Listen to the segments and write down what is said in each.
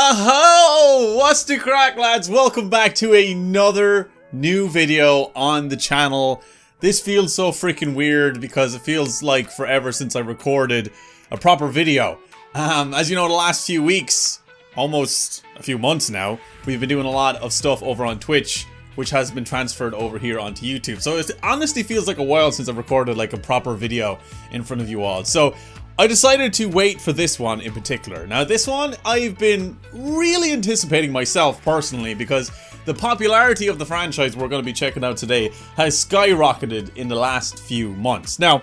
Aho! What's the crack, lads? Welcome back to another new video on the channel. This feels so freaking weird because it feels like forever since I recorded a proper video. As you know, the last few weeks, almost a few months now, we've been doing a lot of stuff over on Twitch, which has been transferred over here onto YouTube. So it honestly feels like a while since I've recorded like a proper video in front of you all. So I decided to wait for this one in particular. Now this one I've been really anticipating myself personally because the popularity of the franchise we're going to be checking out today has skyrocketed in the last few months. Now,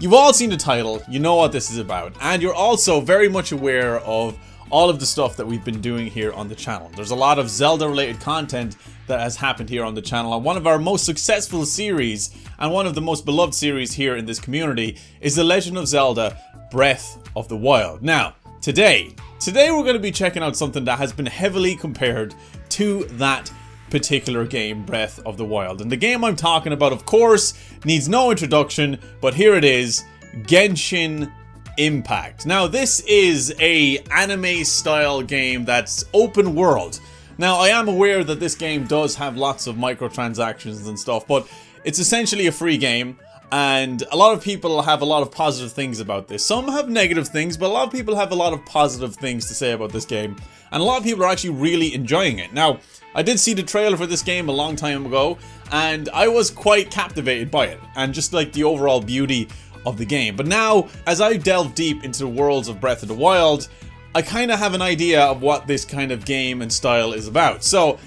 you've all seen the title, you know what this is about, and you're also very much aware of all of the stuff that we've been doing here on the channel. There's a lot of Zelda related content that has happened here on the channel, and one of our most successful series and one of the most beloved series here in this community is The Legend of Zelda Breath of the Wild. Now, today we're going to be checking out something that has been heavily compared to that particular game, Breath of the Wild. And the game I'm talking about, of course, needs no introduction, but here it is, Genshin Impact. Now, this is an anime-style game that's open world. Now, I am aware that this game does have lots of microtransactions and stuff, but it's essentially a free game. And a lot of people have a lot of positive things about this. Some have negative things, but a lot of people have a lot of positive things to say about this game. And a lot of people are actually really enjoying it. Now, I did see the trailer for this game a long time ago, and I was quite captivated by it. And just like the overall beauty of the game. But now, as I delve deep into the worlds of Breath of the Wild, I kind of have an idea of what this kind of game and style is about. So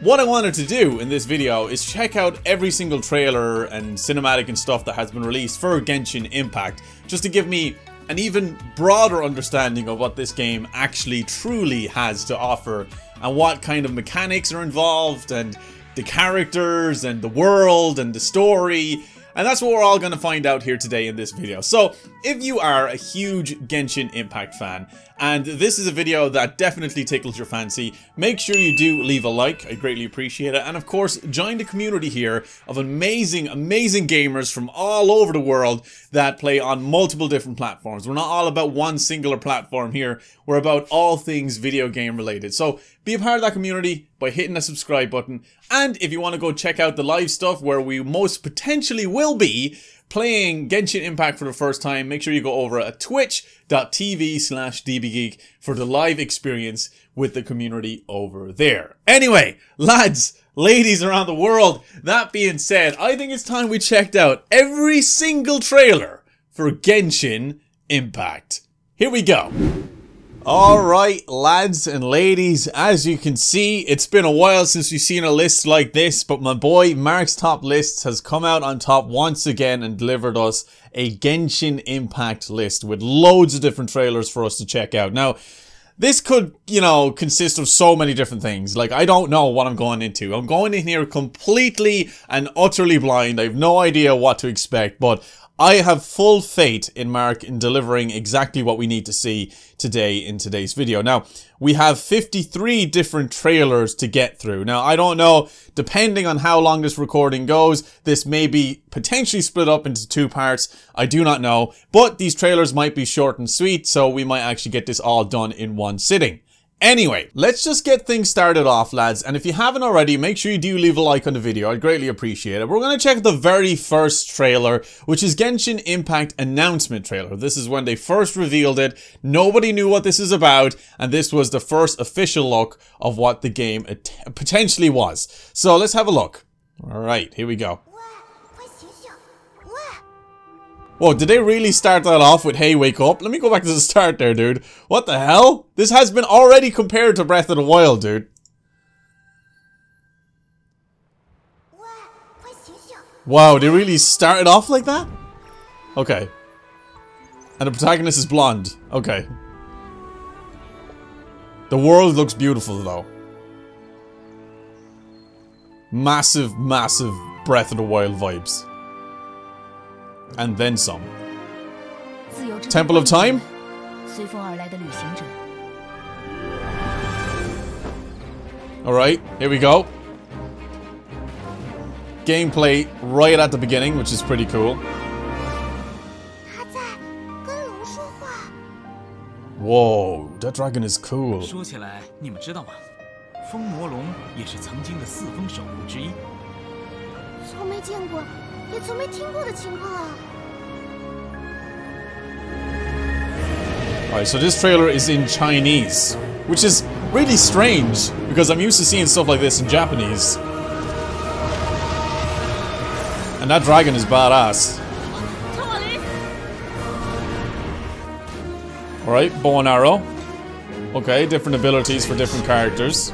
what I wanted to do in this video is check out every single trailer and cinematic and stuff that has been released for Genshin Impact, just to give me an even broader understanding of what this game actually truly has to offer, and what kind of mechanics are involved, and the characters, and the world, and the story. And that's what we're all going to find out here today in this video. So, if you are a huge Genshin Impact fan, and this is a video that definitely tickles your fancy, make sure you do leave a like, I greatly appreciate it. And of course, join the community here of amazing, amazing gamers from all over the world that play on multiple different platforms. We're not all about one singular platform here, we're about all things video game related. So, be a part of that community by hitting the subscribe button. And if you want to go check out the live stuff where we most potentially will be playing Genshin Impact for the first time, make sure you go over at twitch.tv/dbgeek for the live experience with the community over there. Anyway, lads, ladies around the world, that being said, I think it's time we checked out every single trailer for Genshin Impact. Here we go. Alright, lads and ladies, as you can see, it's been a while since we've seen a list like this, but my boy Mark's Top Lists has come out on top once again and delivered us a Genshin Impact list with loads of different trailers for us to check out. Now, this could, you know, consist of so many different things. Like, I don't know what I'm going into. I'm going in here completely and utterly blind. I have no idea what to expect, but I have full faith in Mark in delivering exactly what we need to see today in today's video. Now, we have 53 different trailers to get through. Now, I don't know, depending on how long this recording goes, this may be potentially split up into two parts. I do not know, but these trailers might be short and sweet, so we might actually get this all done in one sitting. Anyway, let's just get things started off, lads, and if you haven't already, make sure you do leave a like on the video, I'd greatly appreciate it. We're going to check the very first trailer, which is Genshin Impact announcement trailer. This is when they first revealed it, nobody knew what this is about, and this was the first official look of what the game potentially was. So let's have a look. Alright, here we go. Whoa, did they really start that off with, hey, wake up? Let me go back to the start there, dude. What the hell? This has been already compared to Breath of the Wild, dude. Wow, they really started off like that? Okay. And the protagonist is blonde. Okay. The world looks beautiful, though. Massive, massive Breath of the Wild vibes. And then some. Temple of Time? Alright, here we go. Gameplay right at the beginning, which is pretty cool. Whoa, that dragon is cool. 说起来，你们知道吗？风魔龙也是曾经的四风守护之一。从没见过，也从没听过的情况啊。Alright, so this trailer is in Chinese, which is really strange because I'm used to seeing stuff like this in Japanese. And that dragon is badass. Alright, bow and arrow. Okay, different abilities for different characters.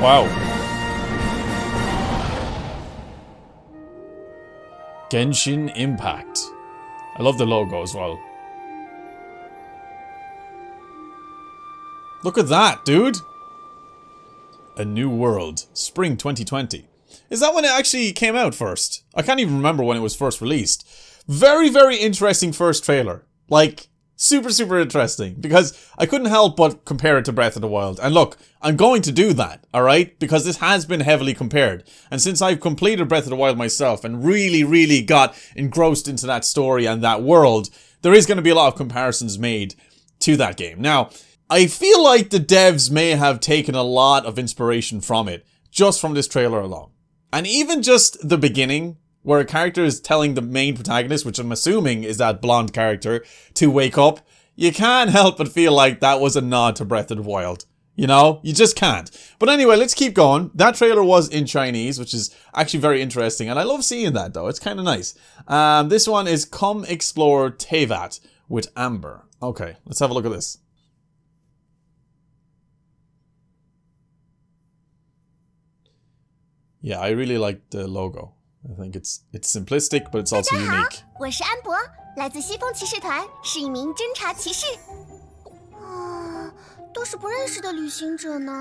Wow. Genshin Impact. I love the logo as well. Look at that, dude! A New World, Spring 2020. Is that when it actually came out first? I can't even remember when it was first released. Very, very interesting first trailer. Like, super, super interesting. Because I couldn't help but compare it to Breath of the Wild. And look, I'm going to do that, alright? Because this has been heavily compared. And since I've completed Breath of the Wild myself and really, really got engrossed into that story and that world, there is going to be a lot of comparisons made to that game. Now, I feel like the devs may have taken a lot of inspiration from it, just from this trailer alone. And even just the beginning, where a character is telling the main protagonist, which I'm assuming is that blonde character, to wake up, you can't help but feel like that was a nod to Breath of the Wild. You know? You just can't. But anyway, let's keep going. That trailer was in Chinese, which is actually very interesting, and I love seeing that though, it's kind of nice. This one is Come Explore Teyvat with Amber. Okay, let's have a look at this. Yeah, I really like the logo. I think it's simplistic, but it's also unique. 我是安博，来自西风骑士团，是一名侦察骑士。啊，都是不认识的旅行者呢。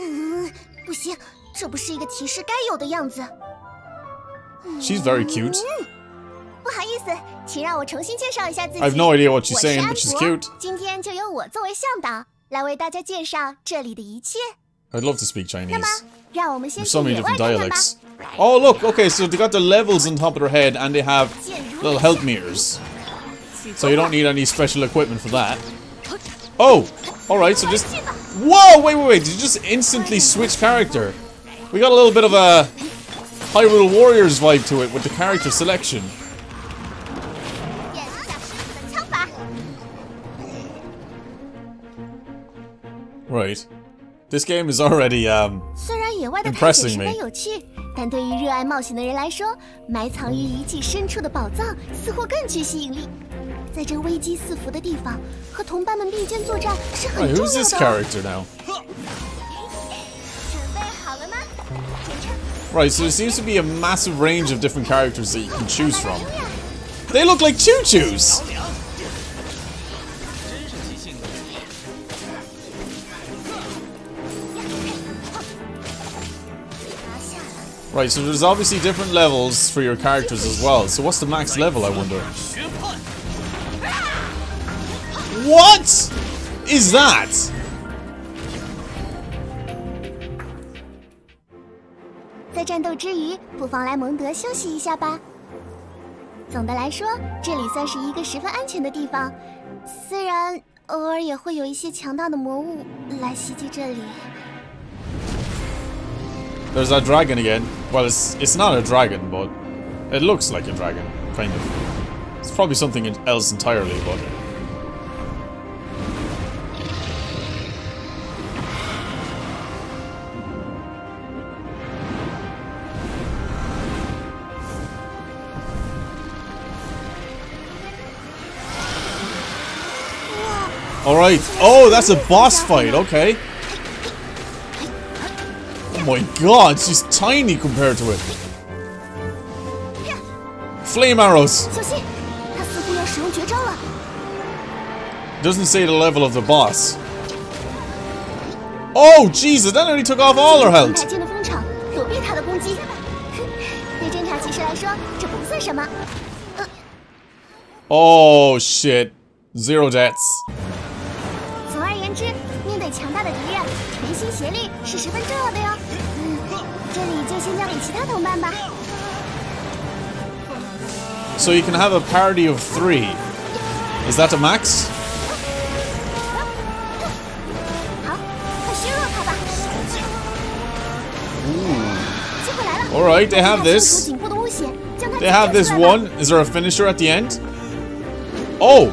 嗯，不行，这不是一个骑士该有的样子。She's very cute. 不好意思，请让我重新介绍一下自己。I have no idea what she's saying, but she's cute. 今天就由我作为向导，来为大家介绍这里的一切。 I'd love to speak Chinese. There's so many different dialects. Oh look, okay, so they got the levels on top of their head and they have little health meters. So you don't need any special equipment for that. Oh! Alright, so just... Whoa! Wait, wait, wait, did you just instantly switch character? We got a little bit of a Hyrule Warriors vibe to it with the character selection. Right. This game is already impressing me. Right, who's this character now? Right, so there seems to be a massive range of different characters that you can choose from. They look like choo-choos! Right, so there's obviously different levels for your characters as well. So what's the max level, I wonder? What is that? There's that dragon again. Well, it's not a dragon, but it looks like a dragon, kind of. It's probably something else entirely, but... Alright. Oh, that's a boss fight, okay. Oh my god, she's tiny compared to it. Flame arrows. Doesn't say the level of the boss. Oh Jesus, that already took off all her health. Oh shit. Zero deaths. 总而言之，面对强大的敌人，同心协力是十分重要的哟。这里就先交给其他同伴吧。So you can have a parity of 3. Is that a max? All right, they have this. They have this one. Is there a finisher at the end? Oh!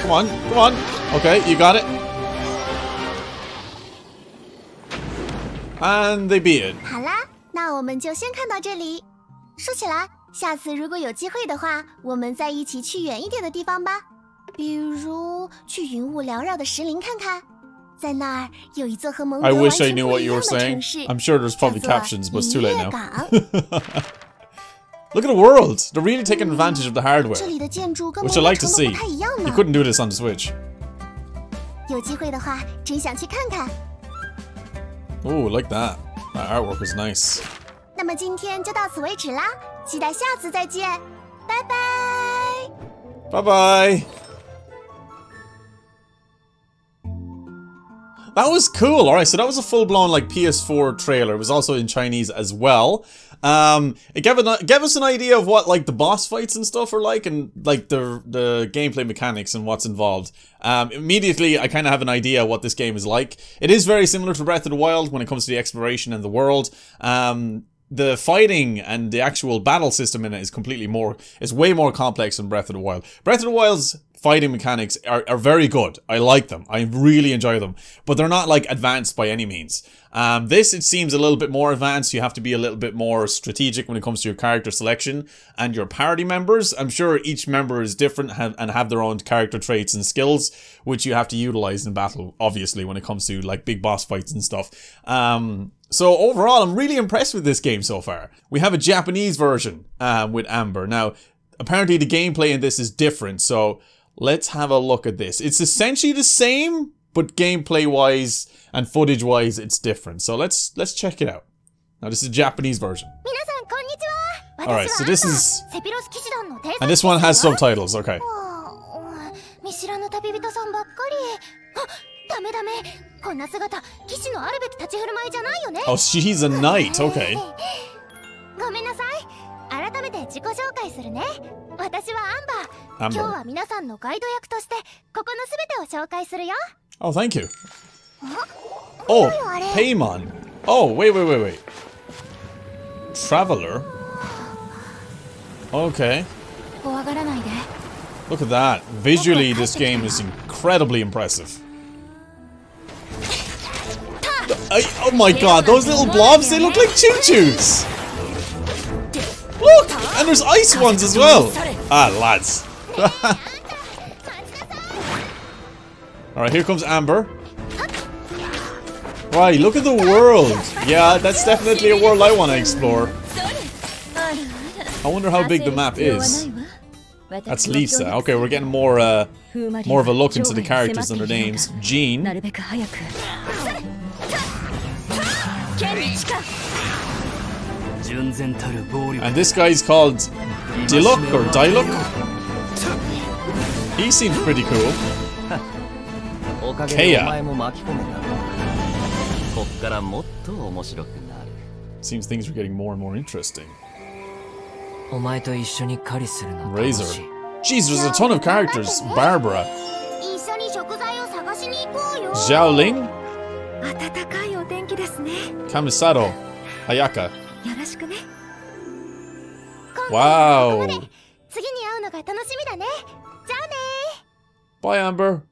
Come on, come on. Okay, you got it. And they beat it. 好啦，那我们就先看到这里。说起来，下次如果有机会的话，我们再一起去远一点的地方吧。 比如去云雾缭绕的石林看看，在那儿有一座和蒙哥完全不一样的城市。I'm sure there's probably captions, but it's too late now. Look at the world; they're really taking advantage of the hardware, which I like to see. You couldn't do this on the Switch. 有机会的话，真想去看看。Oh, like that. That artwork is nice. 那么今天就到此为止啦，期待下次再见，拜拜。拜拜。 That was cool. All right, so that was a full-blown like PS4 trailer. It was also in Chinese as well. It gave us an idea of what like the boss fights and stuff are like, and like the gameplay mechanics and what's involved. Immediately, I kind of have an idea what this game is like. It is very similar to Breath of the Wild when it comes to the exploration and the world. The fighting and the actual battle system in it is completely more. It's way more complex than Breath of the Wild. Breath of the Wild's fighting mechanics are very good. I like them. I really enjoy them. But they're not like advanced by any means. This, it seems a little bit more advanced. You have to be a little bit more strategic when it comes to your character selection and your party members. I'm sure each member is different and have their own character traits and skills, which you have to utilize in battle, obviously, when it comes to like big boss fights and stuff. So overall, I'm really impressed with this game so far. We have a Japanese version with Amber. Now, apparently the gameplay in this is different, so let's have a look at this. It's essentially the same, but gameplay-wise and footage-wise, it's different. So let's check it out. Now, this is the Japanese version. All right, so this is... And this one has subtitles, okay. Oh, she's a knight, okay. Oh, thank you. Oh, Paimon. Oh, wait. Traveler? Okay. Look at that. Visually, this game is incredibly impressive. Oh my god, those little blobs, they look like choo-choos! Look! And there's ice ones as well! Ah, lads. Alright, here comes Amber. Right, look at the world! Yeah, that's definitely a world I want to explore. I wonder how big the map is. That's Lisa. Okay, we're getting more of a look into the characters and their names. Jean. And this guy's called Diluc or Diluc. He seems pretty cool. Kea. Seems things are getting more and more interesting. Razor. Jeez, there's a ton of characters. Barbara. Xiaoling. Kamisato Ayaka. Wow. Bye, Amber.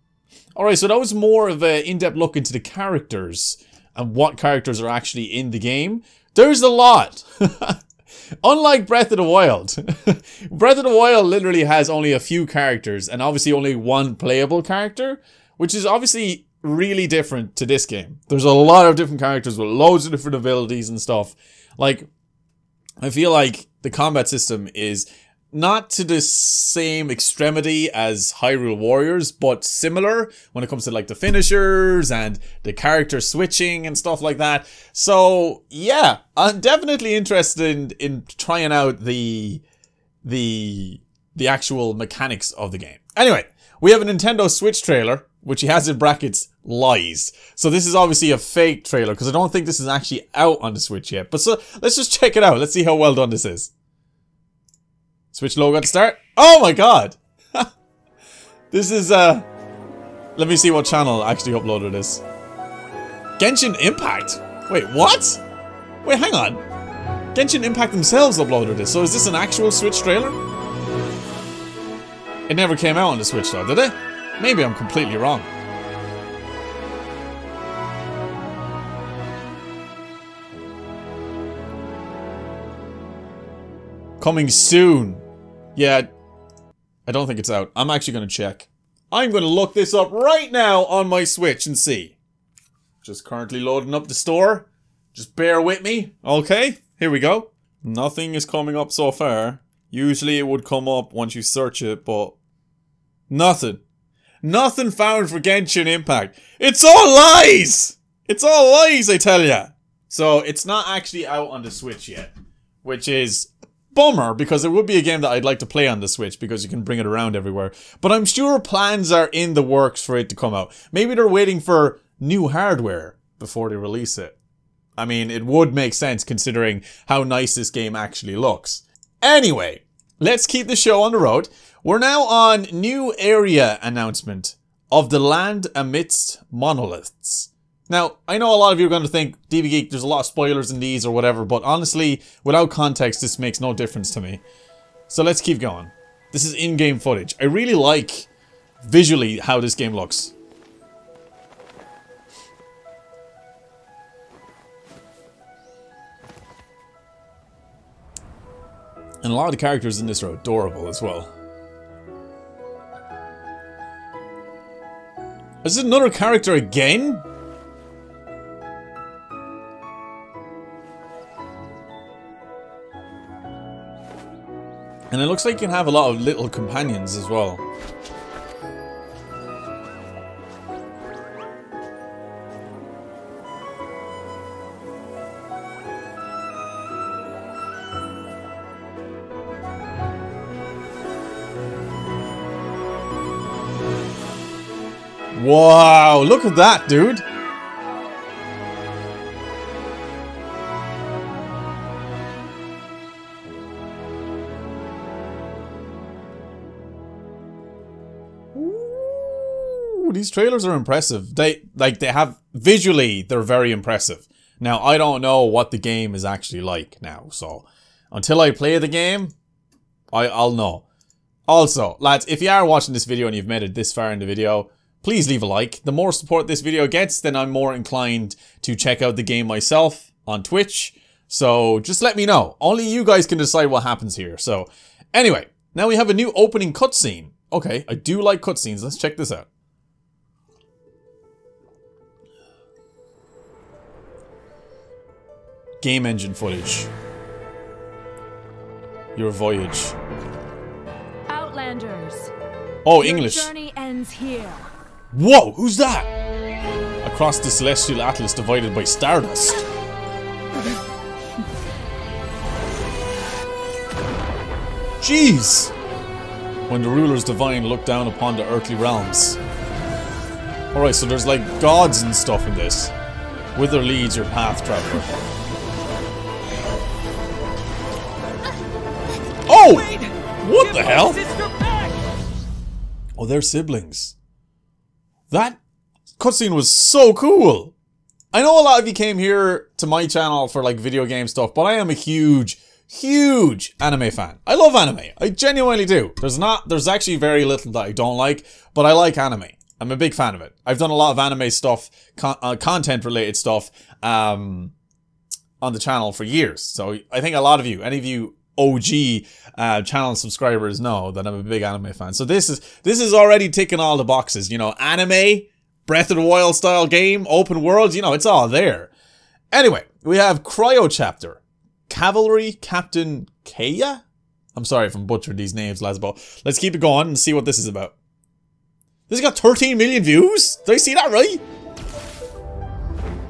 Alright, so that was more of an in-depth look into the characters and what characters are actually in the game. There's a lot. Unlike Breath of the Wild. Breath of the Wild literally has only a few characters and obviously only one playable character, which is obviously really different to this game. There's a lot of different characters with loads of different abilities and stuff. Like, I feel like the combat system is not to the same extremity as Hyrule Warriors, but similar when it comes to like the finishers and the character switching and stuff like that. So yeah, I'm definitely interested in trying out the actual mechanics of the game. Anyway, we have a Nintendo Switch trailer, which he has in brackets, lies. So this is obviously a fake trailer, because I don't think this is actually out on the Switch yet. But so, let's just check it out. Let's see how well done this is. Switch logo at the start. Oh my god! This is, let me see what channel actually uploaded this. Genshin Impact? Wait, what? Wait, hang on. Genshin Impact themselves uploaded this, so is this an actual Switch trailer? It never came out on the Switch though, did it? Maybe I'm completely wrong. Coming soon. Yeah, I don't think it's out. I'm actually going to check. I'm going to look this up right now on my Switch and see. Just currently loading up the store. Just bear with me. Okay, here we go. Nothing is coming up so far. Usually it would come up once you search it, but... nothing. Nothing found for Genshin Impact. It's all lies! It's all lies, I tell ya! So, it's not actually out on the Switch yet. Which is bummer, because it would be a game that I'd like to play on the Switch, because you can bring it around everywhere. But I'm sure plans are in the works for it to come out. Maybe they're waiting for new hardware before they release it. I mean, it would make sense considering how nice this game actually looks. Anyway, let's keep the show on the road. We're now on new area announcement of the land amidst monoliths. Now, I know a lot of you are going to think, DB Geek, there's a lot of spoilers in these or whatever, but honestly, without context, this makes no difference to me. So let's keep going. This is in-game footage. I really like visually how this game looks. And a lot of the characters in this are adorable as well. Is it another character again? And it looks like you can have a lot of little companions as well. Wow, look at that, dude. Ooh, these trailers are impressive. They have visually, they're very impressive. Now, I don't know what the game is actually like now, so until I play the game, I'll know. Also, lads, if you are watching this video and you've made it this far in the video, please leave a like. The more support this video gets, then I'm more inclined to check out the game myself on Twitch. So just let me know. Only you guys can decide what happens here. So anyway, now we have a new opening cutscene. Okay, I do like cutscenes. Let's check this out. Game engine footage. Your voyage. Outlanders. Oh, English. Your journey ends here. Whoa, who's that? Across the celestial atlas divided by stardust. Jeez! When the rulers divine look down upon the earthly realms. Alright, so there's like gods and stuff in this. Whither leads your path, traveler? Oh! What the hell? Oh, they're siblings. That cutscene was so cool! I know a lot of you came here to my channel for like video game stuff, but I am a huge, huge anime fan. I love anime. I genuinely do. There's actually very little that I don't like, but I like anime. I'm a big fan of it. I've done a lot of anime stuff, content related stuff, on the channel for years. So I think a lot of you, any of you OG channel subscribers know that I'm a big anime fan. So this is already ticking all the boxes, you know, anime, Breath of the Wild style game, open world, you know, it's all there. Anyway, we have Cryo Chapter. Cavalry Captain Kaya? I'm sorry if I'm butchered these names, lads, but let's keep it going and see what this is about. This got 13 million views? Did I see that right?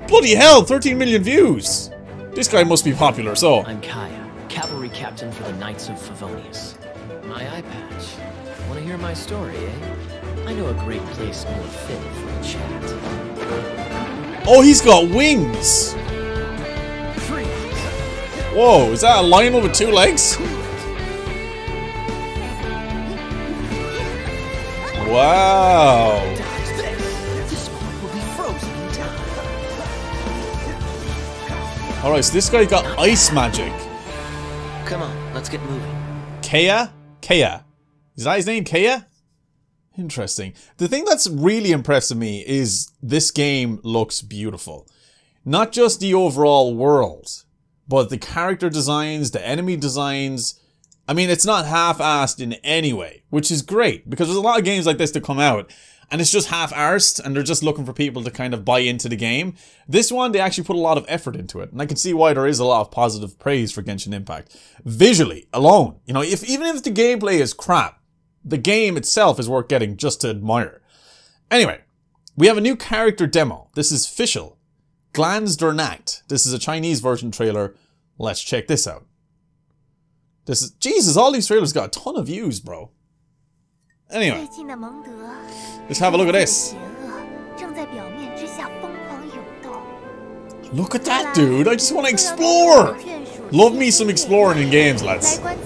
Bloody hell, 13 million views! This guy must be popular, so... I'm Kaya, cavalry captain for the Knights of Favonius. My eye patch. Wanna hear my story, eh? I know a great place more fit for a chat. Oh, he's got wings! Whoa, is that a lion with two legs? Wow. Alright, so this guy got ice magic. Come on, let's get moving. Kaya? Kaya. Is that his name, Kaya? Interesting. The thing that's really impressed me is this game looks beautiful. Not just the overall world, but the character designs, the enemy designs. I mean, it's not half-assed in any way, which is great, because there's a lot of games like this to come out, and it's just half-arsed, and they're just looking for people to kind of buy into the game. This one, they actually put a lot of effort into it, and I can see why there is a lot of positive praise for Genshin Impact. Visually, alone. You know, even if the gameplay is crap, the game itself is worth getting just to admire. Anyway, we have a new character demo. This is Fischl, Glanz der Nacht. This is a Chinese version trailer. Let's check this out. This is, Jesus, all these trailers got a ton of views, bro. Anyway, let's have a look at this. Look at that, dude. I just want to explore. Love me some exploring in games, lads. Right,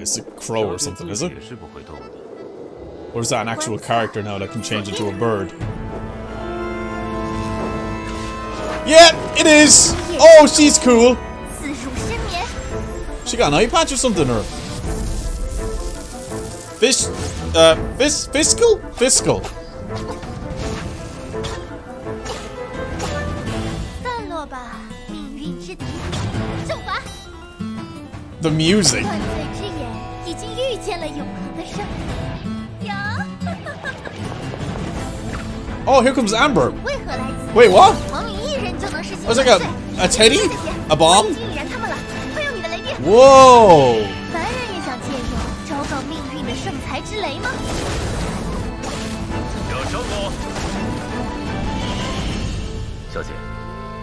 it's a crow or something, is it? Or is that an actual character now that can change into a bird? Yeah, it is! Oh, she's cool! She got an eye patch or something, or... Fischl? The music. Oh, here comes Amber. Wait, what? Oh, it's like a teddy? A bomb? Whoa!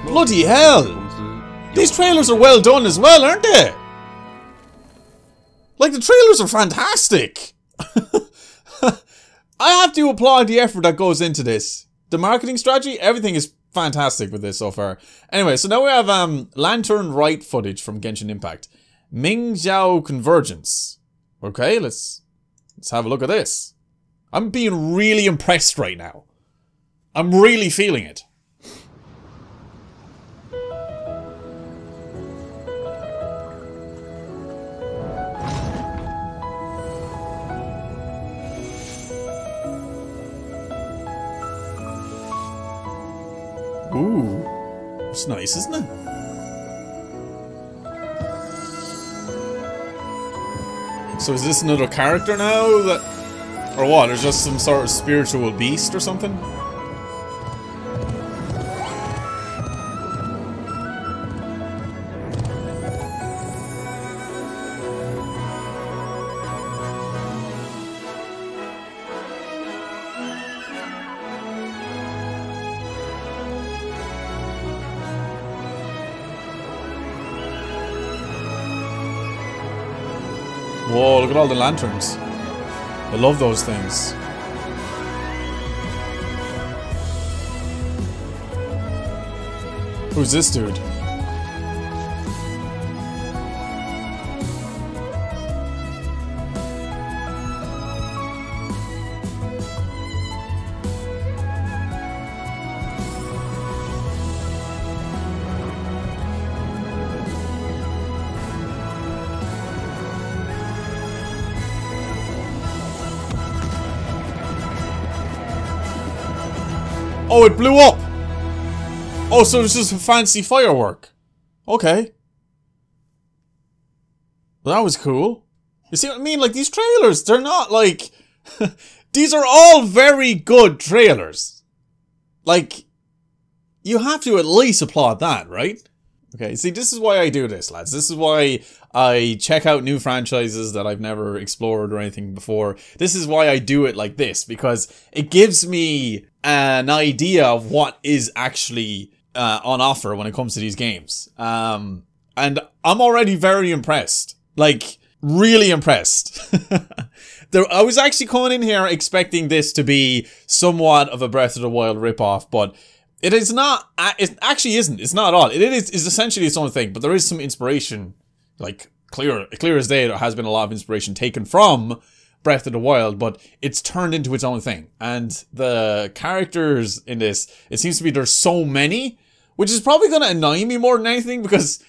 Bloody hell! These trailers are well done as well, aren't they? Like, the trailers are fantastic! I have to applaud the effort that goes into this. The marketing strategy, everything is fantastic with this so far. Anyway, so now we have Lantern Right footage from Genshin Impact. Ming Zhao Convergence. Okay, let's have a look at this. I'm being really impressed right now. I'm really feeling it. Ooh, it's nice, isn't it? So is this another character now that, or what? There's just some sort of spiritual beast or something? Whoa, look at all the lanterns. I love those things. Who's this dude? Oh, it blew up! Oh, so it's just a fancy firework. Okay. Well, that was cool. You see what I mean? Like, these trailers, they're not like... These are all very good trailers. Like, you have to at least applaud that, right? Okay, see, this is why I do this, lads. This is why I check out new franchises that I've never explored or anything before. This is why I do it like this, because it gives me an idea of what is actually on offer when it comes to these games. And I'm already very impressed. Like, really impressed. I was actually coming in here expecting this to be somewhat of a Breath of the Wild ripoff, but it is not. It actually isn't. It's not at all. It is essentially its own thing, but there is some inspiration, like clear as day. There has been a lot of inspiration taken from Breath of the Wild, but it's turned into its own thing. And the characters in this, it seems to be there's so many, which is probably going to annoy me more than anything, because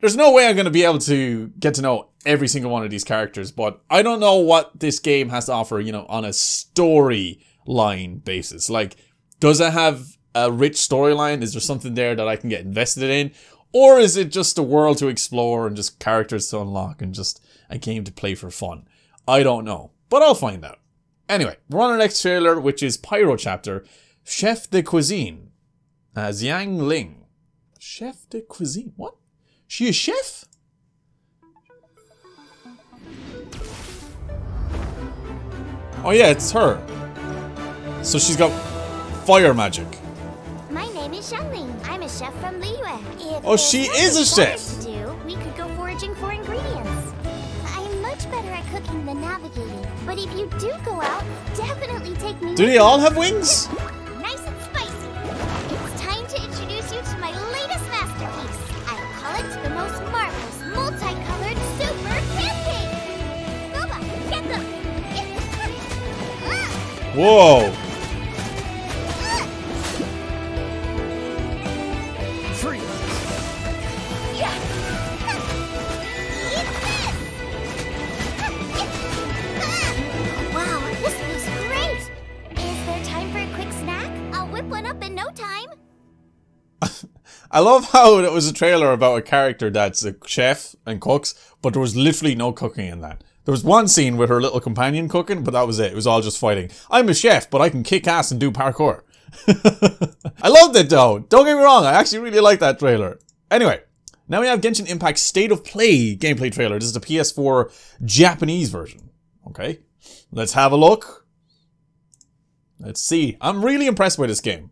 there's no way I'm going to be able to get to know every single one of these characters. But I don't know what this game has to offer, you know, on a storyline basis. Like, does it have a rich storyline? Is there something there that I can get invested in? Or is it just a world to explore and just characters to unlock and just a game to play for fun? I don't know, but I'll find out. Anyway, we're on our next trailer, which is Pyro Chapter. Chef de Cuisine as Yang Ling. Chef de Cuisine? What? She a chef? Oh yeah, it's her. So she's got fire magic. I'm a chef from Liyue. If she is a chef! We could go foraging for ingredients. I'm much better at cooking than navigating, but if you do go out, definitely take me. Do they all have wings? Nice and spicy. It's time to introduce you to my latest masterpiece. I'll call it the most marvelous, multicolored super pancake. Boba, get them! Whoa! I love how it was a trailer about a character that's a chef and cooks, but there was literally no cooking in that. There was one scene with her little companion cooking, but that was it. It was all just fighting. I'm a chef, but I can kick ass and do parkour. I loved it though. Don't get me wrong. I actually really like that trailer. Anyway, now we have Genshin Impact State of Play gameplay trailer. This is the PS4 Japanese version. Okay, let's have a look. Let's see. I'm really impressed by this game.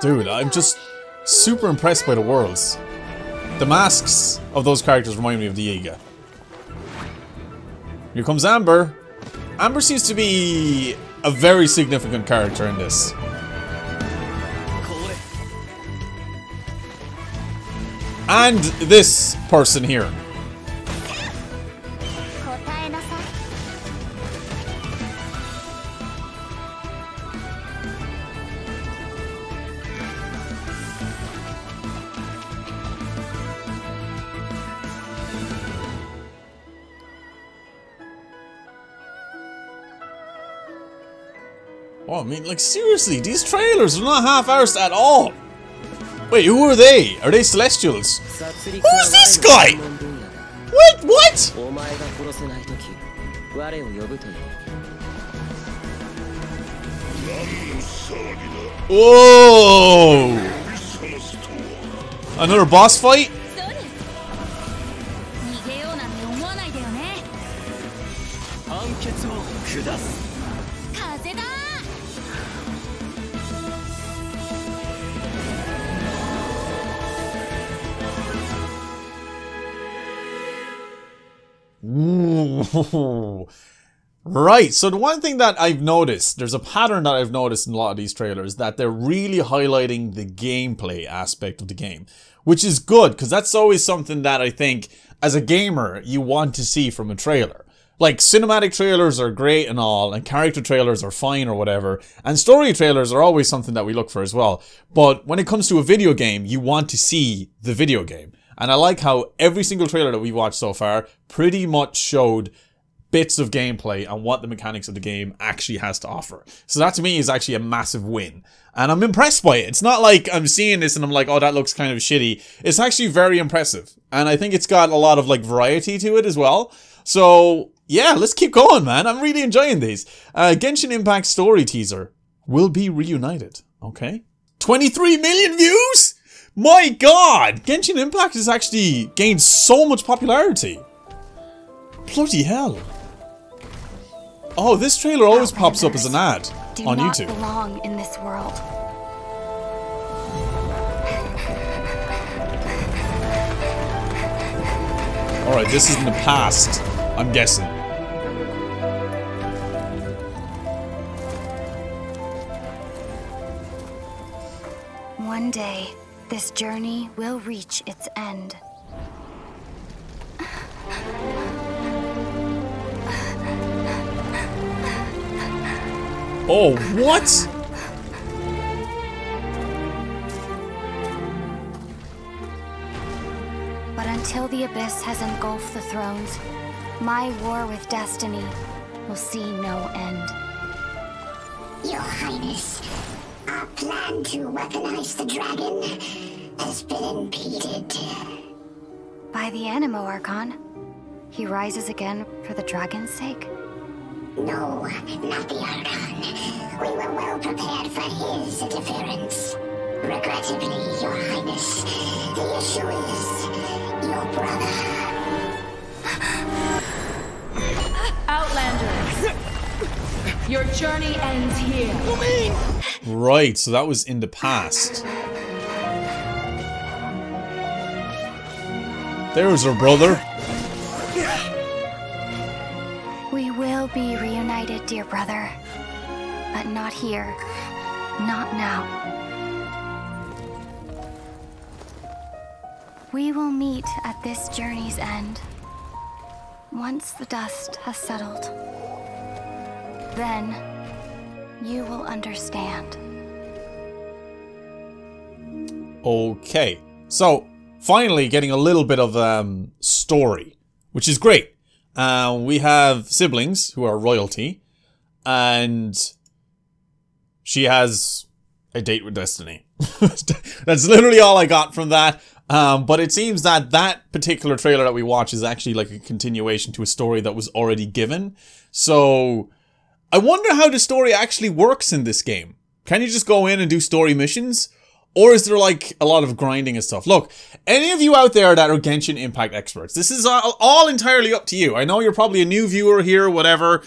Dude, I'm just super impressed by the worlds. The masks of those characters remind me of the Yiga. Here comes Amber. Amber seems to be a very significant character in this. And this person here. I mean, like, seriously, these trailers are not half-hours at all. Wait, who are they? Are they Celestials? Who's this guy? Wait, what? Whoa! Another boss fight? Ooh. Right, so the one thing that I've noticed, there's a pattern that I've noticed in a lot of these trailers, that they're really highlighting the gameplay aspect of the game, which is good, because that's always something that I think, as a gamer, you want to see from a trailer. Like, cinematic trailers are great and all, and character trailers are fine or whatever, and story trailers are always something that we look for as well, but when it comes to a video game, you want to see the video game. And I like how every single trailer that we watched so far pretty much showed bits of gameplay and what the mechanics of the game actually has to offer. So that to me is actually a massive win. And I'm impressed by it. It's not like I'm seeing this and I'm like, oh, that looks kind of shitty. It's actually very impressive. And I think it's got a lot of like variety to it as well. So Yeah, let's keep going, man. I'm really enjoying these. Genshin Impact story teaser will be reunited. Okay. 23 million views? My god! Genshin Impact has actually gained so much popularity. Bloody hell. Oh, this trailer always pops up as an ad on YouTube. Do not belong in this world. Alright, this is in the past, I'm guessing. One day, this journey will reach its end. Oh, what? But until the abyss has engulfed the thrones, my war with destiny will see no end. Your Highness, our plan to weaponize the dragon has been impeded. By the Anemo Archon? He rises again for the dragon's sake? No, not the Archon. We were well prepared for his interference. Regrettably, Your Highness, the issue is your brother. Outlanders, your journey ends here. Right, so that was in the past. There's her brother. Be reunited, dear brother, but not here, not now. We will meet at this journey's end, once the dust has settled. Then you will understand. Okay, so finally getting a little bit of story, which is great. We have siblings who are royalty, and she has a date with destiny. That's literally all I got from that. But it seems that that particular trailer that we watch is actually like a continuation to a story that was already given. So I wonder how the story actually works in this game. Can you just go in and do story missions? Or is there like a lot of grinding and stuff? Look, any of you out there that are Genshin Impact experts, this is all entirely up to you. I know you're probably a new viewer here, whatever.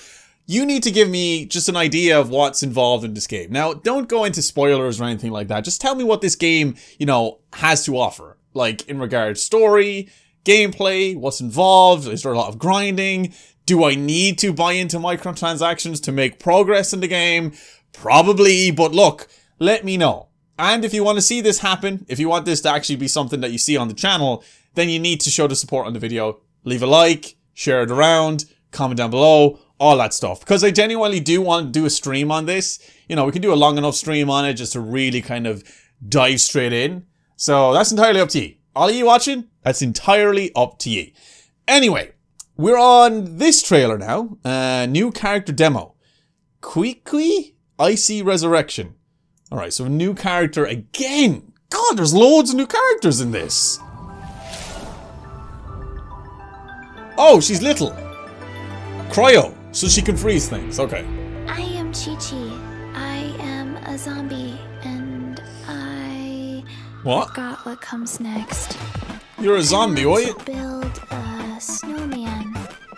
You need to give me just an idea of what's involved in this game. Now, don't go into spoilers or anything like that. Just tell me what this game, you know, has to offer. Like in regards to story, gameplay, what's involved, is there a lot of grinding? Do I need to buy into microtransactions to make progress in the game? Probably, but look, let me know. And if you want to see this happen, if you want this to actually be something that you see on the channel, then you need to show the support on the video. Leave a like, share it around, comment down below, all that stuff. Because I genuinely do want to do a stream on this. You know, we can do a long enough stream on it just to really kind of dive straight in. So that's entirely up to you. All of you watching, that's entirely up to you. Anyway, we're on this trailer now. New character demo. Quiqui Icy Resurrection. Alright, so a new character again. God, there's loads of new characters in this. Oh, she's little. Cryo, so she can freeze things. Okay. I am Chi-Chi. I am a zombie, and I forgot what comes next. You're a zombie, were you? Build a snowman.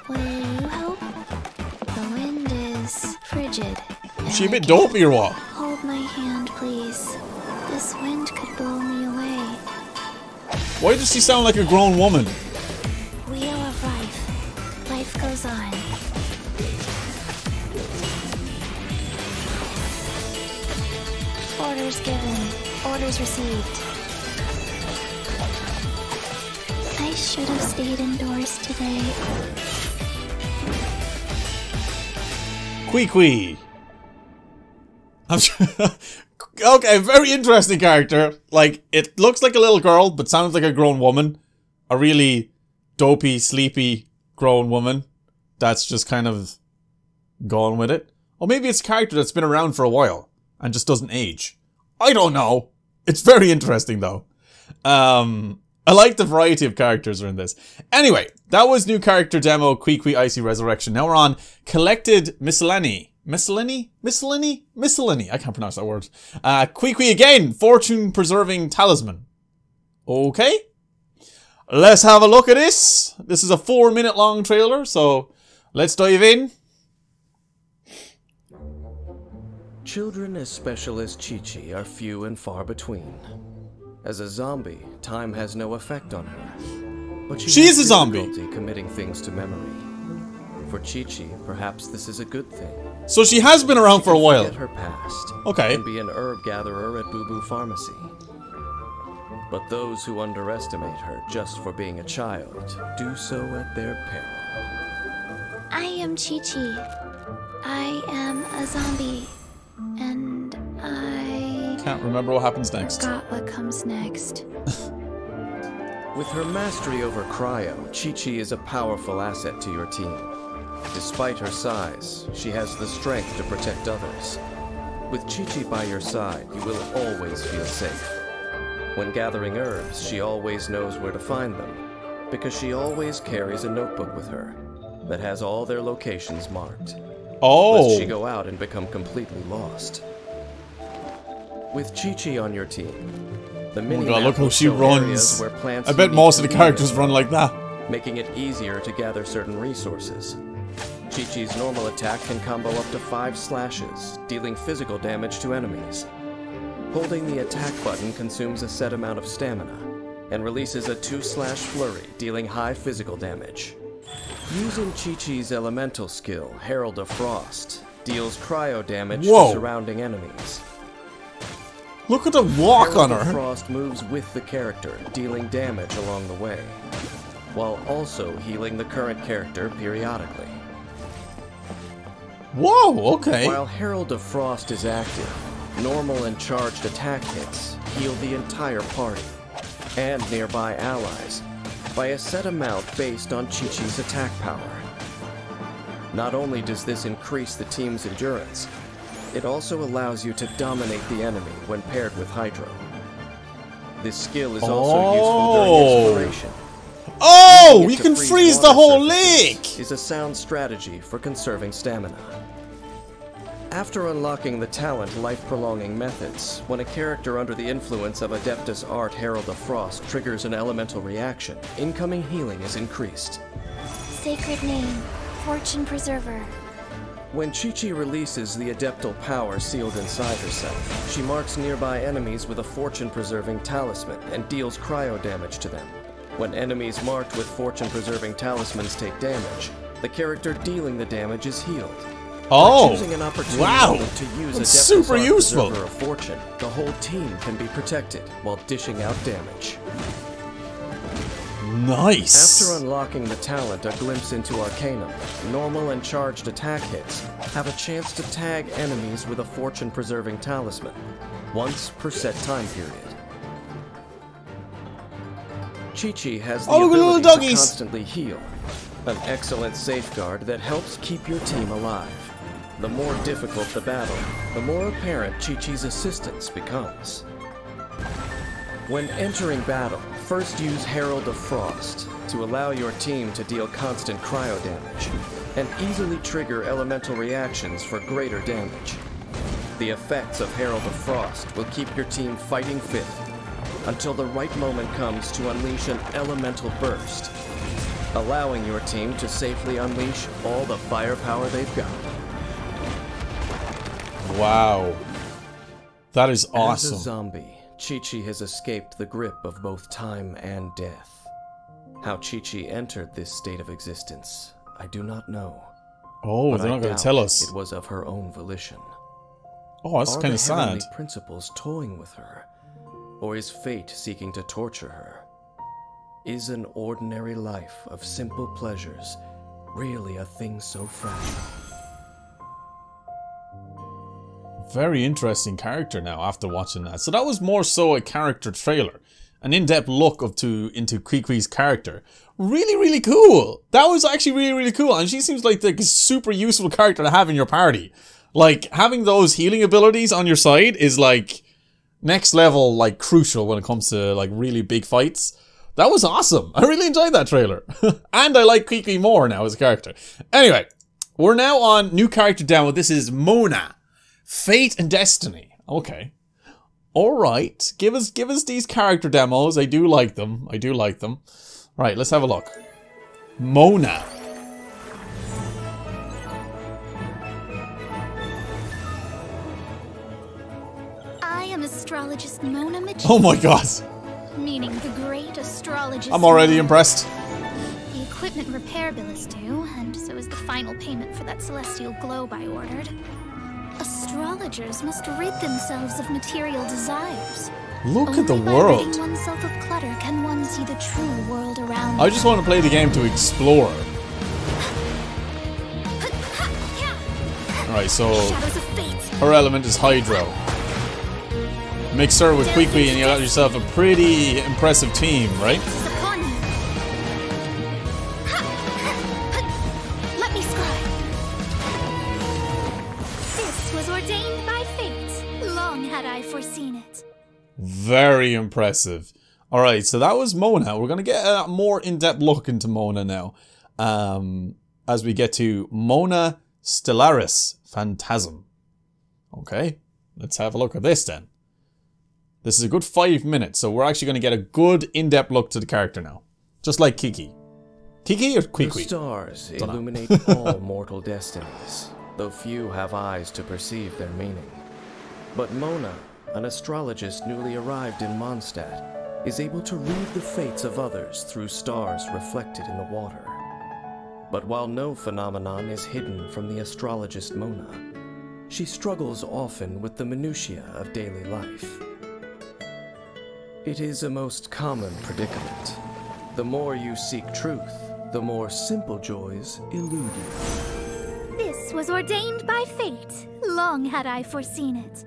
Will you help? The wind is frigid. Is she a bit dopey or what? Hold my hand, please. This wind could blow me away. Why does she sound like a grown woman? Wheel of life. Life goes on. Orders given. Orders received. I should have stayed indoors today. Quiqui. Okay, very interesting character. Like, it looks like a little girl, but sounds like a grown woman. A really dopey, sleepy, grown woman. That's just kind of gone with it. Or maybe it's a character that's been around for a while and just doesn't age. I don't know. It's very interesting, though. I like the variety of characters are in this. Anyway, that was new character demo, Quiqui Icy Resurrection. Now we're on Collected Miscellany. Miscellany? Miscellany? Miscellany. I can't pronounce that word. Quiqui again, Fortune Preserving Talisman. Okay. Let's have a look at this. This is a 4-minute long trailer, so let's dive in. Children as special as Chi-Chi are few and far between. As a zombie, time has no effect on her. But she is a zombie, committing things to memory. For Chi-Chi, perhaps this is a good thing. So she has been around for a while. Her past. Okay. And be an herb gatherer at Boo Boo Pharmacy. But those who underestimate her just for being a child do so at their peril. I am Chi-Chi. I am a zombie. And I can't remember what happens next. Forgot what comes next. With her mastery over cryo, Chi-Chi is a powerful asset to your team. Despite her size, she has the strength to protect others. With Chi-Chi by your side, you will always feel safe. When gathering herbs, she always knows where to find them, because she always carries a notebook with her that has all their locations marked. Oh. Lest she go out and become completely lost. With Chi-Chi on your team, the mini look how she runs. I bet most of the characters run like that, making it easier to gather certain resources. Chi-Chi's normal attack can combo up to 5 slashes, dealing physical damage to enemies. Holding the attack button consumes a set amount of stamina, and releases a 2-slash flurry, dealing high physical damage. Using Chi-Chi's elemental skill, Herald of Frost, deals cryo damage to surrounding enemies. Look at the walk Herald on her! Frost moves with the character, dealing damage along the way, while also healing the current character periodically. Whoa, okay! While Herald of Frost is active, normal and charged attack hits heal the entire party and nearby allies by a set amount based on Chi-Chi's attack power. Not only does this increase the team's endurance, it also allows you to dominate the enemy when paired with Hydro. This skill is also useful during exploration. Oh, we can freeze the whole lake! Is a sound strategy for conserving stamina. After unlocking the talent Life-Prolonging Methods, when a character under the influence of Adeptus Art Herald of Frost triggers an elemental reaction, incoming healing is increased. Sacred Name, Fortune Preserver. When Chi-Chi releases the adeptal power sealed inside herself, she marks nearby enemies with a fortune-preserving talisman and deals cryo damage to them. When enemies marked with fortune-preserving talismans take damage, the character dealing the damage is healed. Oh! Wow! That's super useful! Of fortune, the whole team can be protected while dishing out damage. Nice! After unlocking the talent A Glimpse into Arcanum, normal and charged attack hits have a chance to tag enemies with a fortune-preserving talisman, once per set time period. Chi-Chi has the ability to constantly heal, an excellent safeguard that helps keep your team alive. The more difficult the battle, the more apparent Chi-Chi's assistance becomes. When entering battle, first use Herald of Frost to allow your team to deal constant cryo damage and easily trigger elemental reactions for greater damage. The effects of Herald of Frost will keep your team fighting fit until the right moment comes to unleash an elemental burst, allowing your team to safely unleash all the firepower they've got. Wow. That is awesome. As a zombie, Chi-Chi has escaped the grip of both time and death. How Chi-Chi entered this state of existence, I do not know. Oh, but they're not going to tell us. It was of her own volition. Oh, that's kind of sad. Are the heavenly principles toying with her? Or is fate seeking to torture her? Is an ordinary life of simple pleasures really a thing so fragile? Very interesting character now after watching that. So that was more so a character trailer. An in-depth look into Quiqui's character. Really, really cool. That was actually really, really cool. And she seems like the super useful character to have in your party. Like, having those healing abilities on your side is like next level, like crucial when it comes to like really big fights. That was awesome. I really enjoyed that trailer. And I like Kiki more now as a character. Anyway, we're now on new character download. This is Mona. Fate and Destiny. Okay. Alright. Give us these character demos. I do like them. I do like them. Right, let's have a look. Mona. I am astrologist Mona Mitchell. Oh my god. Meaning the great astrologist. I'm already impressed. The equipment repair bill is due, and so is the final payment for that celestial globe I ordered. Astrologers must rid themselves of material desires. Look at the world. Only by ridding oneself of clutter can one see the true world around. I just want to play the game to explore. Alright, so her element is Hydro. Mix her with Quiqui and you got yourself a pretty impressive team, right? Very impressive. Alright, so that was Mona. We're going to get a more in-depth look into Mona now. As we get to Mona Stellaris Phantasm. Okay, let's have a look at this then. This is a good 5 minutes, so we're actually going to get a good in-depth look to the character now. Just like Kiki. Kiki or Quiqui? The stars illuminate all mortal destinies, though few have eyes to perceive their meaning. But Mona, an astrologist newly arrived in Mondstadt, is able to read the fates of others through stars reflected in the water. But while no phenomenon is hidden from the astrologist Mona, she struggles often with the minutiae of daily life. It is a most common predicament. The more you seek truth, the more simple joys elude you. This was ordained by fate. Long had I foreseen it.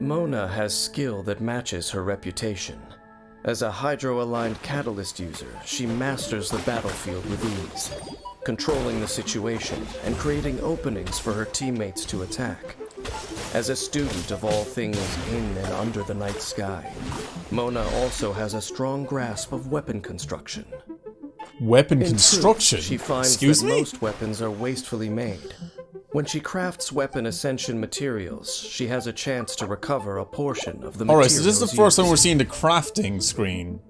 Mona has skill that matches her reputation. As a hydro-aligned catalyst user, she masters the battlefield with ease, controlling the situation and creating openings for her teammates to attack. As a student of all things in and under the night sky, Mona also has a strong grasp of weapon construction. Weapon construction? She finds that most weapons are wastefully made. When she crafts weapon ascension materials, she has a chance to recover a portion of the materials. Alright, so this is the first time we're seeing the crafting screen.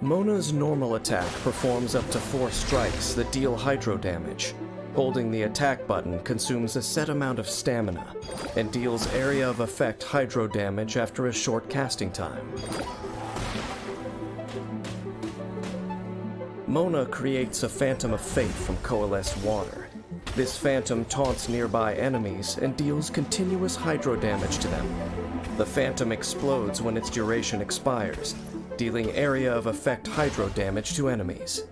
Mona's normal attack performs up to 4 strikes that deal hydro damage. Holding the attack button consumes a set amount of stamina, and deals area of effect hydro damage after a short casting time. Mona creates a Phantom of Fate from coalesced water. This phantom taunts nearby enemies and deals continuous hydro damage to them. The phantom explodes when its duration expires, dealing area of effect hydro damage to enemies.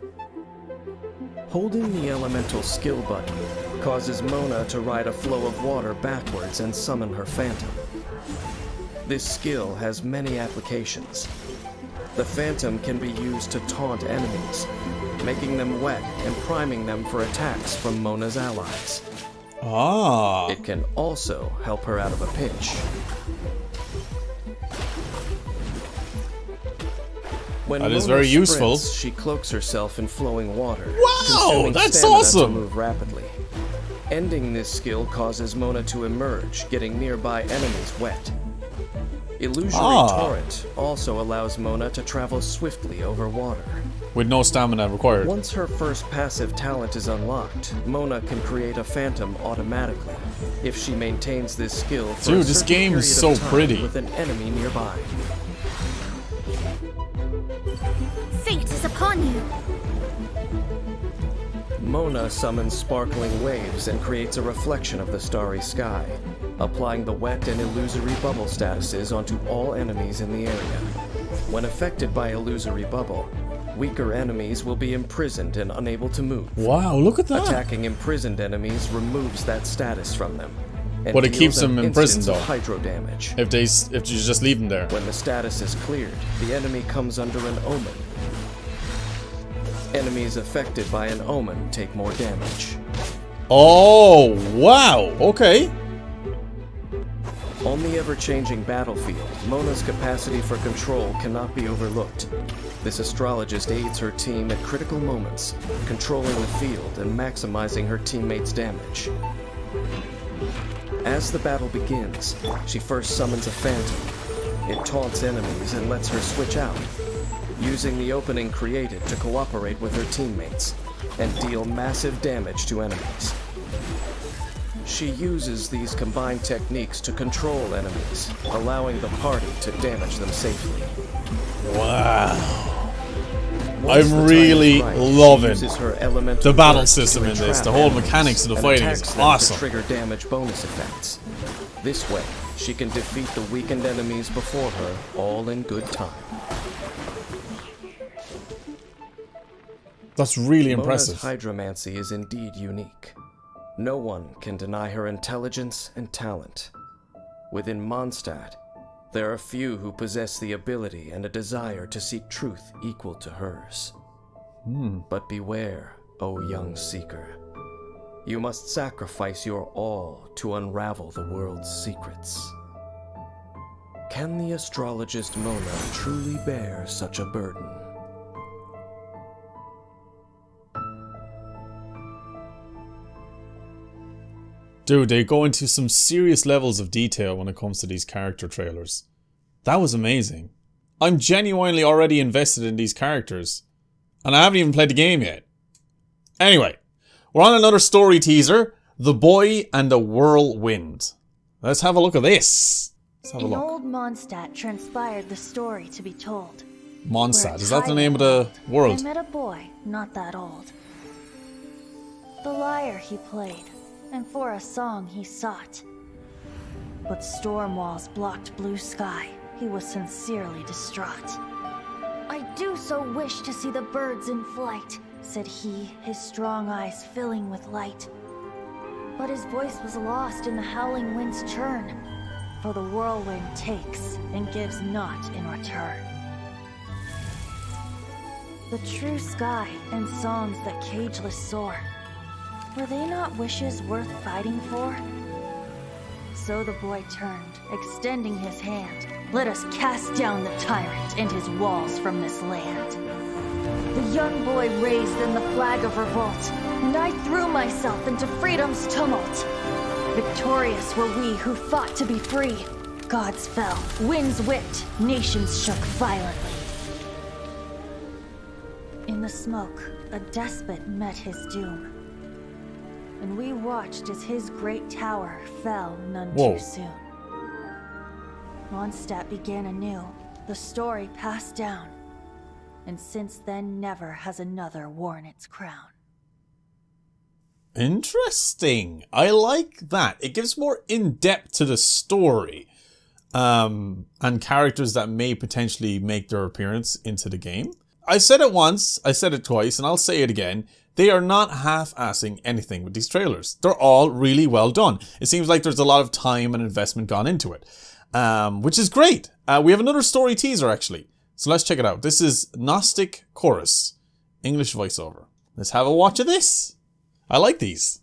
Holding the elemental skill button causes Mona to ride a flow of water backwards and summon her phantom. This skill has many applications. The phantom can be used to taunt enemies, making them wet and priming them for attacks from Mona's allies. Ah. It can also help her out of a pinch. When that is Mona very useful. Sprints, she cloaks herself in flowing water. Wow, that's awesome! To move rapidly. Ending this skill causes Mona to emerge, getting nearby enemies wet. Illusory Torrent also allows Mona to travel swiftly over water. With no stamina required. Once her first passive talent is unlocked, Mona can create a phantom automatically if she maintains this skill for a certain period of time with an enemy nearby. Fate is upon you! Mona summons sparkling waves and creates a reflection of the starry sky, applying the wet and illusory bubble statuses onto all enemies in the area. When affected by illusory bubble, weaker enemies will be imprisoned and unable to move. Wow, look at that! Attacking imprisoned enemies removes that status from them. But it keeps them imprisoned though. Hydro damage. If you just leave them there. When the status is cleared, the enemy comes under an omen. Enemies affected by an omen take more damage. Oh, wow! Okay. On the ever-changing battlefield, Mona's capacity for control cannot be overlooked. This astrologist aids her team at critical moments, controlling the field and maximizing her teammates' damage. As the battle begins, she first summons a phantom. It taunts enemies and lets her switch out, using the opening created to cooperate with her teammates and deal massive damage to enemies. She uses these combined techniques to control enemies, allowing the party to damage them safely. Wow. I'm really loving the battle system in this. The whole mechanics of the fighting is awesome. Trigger damage bonus effects. This way, she can defeat the weakened enemies before her, all in good time. That's really impressive. Mona's hydromancy is indeed unique. No one can deny her intelligence and talent. Within Mondstadt, there are few who possess the ability and a desire to seek truth equal to hers. But beware, O young seeker. You must sacrifice your all to unravel the world's secrets. Can the astrologist Mona truly bear such a burden? Dude, they go into some serious levels of detail when it comes to these character trailers. That was amazing. I'm genuinely already invested in these characters. And I haven't even played the game yet. Anyway, we're on another story teaser. The Boy and the Whirlwind. Let's have a look at this. Let's have a look. In old Mondstadt transpired the story to be told. Mondstadt, is that the name of the world? I met a boy, not that old. The lyre he played. And for a song he sought. But storm walls blocked blue sky. He was sincerely distraught. I do so wish to see the birds in flight, said he, his strong eyes filling with light. But his voice was lost in the howling wind's churn, for the whirlwind takes and gives not in return. The true sky and songs that cageless soar, were they not wishes worth fighting for? So the boy turned, extending his hand. Let us cast down the tyrant and his walls from this land. The young boy raised then the flag of revolt, and I threw myself into freedom's tumult. Victorious were we who fought to be free. Gods fell, winds whipped, nations shook violently. In the smoke, a despot met his doom. And we watched as his great tower fell none too soon. Mondstadt began anew, the story passed down, and since then never has another worn its crown. Interesting. I like that. It gives more in-depth to the story and characters that may potentially make their appearance into the game. I said it once, I said it twice, and I'll say it again. They are not half-assing anything with these trailers. They're all really well done. It seems like there's a lot of time and investment gone into it, which is great. We have another story teaser, actually. So let's check it out. This is Gnostic Chorus, English voiceover. Let's have a watch of this. I like these.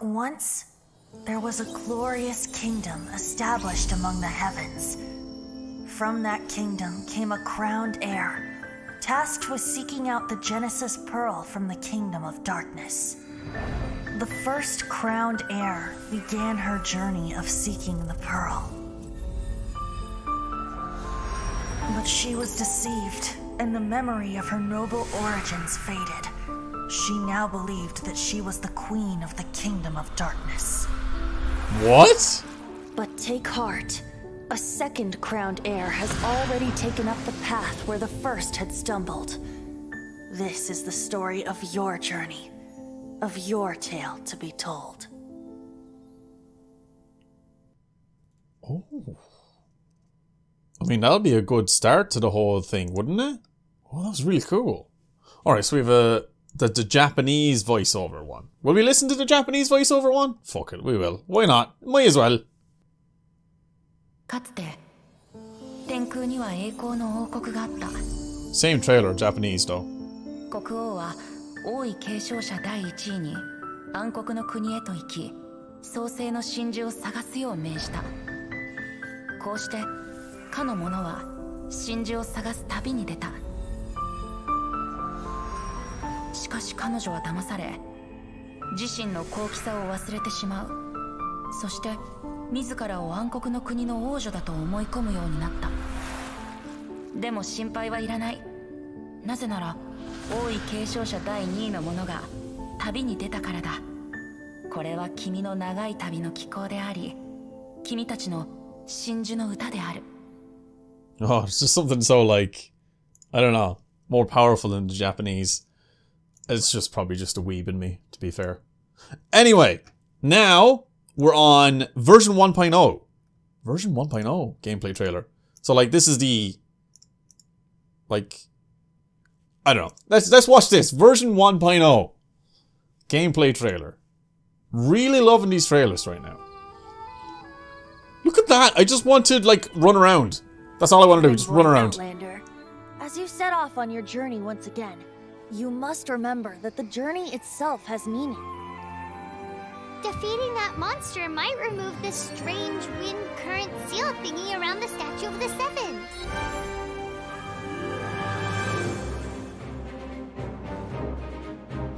Once, there was a glorious kingdom established among the heavens. From that kingdom came a crowned heir, tasked with seeking out the Genesis Pearl from the Kingdom of Darkness. The first crowned heir began her journey of seeking the Pearl. But she was deceived, and the memory of her noble origins faded. She now believed that she was the Queen of the Kingdom of Darkness. What? But take heart. A second crowned heir has already taken up the path where the first had stumbled. This is the story of your journey, of your tale to be told. Oh. I mean, that would be a good start to the whole thing, wouldn't it? Oh, that was really cool. Alright, so we have the Japanese voiceover one. Will we listen to the Japanese voiceover one? Fuck it, we will. Why not? Might as well. かつて天空には栄光の王国があった。Same trailer, Japanese though. 国王は王位継承者第一位に暗黒の国へと行き、創世の真珠を探すよう命じた。こうしてかの者は真珠を探す旅に出た。しかし彼女は騙され、自身の高貴さを忘れてしまう。そして自らを暗黒の国の王女だと思い込むようになった。でも心配はいらない。なぜなら王位継承者第2位の者が旅に出たからだ。これは君の長い旅の寄稿であり、君たちの真珠の歌である。Oh, it's just something so like, I don't know, more powerful than the Japanese. It's just probably just a weeb in me, to be fair. Anyway, now we're on version 1.0. Version 1.0 gameplay trailer. So like this is the, like, I don't know. Let's watch this. Version 1.0 gameplay trailer. Really loving these trailers right now. Look at that. I just want to like run around. That's all I want to do, just run around. Outlander, as you set off on your journey once again, you must remember that the journey itself has meaning. Defeating that monster might remove the strange wind current seal thingy around the Statue of the Seven.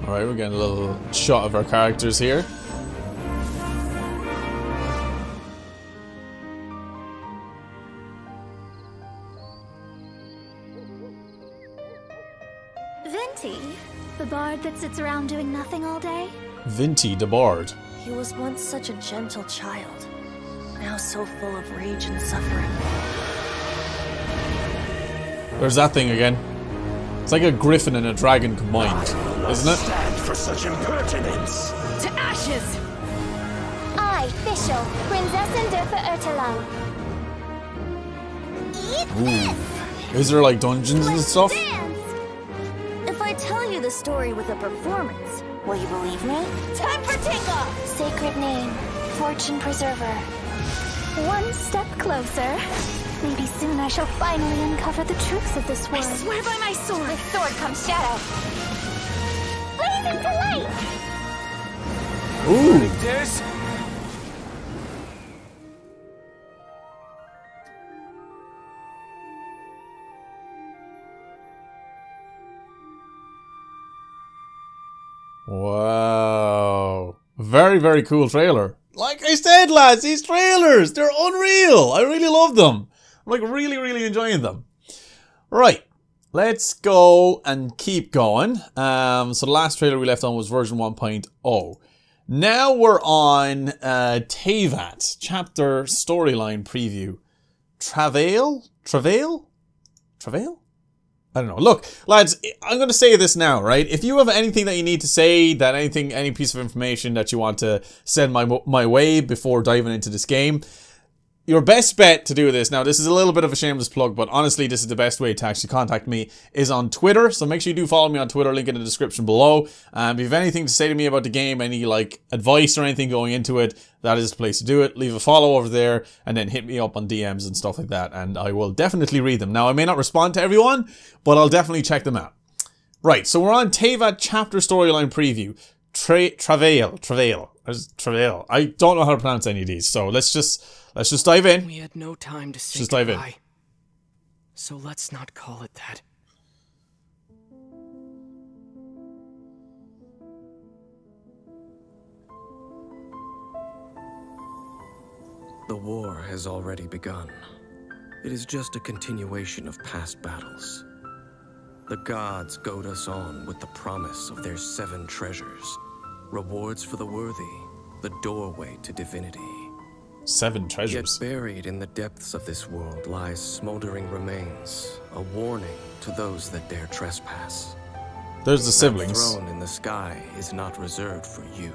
All right, we're getting a little shot of our characters here. That sits around doing nothing all day? Vinti the Bard. He was once such a gentle child, now so full of rage and suffering. There's that thing again. It's like a griffin and a dragon combined, isn't it? Stand for such impertinence. To ashes! I, Fischl, Princess Enderfa Ertalan. Ooh. Is there like dungeons and stuff? Tell you the story with a performance. Will you believe me? Time for takeoff! Sacred name, fortune preserver. One step closer. Maybe soon I shall finally uncover the truth of this world. I swear by my sword. With sword comes shadow. Blazing to light! Ooh! There's... Wow. Very, very cool trailer. Like I said, lads, these trailers, they're unreal. I really love them. I'm like really, really enjoying them. Right. Let's go and keep going. So the last trailer we left on was version 1.0. Now we're on Teyvat, chapter storyline preview. Travail? Travail? Travail? I don't know. Look, lads, I'm going to say this now, right? If you have anything that you need to say, that anything, any piece of information that you want to send my way before diving into this game, your best bet to do this, now this is a little bit of a shameless plug, but honestly this is the best way to actually contact me, is on Twitter. So make sure you do follow me on Twitter, link in the description below. If you have anything to say to me about the game, any like advice or anything going into it, that is the place to do it. Leave a follow over there and then hit me up on DMs and stuff like that. And I will definitely read them. Now, I may not respond to everyone, but I'll definitely check them out. Right, so we're on Teyvat Chapter Storyline Preview. Travail. I don't know how to pronounce any of these, so let's just dive in. We had no time to say goodbye. Dive in. So let's not call it that. The war has already begun. It is just a continuation of past battles. The gods goad us on with the promise of their 7 treasures. Rewards for the worthy, the doorway to divinity. 7 treasures. Yet buried in the depths of this world lies smoldering remains, a warning to those that dare trespass. There's the siblings. The throne in the sky is not reserved for you.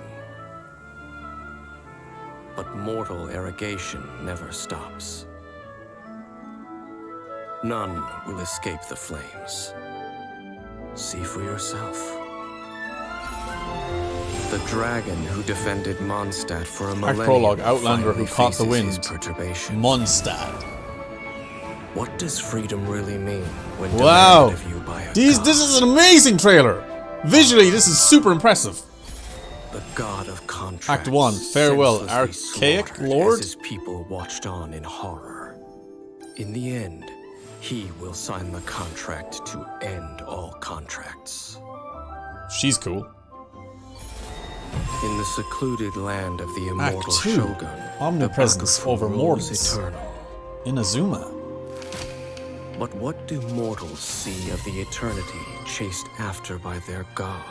But mortal arrogation never stops. None will escape the flames. See for yourself. The dragon who defended Mondstadt for a millennium. Prologue, Outlander who caught the wind. Perturbation. Mondstadt. What does freedom really mean when demanded of you by a god? This is an amazing trailer. Visually, this is super impressive. The god of contracts. Act 1. Farewell, archaic lord. As his people watched on in horror. In the end, he will sign the contract to end all contracts. She's cool. In the secluded land of the immortal Shogun, omnipresence over mortals. Eternal. Inazuma. But what do mortals see of the eternity chased after by their god?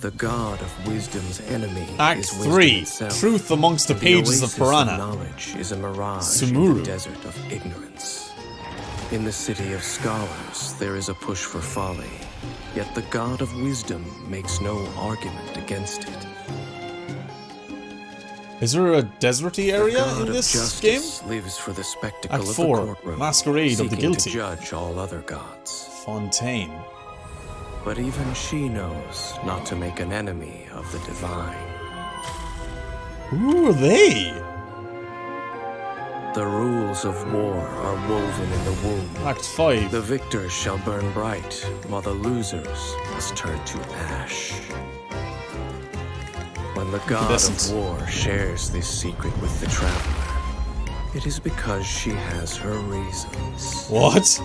The god of wisdom's enemy. Act 3. Truth amongst the pages of Piranha. Knowledge is a mirage. Sumuru. In the desert of ignorance. In the city of scholars, there is a push for folly. Yet the god of wisdom makes no argument against it. Is there a deserty area in this game? Lives for the spectacle Act 4. Of the courtroom, masquerade of the guilty. To judge all other gods. Fontaine. But even she knows not to make an enemy of the divine. Who are they? The rules of war are woven in the womb. Act 5. The victors shall burn bright, while the losers must turn to ash. When the god of war shares this secret with the traveler, it is because she has her reasons. What?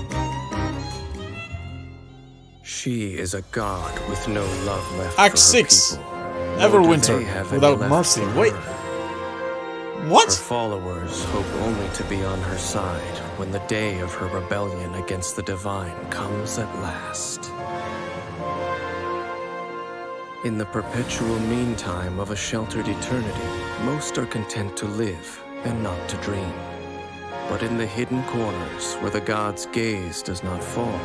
She is a god with no love left. Act 6. Everwinter, without mercy. Wait. What? Her followers hope only to be on her side when the day of her rebellion against the divine comes at last. In the perpetual meantime of a sheltered eternity, most are content to live and not to dream. But in the hidden corners where the god's gaze does not fall,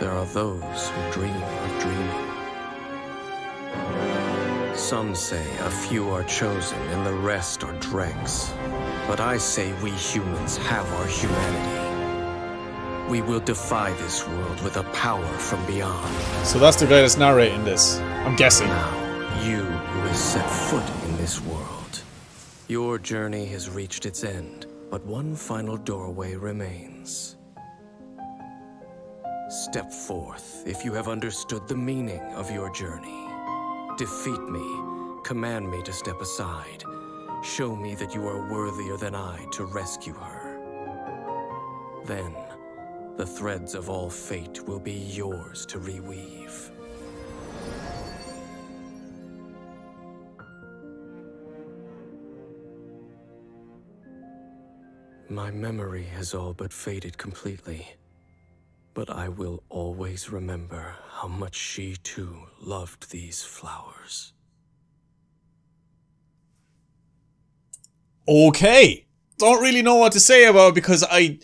there are those who dream of dreaming. Some say a few are chosen and the rest are dregs. But I say we humans have our humanity. We will defy this world with a power from beyond. So that's the guy that's narrating this, I'm guessing. Now, you who has set foot in this world. Your journey has reached its end, but one final doorway remains. Step forth if you have understood the meaning of your journey. Defeat me, command me to step aside. Show me that you are worthier than I to rescue her. Then, the threads of all fate will be yours to reweave. My memory has all but faded completely. But I will always remember how much she, too, loved these flowers. Okay. Don't really know what to say about it because I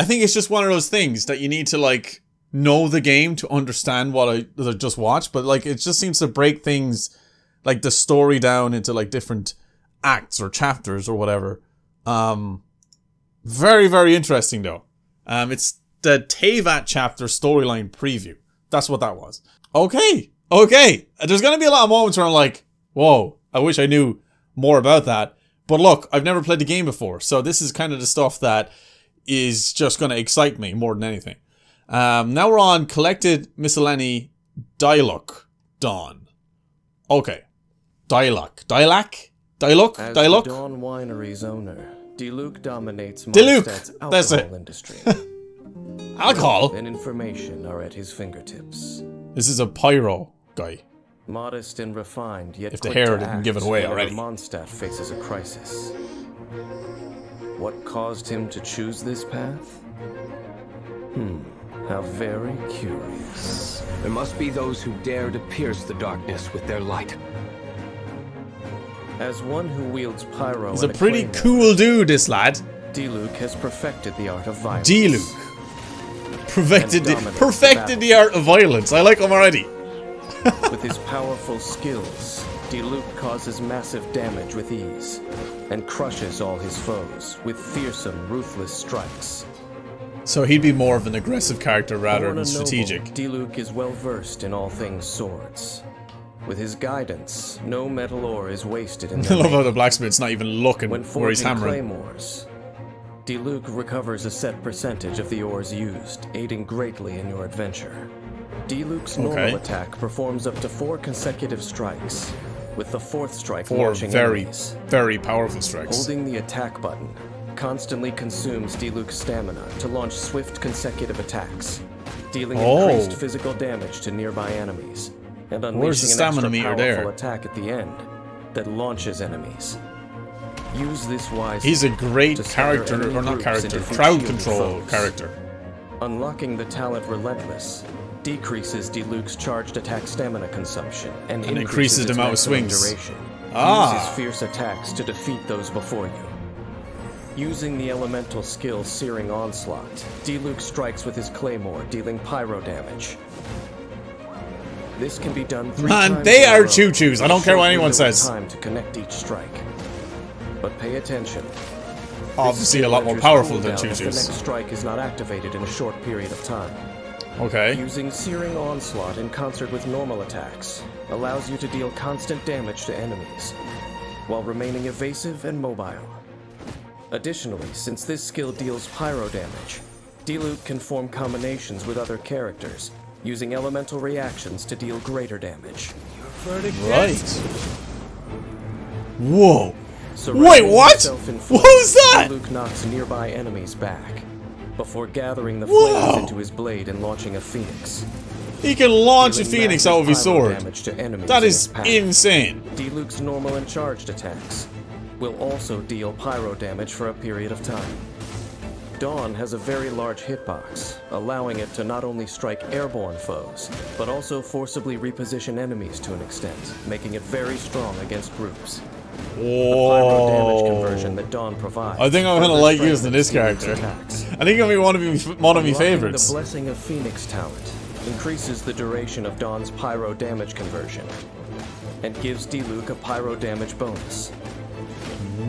think it's just one of those things that you need to, like, know the game to understand what I just watched. But, like, it just seems to break things, like, the story down into, like, different acts or chapters or whatever. Very, very interesting, though. It's the Teyvat chapter storyline preview. That's what that was. Okay. Okay. There's going to be a lot of moments where I'm like, whoa, I wish I knew more about that. But look, I've never played the game before. So this is kind of the stuff that is just going to excite me more than anything. Now we're on Collected Miscellany Dialog Dawn. Okay. Dialog? As Dialog? The Dawn Winery's owner. Diluc dominates Mondstadt's alcohol industry. Alcohol and information are at his fingertips. This is a pyro guy. Modest and refined, yet if the hair didn't give it away already. Mondstadt faces a crisis. What caused him to choose this path? How very curious. There must be those who dare to pierce the darkness with their light. As one who wields pyro, he's a pretty cool dude, this lad. Diluc has perfected the art of violence. Perfected the art of violence. I like him already. With his powerful skills, Diluc causes massive damage with ease, and crushes all his foes with fearsome, ruthless strikes. So he'd be more of an aggressive character rather than strategic. Diluc is well versed in all things swords. With his guidance, no metal ore is wasted in the I love how the blacksmith's not even looking where he's hammering. Diluc recovers a set percentage of the ores used, aiding greatly in your adventure. D-Luke's normal attack performs up to 4 consecutive strikes, with the 4th strike launching enemies. 4 very powerful strikes. Holding the attack button constantly consumes D-Luke's stamina to launch swift consecutive attacks, dealing increased physical damage to nearby enemies, and unleashing an extra powerful attack at the end that launches enemies. Use this wisely. He's a great character, or not character, crowd control character. Unlocking the talent Relentless decreases D-Luke's charged attack stamina consumption and increases the amount of swings. Duration. Uses fierce attacks to defeat those before you. Using the elemental skill Searing Onslaught, D-Luke strikes with his claymore, dealing pyro damage. This can be done 3 times. Man, they are choo-choos. I don't care what anyone says. Time to connect each strike. But pay attention. Obviously a lot more powerful than choo-choos. The next strike is not activated in a short period of time. Okay. Using Searing Onslaught in concert with normal attacks allows you to deal constant damage to enemies while remaining evasive and mobile. Additionally, since this skill deals pyro damage, D-Luke can form combinations with other characters, using elemental reactions to deal greater damage. Whoa. Wait, what? What was that? D-Luke knocks nearby enemies back, before gathering the flames into his blade and launching a phoenix. He can launch a phoenix out of his sword. That is insane. D-Luke's normal and charged attacks will also deal pyro damage for a period of time. Dawn has a very large hitbox, allowing it to not only strike airborne foes, but also forcibly reposition enemies to an extent, making it very strong against groups. The pyro damage conversion that Dawn provides. I think I'm gonna like using this character. I think it'll be one of my favorites. The Blessing of Phoenix talent increases the duration of Dawn's pyro damage conversion, and gives D-Luke a pyro damage bonus.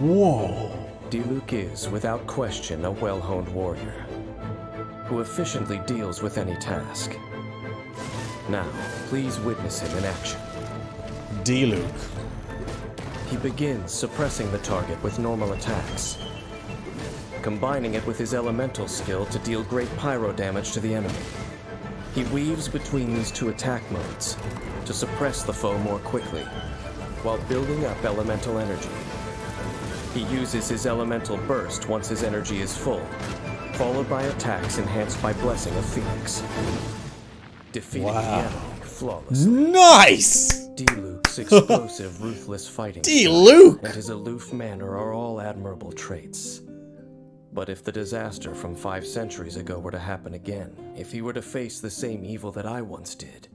Whoa. D-Luke is, without question, a well-honed warrior who efficiently deals with any task. Now, please witness him in action. D-Luke. He begins suppressing the target with normal attacks, combining it with his elemental skill to deal great pyro damage to the enemy. He weaves between these 2 attack modes to suppress the foe more quickly, while building up elemental energy. He uses his elemental burst once his energy is full, followed by attacks enhanced by Blessing of Phoenix. Defeating the enemy flawlessly. Nice! D-Luke's explosive, ruthless fighting D-Luke and his aloof manner are all admirable traits. But if the disaster from 5 centuries ago were to happen again, if he were to face the same evil that I once did,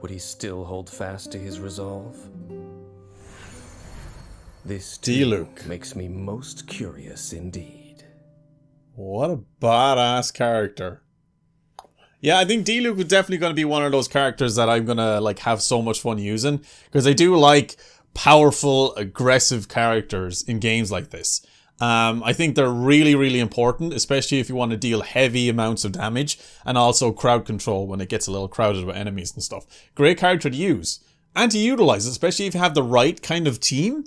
would he still hold fast to his resolve? This D-Luke makes me most curious indeed. What a badass character. Yeah, I think D-Luke is definitely going to be one of those characters that I'm going to like have so much fun using, because I do like powerful, aggressive characters in games like this. I think they're really, really important, especially if you want to deal heavy amounts of damage, and also crowd control when it gets a little crowded with enemies and stuff. Great character to use and to utilize, especially if you have the right kind of team.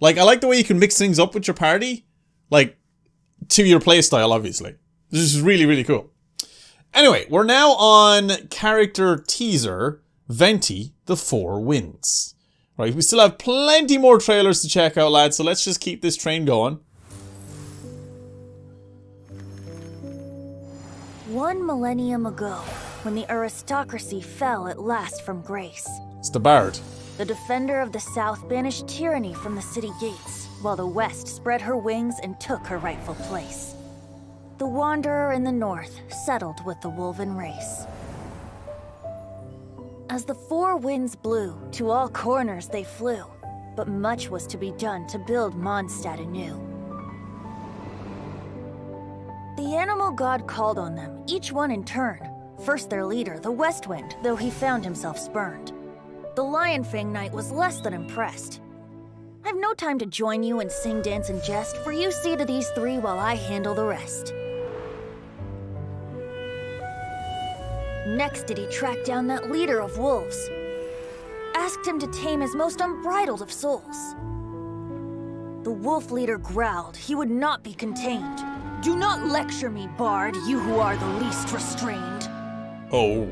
Like, I like the way you can mix things up with your party, like, to your playstyle, obviously. This is really, really cool. Anyway, we're now on character teaser, Venti, the 4 Winds. Right, we still have plenty more trailers to check out, lads, so let's just keep this train going. One millennium ago, when the aristocracy fell at last from grace. It's the Bard. The defender of the South banished tyranny from the city gates, while the West spread her wings and took her rightful place. The Wanderer in the North settled with the Wolven race. As the 4 Winds blew, to all corners they flew, but much was to be done to build Mondstadt anew. The animal god called on them, each one in turn. First their leader, the Westwind, though he found himself spurned. The Lionfang Knight was less than impressed. I've no time to join you in sing, dance, and jest, for you see to these 3 while I handle the rest. Next did he track down that leader of wolves. Asked him to tame his most unbridled of souls. The wolf leader growled he would not be contained. Do not lecture me, Bard, you who are the least restrained. Oh.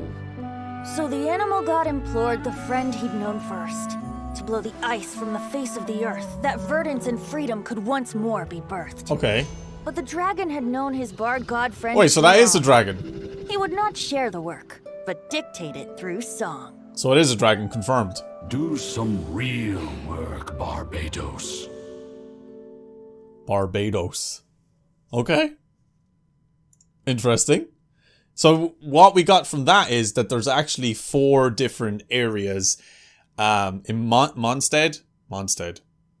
So the animal god implored the friend he'd known first to blow the ice from the face of the earth, that verdance and freedom could once more be birthed. Okay. But the dragon had known his bard god friend. Wait, so that is the dragon. He would not share the work, but dictate it through song. So it is a dragon, confirmed. Do some real work, Barbados. Barbados. Okay. Interesting. So what we got from that is that there's actually 4 different areas in Mondstadt.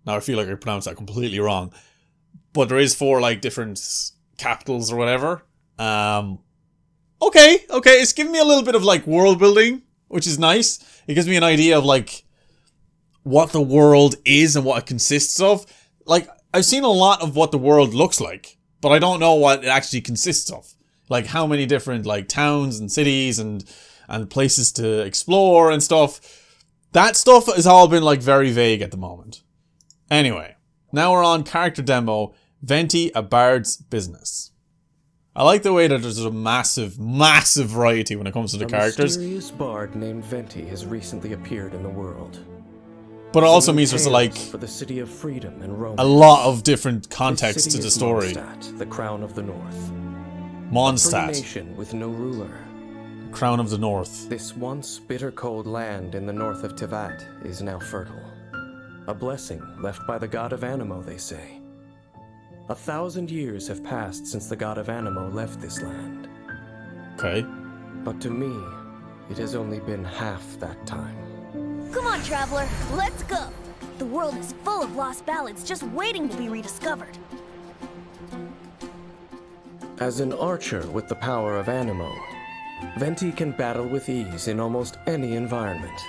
Now I feel like I pronounced that completely wrong. But there is 4 like different capitals or whatever. Okay, it's giving me a little bit of like world building, which is nice. It gives me an idea of like what the world is and what it consists of. Like I've seen a lot of what the world looks like, but I don't know what it actually consists of. Like how many different like towns and cities and places to explore and stuff. That stuff has all been like very vague at the moment. Anyway, now we're on character demo, Venti, a bard's business. I like the way that there's a massive, massive variety when it comes to the characters. A mysterious bard named Venti has recently appeared in the world. But it also means there's like for the city of freedom and romance. A lot of different contexts to the story. Mondstadt, the crown of the north. Mondstadt. A nation with no ruler. Crown of the north. This once bitter cold land in the north of Tevat is now fertile. A blessing left by the god of Anemo, they say. 1,000 years have passed since the god of Anemo left this land. Okay. But to me, it has only been half that time. Come on, traveler, let's go. The world is full of lost ballads just waiting to be rediscovered. As an archer with the power of Anemo, Venti can battle with ease in almost any environment.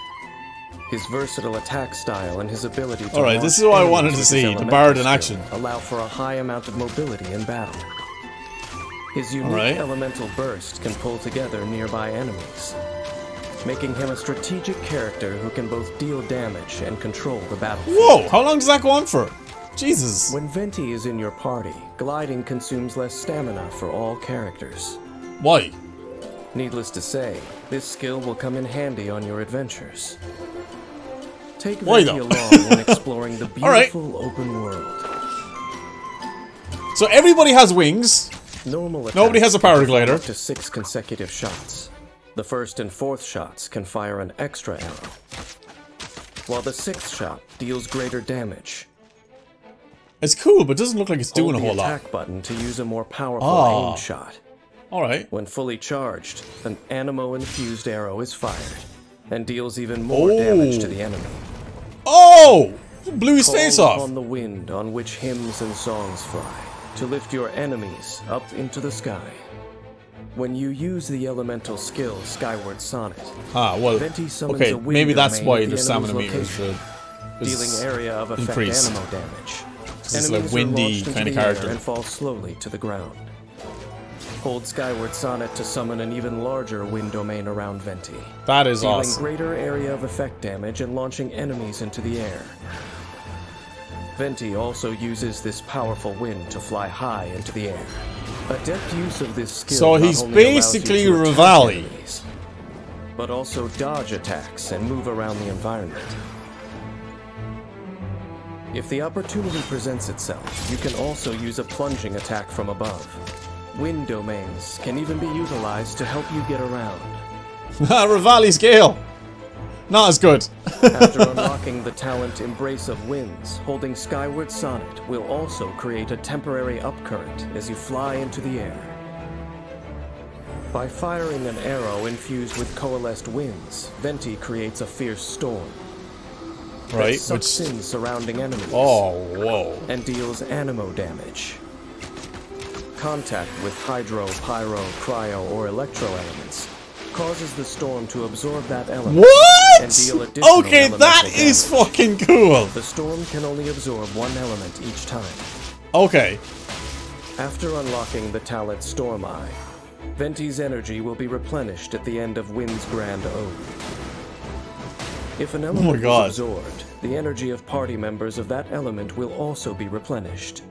His versatile attack style and his ability to Alright, this is what I wanted to see, the bard in action. Allow for a high amount of mobility in battle. His unique elemental burst can pull together nearby enemies, making him a strategic character who can both deal damage and control the battlefield. Whoa, how long does that go on for? Jesus. When Venti is in your party, gliding consumes less stamina for all characters. Why? Needless to say, this skill will come in handy on your adventures. Take Venti along when exploring the beautiful open world. So everybody has wings. Nobody has a power glider. Up to 6 consecutive shots. The first and 4th shots can fire an extra arrow, while the 6th shot deals greater damage. It's cool, but it doesn't look like it's doing a whole lot. Hold the attack button to use a more powerful aim shot. Alright. When fully charged, an Anemo-infused arrow is fired and deals even more damage to the enemy. Oh! He blew his face off! Call upon the wind on which hymns and songs fly to lift your enemies up into the sky. When you use the elemental skill Skyward Sonnet, Venti summons a wind maybe that's why the stamina meter is dealing area of effect Anemo damage. It's like a windy kind of character. And fall slowly to the ground. Hold Skyward Sonnet to summon an even larger wind domain around Venti. That is awesome. Dealing greater area of effect damage and launching enemies into the air. Venti also uses this powerful wind to fly high into the air. Adept use of this skill. So he's basically Revali, but also dodge attacks and move around the environment. If the opportunity presents itself, you can also use a plunging attack from above. Wind domains can even be utilized to help you get around. Revali scale! Not as good. After unlocking the talent Embrace of Winds, holding Skyward Sonnet will also create a temporary upcurrent as you fly into the air. By firing an arrow infused with coalesced winds, Venti creates a fierce storm. Right, sucks in surrounding enemies. And deals Anemo damage. Contact with Hydro, Pyro, Cryo, or Electro elements causes the storm to absorb that element. What? And deal additional that damage. Is fucking cool. The storm can only absorb one element each time. Okay. After unlocking the talent Storm Eye, Venti's energy will be replenished at the end of Wind's Grand Ode. If an element is absorbed, the energy of party members of that element will also be replenished.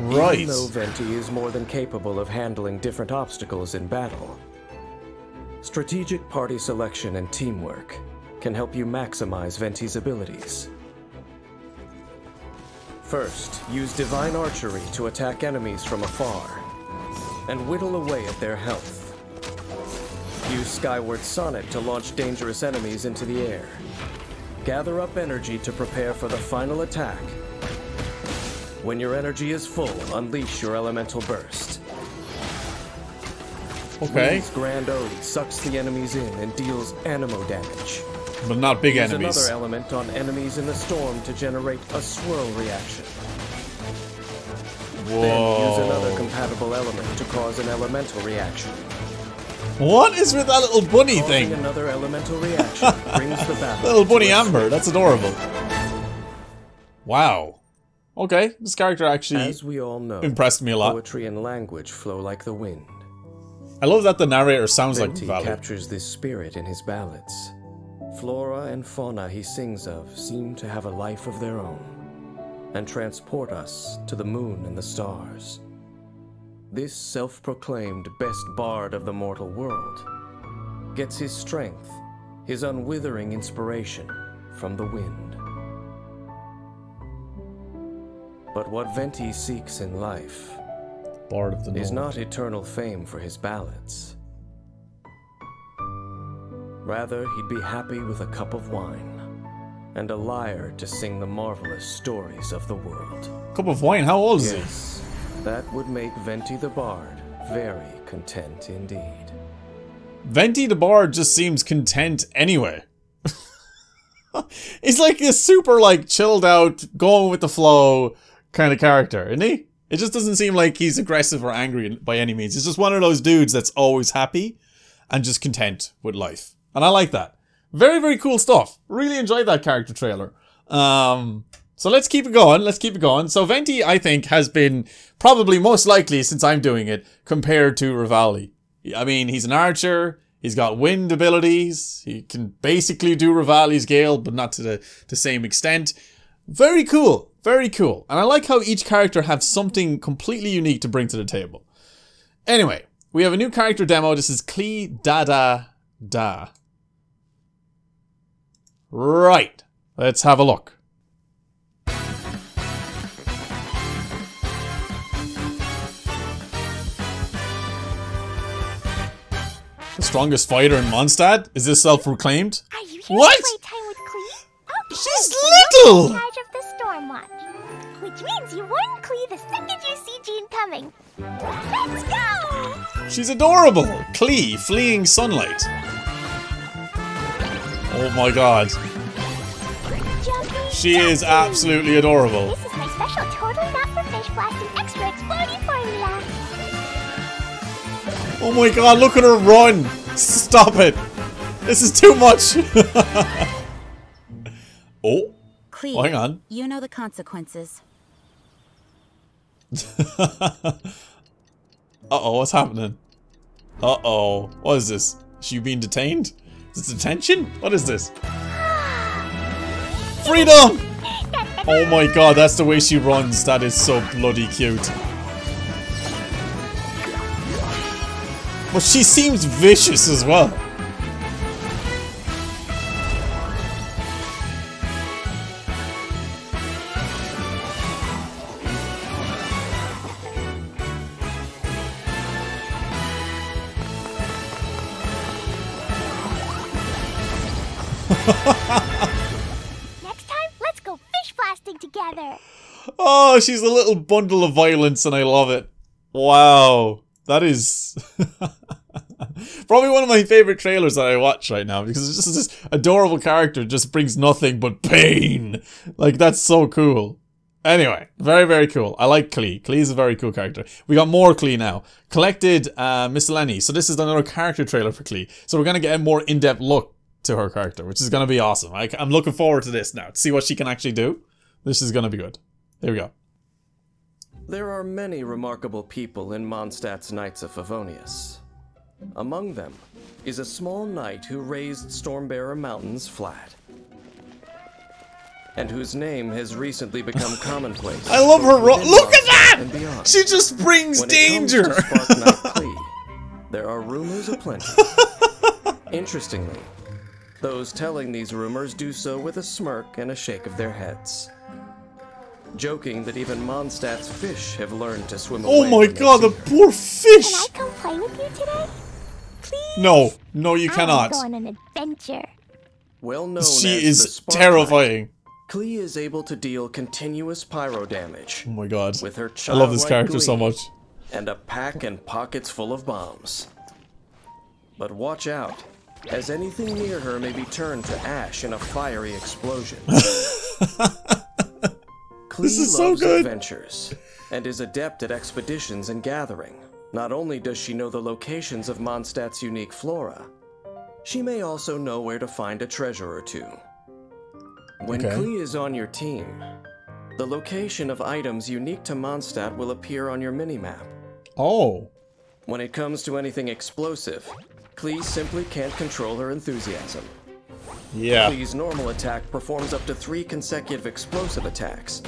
Right. Even though Venti is more than capable of handling different obstacles in battle, Strategic party selection and teamwork can help you maximize Venti's abilities. First, use Divine Archery to attack enemies from afar and whittle away at their health. Use Skyward Sonnet to launch dangerous enemies into the air. Gather up energy to prepare for the final attack. When your energy is full, unleash your Elemental Burst. Okay. Lee's Grand Ode sucks the enemies in and deals animo damage. But not big enemies. Use another element on enemies in the storm to generate a swirl reaction. Whoa. Then use another compatible element to cause an elemental reaction. What is with that little bunny thing? Another elemental reaction brings the battle. Little bunny Amber, that's adorable. Wow. Okay, this character actually, as we all know, impressed me a lot. Poetry and language flow like the wind. I love that the narrator sounds like Venti captures this spirit in his ballads. Flora and fauna he sings of seem to have a life of their own and transport us to the moon and the stars. This self-proclaimed best bard of the mortal world gets his strength, his unwithering inspiration from the wind. But what Venti seeks in life is not eternal fame for his ballads. Rather, he'd be happy with a cup of wine and a lyre to sing the marvelous stories of the world. Cup of wine? How old is he? Yes. That would make Venti the Bard very content indeed. Venti the Bard just seems content anyway. He's like a super chilled out, going with the flow kind of character, isn't he? It just doesn't seem like he's aggressive or angry by any means. He's just one of those dudes that's always happy and just content with life. And I like that. Very, very cool stuff. Really enjoyed that character trailer. So let's keep it going, So Venti, I think, has been probably most likely, since I'm doing it, compared to Rivali. I mean, he's an archer, he's got wind abilities, he can basically do Rivali's Gale, but not to the same extent. Very cool, very cool. And I like how each character has something completely unique to bring to the table. Anyway, we have a new character demo. This is Klee Da. Right, let's have a look. The strongest fighter in Mondstadt? Is this self-proclaimed? Are you here to play time with Klee? Okay, she's little! In charge of the Stormwatch, which means you warn Klee the second you see Jean coming. Let's go! She's adorable! Klee, fleeing sunlight. Oh my god. She is absolutely adorable. This is my special totally not for fish blast and extra exploding formula. Oh my god, look at her run! Stop it! This is too much! Oh. Klee, oh, hang on. You know the consequences. Uh-oh, what's happening? Uh-oh. What is this? Is she being detained? Is this detention? What is this? Freedom! Oh my god, that's the way she runs. That is so bloody cute. But she seems vicious as well. Next time, let's go fish blasting together. Oh, she's a little bundle of violence and I love it. Wow. That is probably one of my favorite trailers that I watch right now, because it's just this adorable character just brings nothing but pain. Like, that's so cool. Anyway, very, very cool. I like Klee. Klee is a very cool character. We got more Klee now. Collected Miscellany. So this is another character trailer for Klee. So we're going to get a more in-depth look to her character, which is going to be awesome. I'm looking forward to this now, to see what she can actually do. This is going to be good. Here we go. There are many remarkable people in Mondstadt's Knights of Favonius. Among them is a small knight who raised Stormbearer Mountain's flat, and whose name has recently become commonplace. I love her. Look at that! She just brings danger. When it comes to Spark Knight Klee, there are rumors aplenty. Interestingly, those telling these rumors do so with a smirk and a shake of their heads, joking that even Mondstadt's fish have learned to swim away. Oh my god, the poor fish! Can I come play with you today? Please? No, no, you cannot. I'm going on an adventure. Well known as the Spotlight, she is terrifying. Klee is able to deal continuous pyro damage. Oh my god. With her childlike I love this character glee, so much. And a pack and pockets full of bombs. But watch out, as anything near her may be turned to ash in a fiery explosion. Klee this is loves so good. Adventures and is adept at expeditions and gathering. Not only does she know the locations of Mondstadt's unique flora, she may also know where to find a treasure or two. When Klee is on your team, the location of items unique to Mondstadt will appear on your minimap. Oh. When it comes to anything explosive, Klee simply can't control her enthusiasm. Yeah. Klee's normal attack performs up to 3 consecutive explosive attacks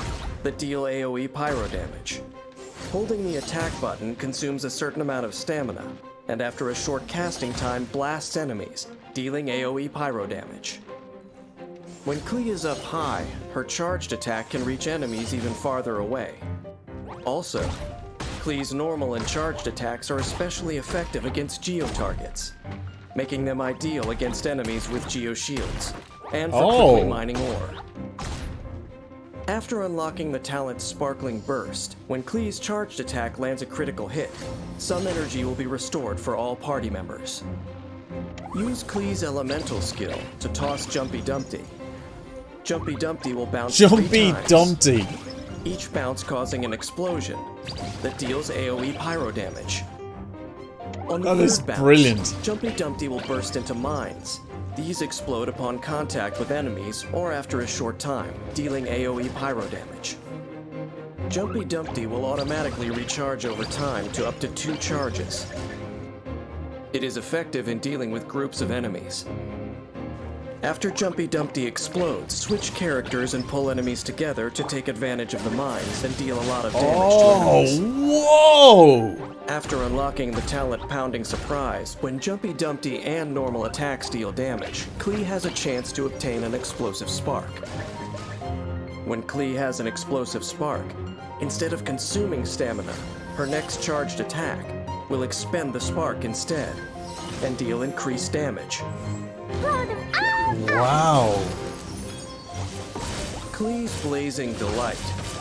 that deal AoE pyro damage. Holding the attack button consumes a certain amount of stamina, and after a short casting time blasts enemies, dealing AoE pyro damage. When Klee is up high, her charged attack can reach enemies even farther away. Also, Klee's normal and charged attacks are especially effective against geo-targets, making them ideal against enemies with geo-shields, and for quickly mining ore. After unlocking the talent Sparkling Burst, when Klee's charged attack lands a critical hit, some energy will be restored for all party members. Use Klee's elemental skill to toss Jumpy Dumpty. Jumpy Dumpty will bounce 3 times. Each bounce causing an explosion that deals AoE pyro damage. On the third bounce, brilliant. Jumpy Dumpty will burst into mines. These explode upon contact with enemies or after a short time, dealing AoE pyro damage. Jumpy Dumpty will automatically recharge over time to up to 2 charges. It is effective in dealing with groups of enemies. After Jumpy Dumpty explodes, switch characters and pull enemies together to take advantage of the mines and deal a lot of damage to enemies. Whoa! After unlocking the talent Pounding Surprise, when Jumpy Dumpty and normal attacks deal damage, Klee has a chance to obtain an explosive spark. When Klee has an explosive spark, instead of consuming stamina, her next charged attack will expend the spark instead and deal increased damage. Wow. Klee's Blazing Delight,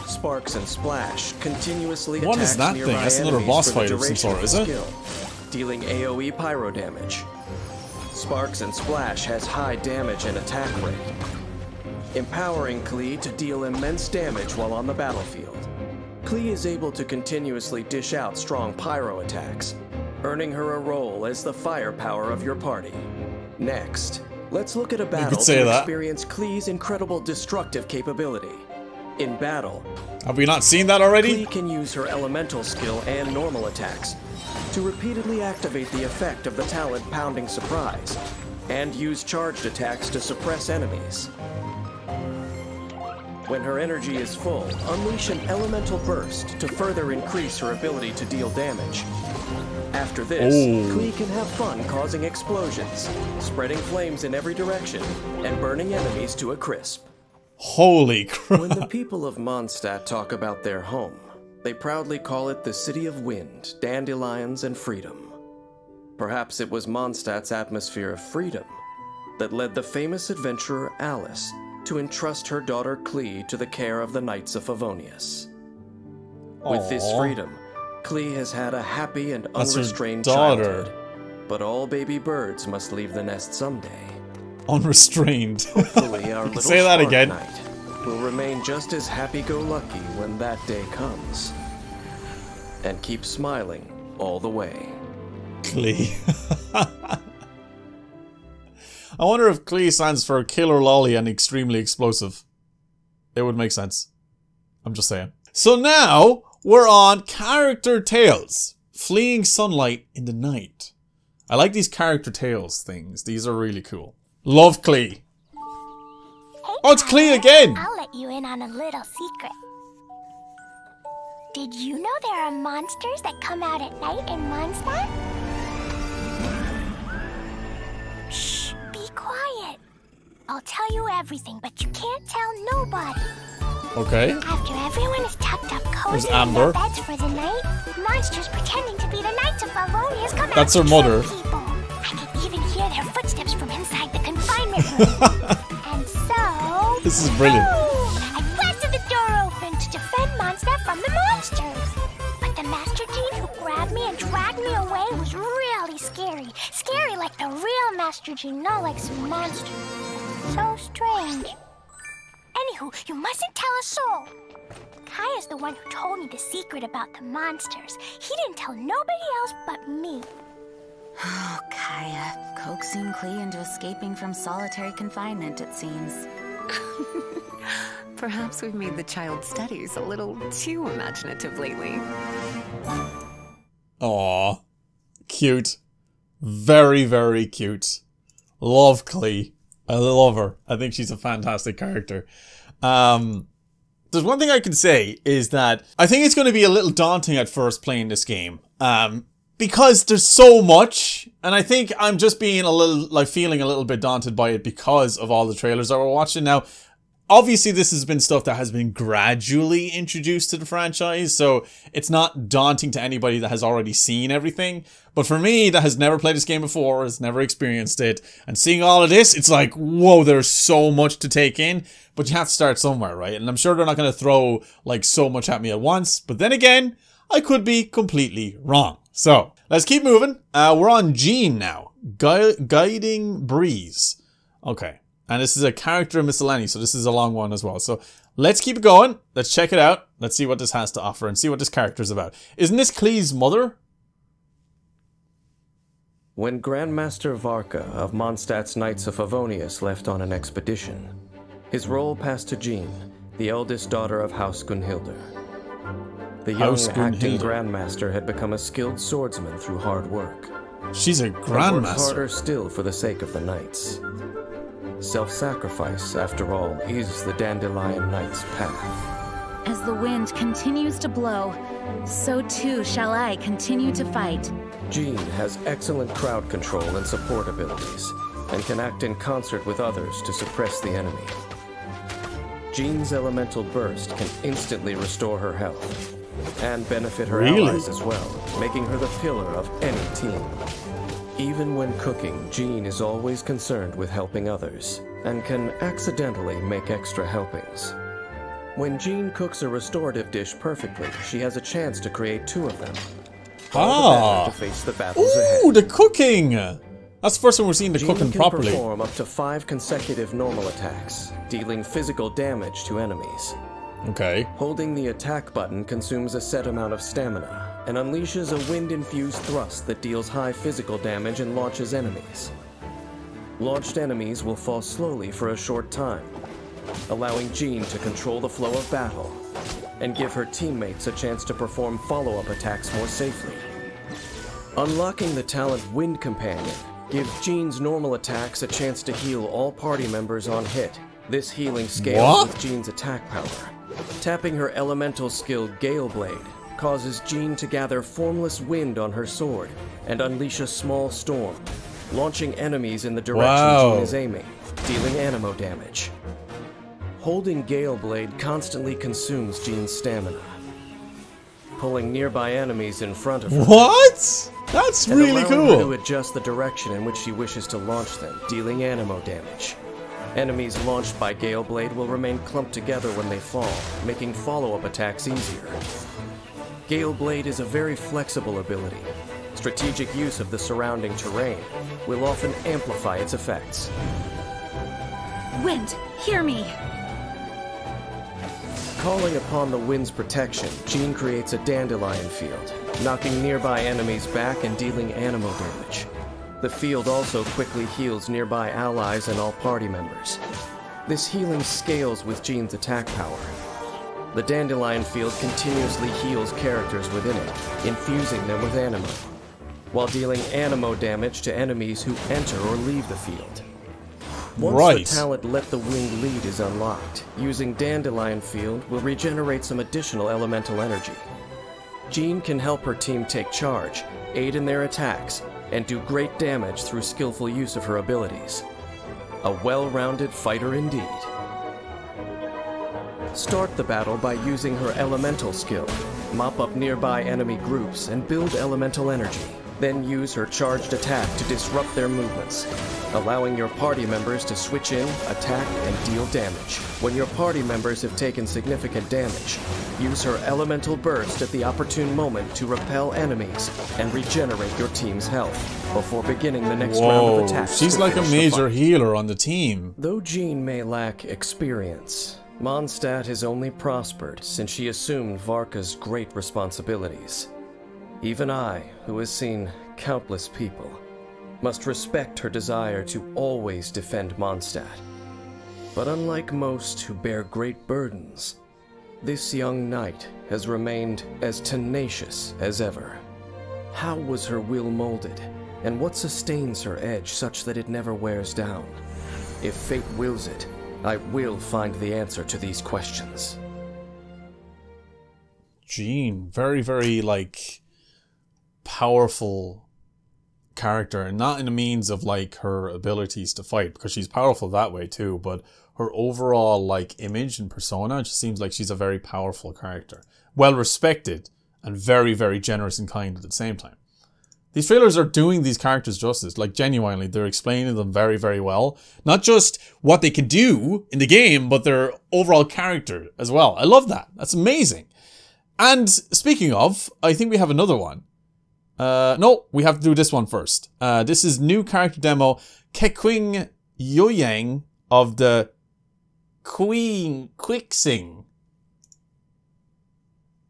Sparks and Splash continuously attacks nearby enemies. What is that thing? That's another boss fight of some sort, is it? Dealing AoE pyro damage. Sparks and Splash has high damage and attack rate, empowering Klee to deal immense damage while on the battlefield. Klee is able to continuously dish out strong pyro attacks, earning her a role as the firepower of your party. Next, let's look at a battle to experience Klee's incredible destructive capability. In battle, have we not seen that already? Klee can use her elemental skill and normal attacks to repeatedly activate the effect of the talent Pounding Surprise and use charged attacks to suppress enemies. When her energy is full, unleash an elemental burst to further increase her ability to deal damage. After this, Klee can have fun causing explosions, spreading flames in every direction, and burning enemies to a crisp. Holy crap! When the people of Mondstadt talk about their home, they proudly call it the City of Wind, Dandelions, and Freedom. Perhaps it was Mondstadt's atmosphere of freedom that led the famous adventurer Alice to entrust her daughter Klee to the care of the Knights of Favonius. With this freedom, Klee has had a happy and unrestrained childhood. But all baby birds must leave the nest someday. Unrestrained. Hopefully our little Knight will remain just as happy-go-lucky when that day comes. And keep smiling all the way. Klee. I wonder if Klee stands for Killer Lolly and Extremely Explosive. It would make sense. I'm just saying. So now, we're on character tales. Fleeing sunlight in the night. I like these character tales things. These are really cool. Love Klee. Hey, it's Klee again! I'll let you in on a little secret. Did you know there are monsters that come out at night in Mondstadt? I'll tell you everything, but you can't tell nobody. Okay. After everyone is tucked up cozy in their beds for the night, monsters pretending to be the Knights of Favonius come out to kill people. I can even hear their footsteps from inside the confinement room. And so... This is brilliant. I blasted the door open to defend Mondstadt from the monsters. But the Master Gene who grabbed me and dragged me away was really scary. Scary like the real Master Gene, not like some monster. So strange. Anywho, you mustn't tell a soul. Kai is the one who told me the secret about the monsters. He didn't tell nobody else but me. Oh, Kaya, coaxing Klee into escaping from solitary confinement, it seems. Perhaps we've made the child's studies a little too imaginative lately. Aww. Cute. Very, very cute. Love Klee. I love her. I think she's a fantastic character. There's one thing I can say is that I think it's going to be a little daunting at first playing this game. Because there's so much, and I think I'm just being a little, like, feeling a little bit daunted by it because of all the trailers that we're watching now. Obviously, this has been stuff that has been gradually introduced to the franchise, so it's not daunting to anybody that has already seen everything. But for me, that has never played this game before, has never experienced it, and seeing all of this, it's like, whoa, there's so much to take in. But you have to start somewhere, right? And I'm sure they're not going to throw, like, so much at me at once. But then again, I could be completely wrong. So, let's keep moving. We're on Gene now. Guiding Breeze. Okay. And this is a character miscellany, so this is a long one as well. So let's keep it going. Let's check it out. Let's see what this has to offer and see what this character is about. Isn't this Klee's mother? When Grandmaster Varka of Mondstadt's Knights of Favonius left on an expedition, his role passed to Jean, the eldest daughter of House Gunhildr. The young acting Grandmaster had become a skilled swordsman through hard work. She's a Grandmaster. Worked harder still for the sake of the Knights. Self-sacrifice, after all, is the Dandelion Knight's path. As the wind continues to blow, so too shall I continue to fight. Jean has excellent crowd control and support abilities, and can act in concert with others to suppress the enemy. Jean's elemental burst can instantly restore her health, and benefit her allies as well, making her the pillar of any team. Even when cooking, Jean is always concerned with helping others, and can accidentally make extra helpings. When Jean cooks a restorative dish perfectly, she has a chance to create 2 of them. Ah! Ooh, the cooking! That's the first time we're seeing the cooking properly. Jean can perform up to 5 consecutive normal attacks, dealing physical damage to enemies. Okay. Holding the attack button consumes a set amount of stamina, and unleashes a wind-infused thrust that deals high physical damage and launches enemies. Launched enemies will fall slowly for a short time, allowing Jean to control the flow of battle, and give her teammates a chance to perform follow-up attacks more safely. Unlocking the talent Wind Companion gives Jean's normal attacks a chance to heal all party members on hit. This healing scales with Jean's attack power. Tapping her elemental skill Galeblade causes Jean to gather formless wind on her sword and unleash a small storm, launching enemies in the direction Jean is aiming, dealing animo damage. Holding Galeblade constantly consumes Jean's stamina, pulling nearby enemies in front of her. What? That's really cool. And allowing her to adjust the direction in which she wishes to launch them, dealing animo damage. Enemies launched by Galeblade will remain clumped together when they fall, making follow-up attacks easier. Galeblade is a very flexible ability. Strategic use of the surrounding terrain will often amplify its effects. Wind, hear me! Calling upon the wind's protection, Jean creates a dandelion field, knocking nearby enemies back and dealing animo damage. The field also quickly heals nearby allies and all party members. This healing scales with Jean's attack power. The Dandelion Field continuously heals characters within it, infusing them with animo, while dealing animo damage to enemies who enter or leave the field. Once the talent Let the Wind Lead is unlocked, using Dandelion Field will regenerate some additional elemental energy. Jean can help her team take charge, aid in their attacks, and do great damage through skillful use of her abilities. A well-rounded fighter indeed. Start the battle by using her elemental skill. Mop up nearby enemy groups and build elemental energy. Then use her charged attack to disrupt their movements, allowing your party members to switch in, attack, and deal damage. When your party members have taken significant damage, use her elemental burst at the opportune moment to repel enemies and regenerate your team's health before beginning the next round of attacks. She's like a major healer on the team. Though Jean may lack experience, Mondstadt has only prospered since she assumed Varka's great responsibilities. Even I, who has seen countless people, must respect her desire to always defend Mondstadt. But unlike most who bear great burdens, this young knight has remained as tenacious as ever. How was her will molded, and what sustains her edge such that it never wears down? If fate wills it, I will find the answer to these questions. Jean, very, very, like, powerful character, and not in the means of like her abilities to fight, because she's powerful that way too, but her overall like image and persona just seems like she's a very powerful character, well respected, and very, very generous and kind at the same time. These trailers are doing these characters justice, like genuinely. They're explaining them very, very well. Not just what they can do in the game, but their overall character as well. I love that. That's amazing. And speaking of, I think we have another one. No, we have to do this one first. This is new character demo, Keqing Youyang of the Queen Quixing.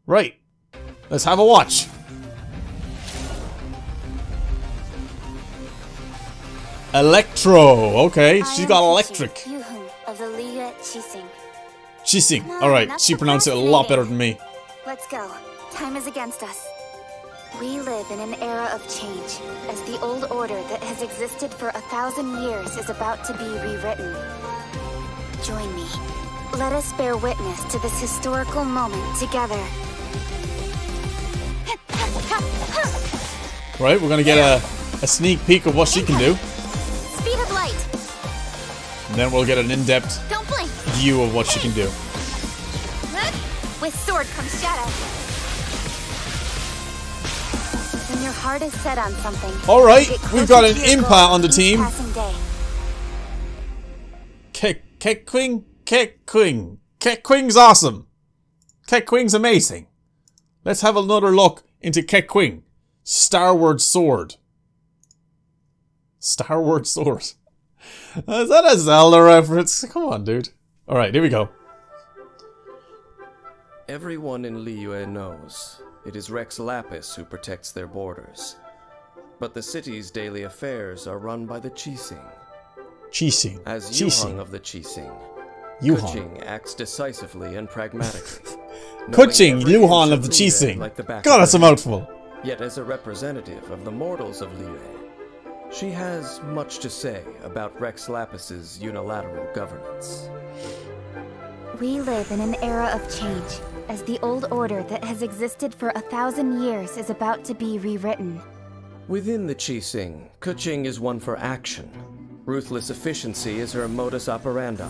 Right. Let's have a watch. Electro. Okay, she got electric. Yuhun of the League at Qixing. Qixing. All right, she pronounced it a lot better than me. Let's go. Time is against us. We live in an era of change, as the old order that has existed for 1,000 years is about to be rewritten. Join me. Let us bear witness to this historical moment together. Right, we're gonna get a sneak peek of what she can do. Speed of light. And then we'll get an in-depth view of what she can do. With sword comes shadow. When your heart is set on something. All right, we've got an impa on the team. Keqing's awesome. Keqing's amazing. Let's have another look into Keqing. Starward Sword. Starward Sword. Is that a Zelda reference? Come on, dude. All right, here we go. Everyone in Liyue knows. It is Rex Lapis who protects their borders. But the city's daily affairs are run by the Qixing. Qixing. As Yuhang of the Qixing, Kuching acts decisively and pragmatically. Kuching, Yuhang of the Qixing. God, that's a mouthful. Yet as a representative of the mortals of Liyue, she has much to say about Rex Lapis's unilateral governance. We live in an era of change, as the old order that has existed for 1,000 years is about to be rewritten. Within the Qixing, Kuching is one for action. Ruthless efficiency is her modus operandi.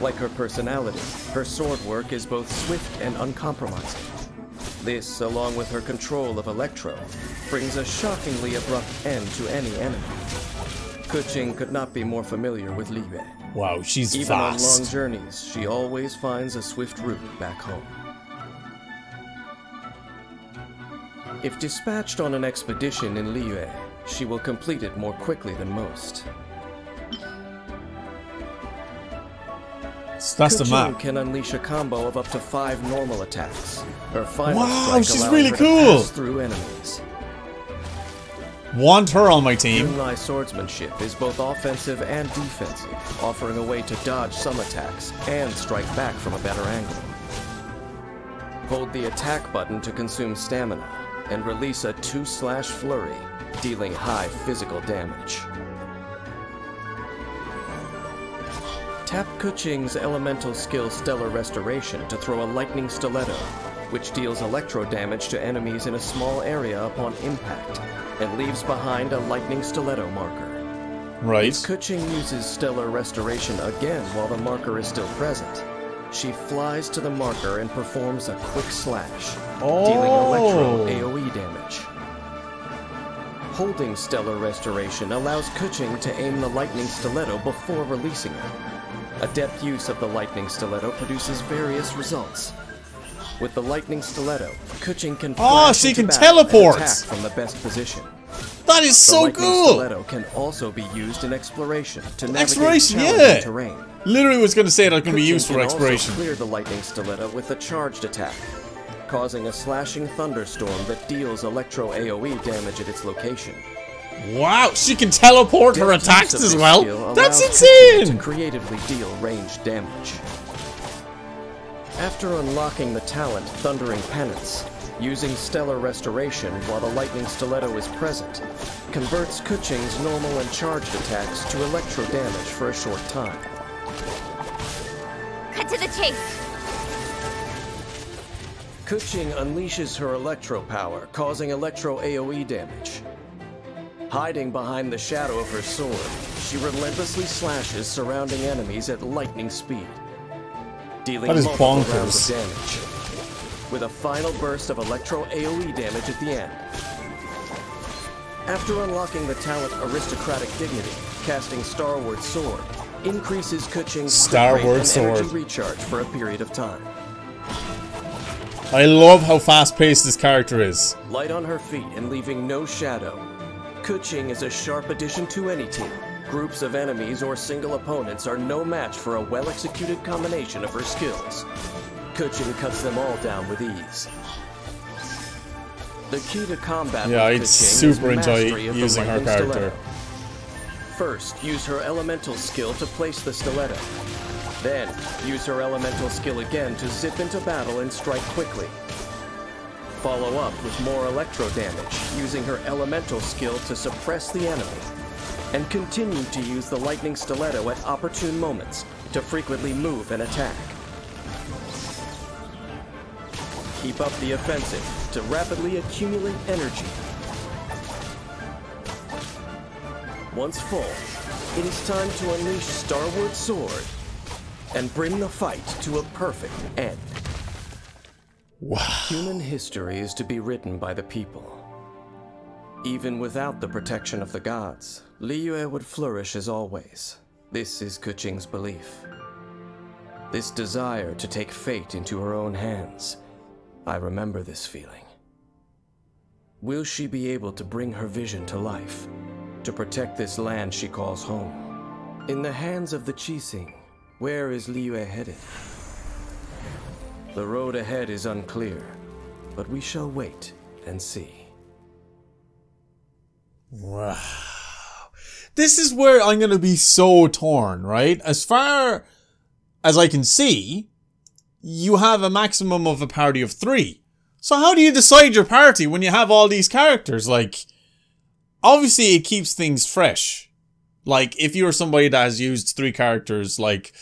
Like her personality, her sword work is both swift and uncompromising. This, along with her control of Electro, brings a shockingly abrupt end to any enemy. Kuching could not be more familiar with Liyue. Wow, she's even fast. Even on long journeys, she always finds a swift route back home. If dispatched on an expedition in Liyue, she will complete it more quickly than most. So that's the map. Kuching can unleash a combo of up to 5 normal attacks. Her final strike she's really cool. Pass through enemies. Want her on my team. Yunlai's swordsmanship is both offensive and defensive, offering a way to dodge some attacks and strike back from a better angle. Hold the attack button to consume stamina, and release a 2/ flurry, dealing high physical damage. Tap Kuching's elemental skill Stellar Restoration to throw a lightning stiletto, which deals electro damage to enemies in a small area upon impact, and leaves behind a lightning stiletto marker. Right. Kuching uses stellar restoration again while the marker is still present. She flies to the marker and performs a quick slash, dealing electro AoE damage. Holding stellar restoration allows Kuching to aim the lightning stiletto before releasing it. Adept use of the lightning stiletto produces various results. With the lightning stiletto, Kuching can attack from the best position. That is so cool! The lightning stiletto can also be used in exploration to navigate challenging terrain. Literally was going to say that can be used for exploration. Kuching can also clear the lightning stiletto with a charged attack, causing a slashing thunderstorm that deals electro AoE damage at its location. Wow, she can teleport her attacks as well. That's insane! To creatively deal range damage. After unlocking the talent Thundering Penance, using Stellar Restoration while the Lightning Stiletto is present, converts Kuching's normal and charged attacks to electro damage for a short time. Cut to the chase! Kuching unleashes her electro power, causing electro AoE damage. Hiding behind the shadow of her sword, she relentlessly slashes surrounding enemies at lightning speed, dealing multiple rounds of damage, with a final burst of electro AoE damage at the end. After unlocking the talent Aristocratic Dignity, casting Starward Sword increases Kuching's energy recharge for a period of time. I love how fast-paced this character is. Light on her feet and leaving no shadow, Kuching is a sharp addition to any team. Groups of enemies or single opponents are no match for a well-executed combination of her skills. Kuching cuts them all down with ease. The key to combat with Kuching is mastery of using her character. Stiletto. First, use her elemental skill to place the stiletto. Then, use her elemental skill again to zip into battle and strike quickly. Follow up with more electro damage, using her elemental skill to suppress the enemy. And continue to use the lightning stiletto at opportune moments to frequently move and attack. Keep up the offensive to rapidly accumulate energy. Once full, it is time to unleash Starward Sword and bring the fight to a perfect end. Wow. Human history is to be written by the people. Even without the protection of the gods, Liyue would flourish as always. This is Kuching's belief. This desire to take fate into her own hands. I remember this feeling. Will she be able to bring her vision to life, to protect this land she calls home? In the hands of the Qixing, where is Liyue headed? The road ahead is unclear, but we shall wait and see. Wow. This is where I'm going to be so torn, right? As far as I can see, you have a maximum of a party of 3. So how do you decide your party when you have all these characters? Like, obviously it keeps things fresh. Like, if you're somebody that has used 3 characters, like,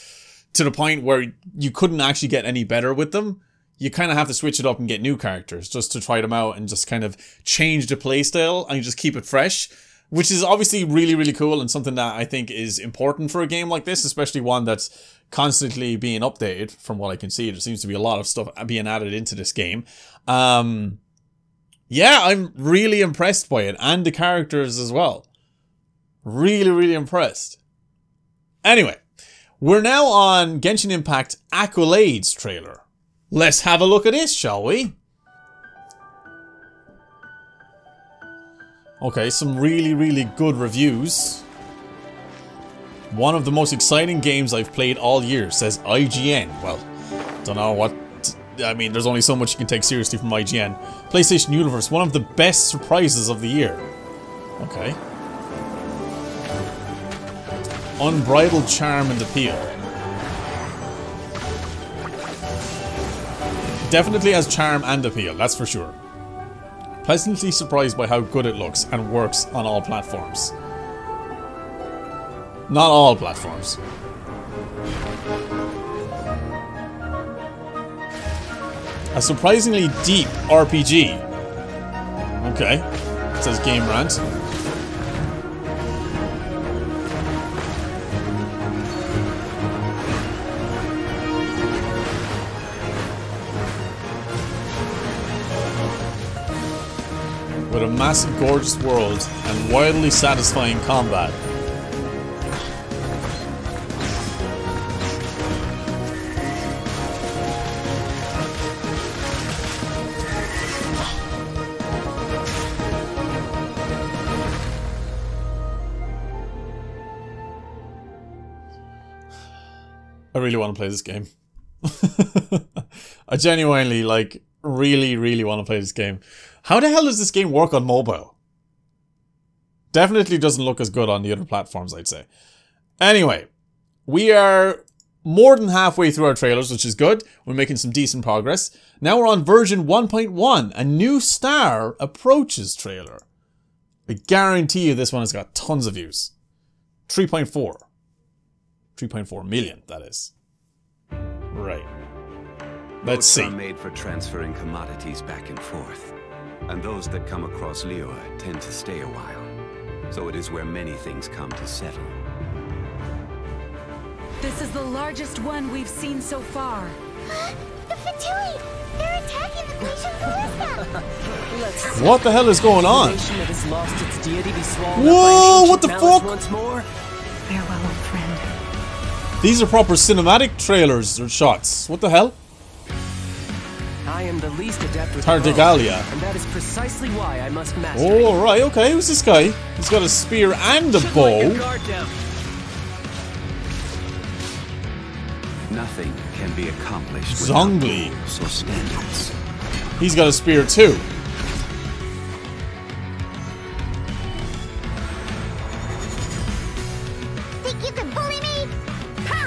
to the point where you couldn't actually get any better with them, you kind of have to switch it up and get new characters just to try them out and just kind of change the playstyle and just keep it fresh, which is obviously really, really cool and something that I think is important for a game like this, especially one that's constantly being updated. From what I can see, there seems to be a lot of stuff being added into this game. Yeah, I'm really impressed by it and the characters as well. Really, really impressed. Anyway, we're now on Genshin Impact Accolades trailer. Let's have a look at this, shall we? Okay, some really, really good reviews. One of the most exciting games I've played all year, says IGN. Well, don't know what... I mean, there's only so much you can take seriously from IGN. PlayStation Universe, one of the best surprises of the year. Okay. Unbridled charm and appeal. Definitely has charm and appeal, that's for sure. Pleasantly surprised by how good it looks and works on all platforms. Not all platforms. A surprisingly deep RPG. Okay, it says Game Rant. with a massive gorgeous world and wildly satisfying combat. I really want to play this game. I genuinely, like, really want to play this game. How the hell does this game work on mobile? Definitely doesn't look as good on the other platforms, I'd say. Anyway, we are more than halfway through our trailers, which is good. We're making some decent progress. Now we're on version 1.1. A new star approaches trailer. I guarantee you this one has got tons of views. 3.4. 3.4 million, that is. Right. Let's see. Boats are made for transferring commodities back and forth. And those that come across Leoa tend to stay a while. So it is where many things come to settle. This is the largest one we've seen so far. The Fatui! They're attacking the Grecian Ballista! What the hell is going on? Whoa, what the fuck? Once more. Farewell, old friend. These are proper cinematic trailers or shots. What the hell? I am the least adept with Tardigalia. And that is precisely why I must master. Oh, right, okay, who's this guy? He's got a spear and a bow. Nothing can be accomplished. Zongli. He's got a spear too.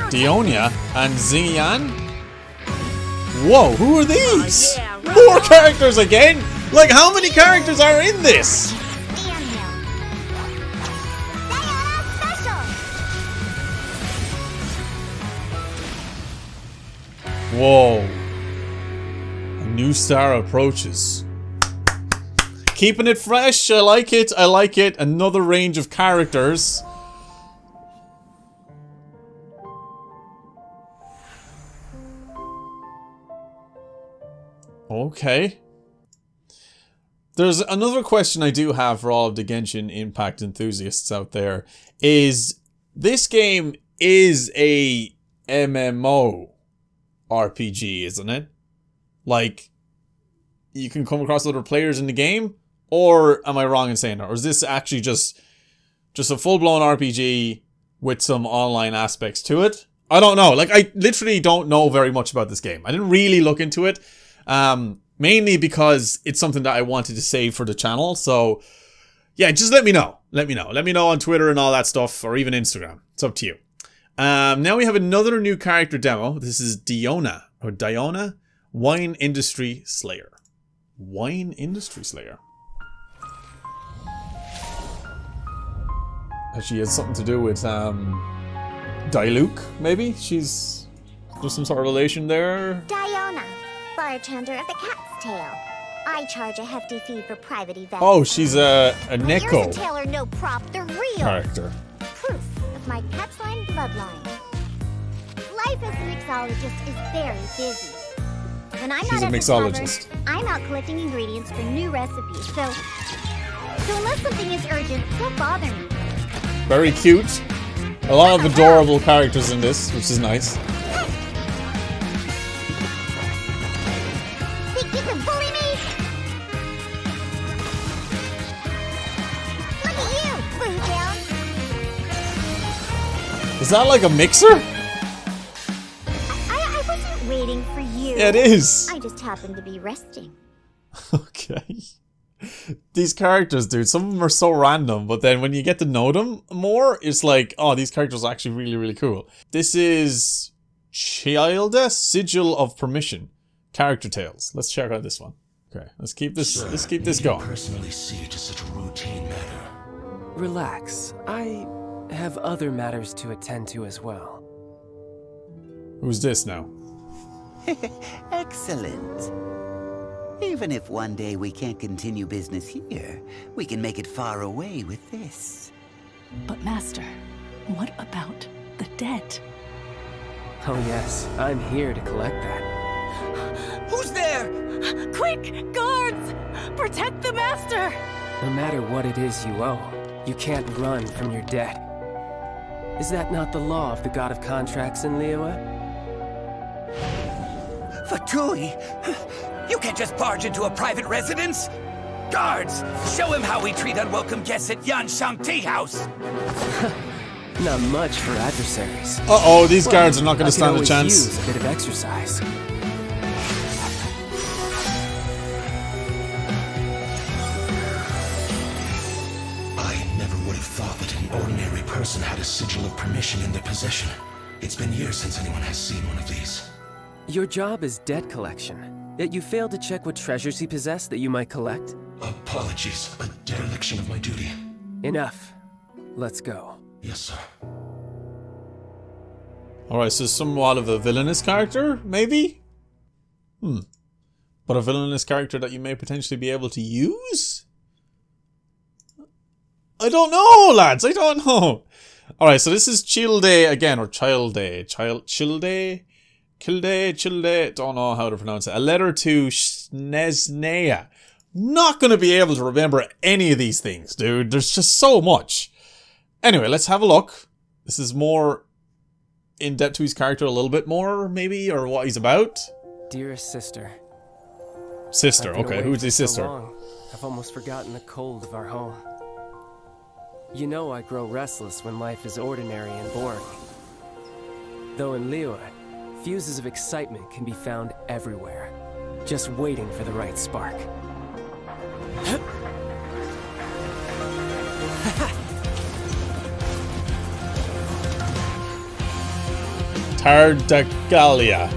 Dionia and Xingyan? Whoa, who are these? More characters again? Like, how many characters are in this? Whoa. A new star approaches. Keeping it fresh. I like it. I like it. Another range of characters. Okay. There's another question I do have for all of the Genshin Impact enthusiasts out there. Is this game is a MMORPG, isn't it? Like, you can come across other players in the game? Or am I wrong in saying that? Or is this actually just a full-blown RPG with some online aspects to it? I don't know. Like, I literally don't know very much about this game. I didn't really look into it. Mainly because it's something that I wanted to save for the channel. So yeah, just let me know. Let me know on Twitter and all that stuff, or even Instagram. It's up to you. Now we have another new character demo. This is Diona, or Diona, Wine Industry Slayer. Wine Industry Slayer. She has something to do with Diluc, maybe? There's some sort of relation there. Diona, bartender of the Cat's Tail. I charge a hefty fee for private events. Oh, she's a Neko character. Proof of my cat's line bloodline. Life as a mixologist is very busy. When I'm she's not a mixologist. Cover, I'm out collecting ingredients for new recipes. So unless something is urgent, don't bother me. Very cute. A lot of adorable characters in this, which is nice. Is that like a mixer? I wasn't waiting for you. It is. I just happened to be resting. Okay. These characters, dude, some of them are so random, but then when you get to know them more, it's like, oh, these characters are actually really cool. This is Childa, Sigil of Permission, Character Tales. Let's check out this one. Okay, let's keep this going. I personally see it as such a routine matter. Relax. I have other matters to attend to as well. Who's this now? Excellent. Even if one day we can't continue business here, we can make it far away with this. But Master, what about the debt? Oh yes, I'm here to collect that. Who's there? Quick, guards! Protect the Master! No matter what it is you owe, you can't run from your debt. Is that not the law of the God of Contracts in Liyue? Fatuli! You can't just barge into a private residence! Guards! Show him how we treat unwelcome guests at Yan Shang Tea House! Not much for adversaries. Uh-oh, these guards are not going to stand a chance. Use a bit of exercise. I never would have thought that an ordinary person had a sigil of permission in their possession. It's been years since anyone has seen one of these. Your job is debt collection, yet you failed to check what treasures he possessed that you might collect? Apologies, a dereliction of my duty. Enough. Let's go. Yes, sir. Alright, so somewhat of a villainous character, maybe? But a villainous character that you may potentially be able to use? I don't know, lads, I don't know. Alright, so this is Childe again, or Childe. Childe? Childe, don't know how to pronounce it. A letter to Shnesnea. Not going to be able to remember any of these things, dude. There's just so much. Anyway, let's have a look. This is more in depth to his character a little bit more, maybe, or what he's about. Dearest sister. Sister, okay. Who's his sister? So I've almost forgotten the cold of our home. You know I grow restless when life is ordinary and boring. Though in Liyue, fuses of excitement can be found everywhere, just waiting for the right spark. Tartaglia.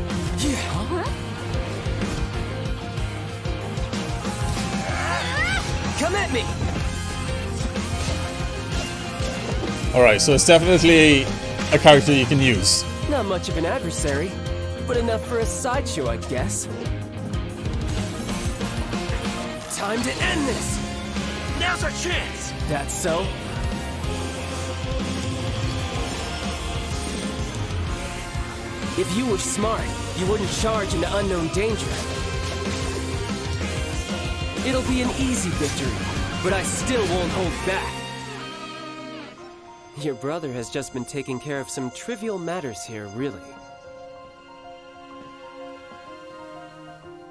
Come at me. All right, so it's definitely a character you can use. Not much of an adversary, but enough for a sideshow, I guess. Time to end this! Now's our chance! That's so? If you were smart, you wouldn't charge into unknown danger. It'll be an easy victory, but I still won't hold back. Your brother has just been taking care of some trivial matters here, really.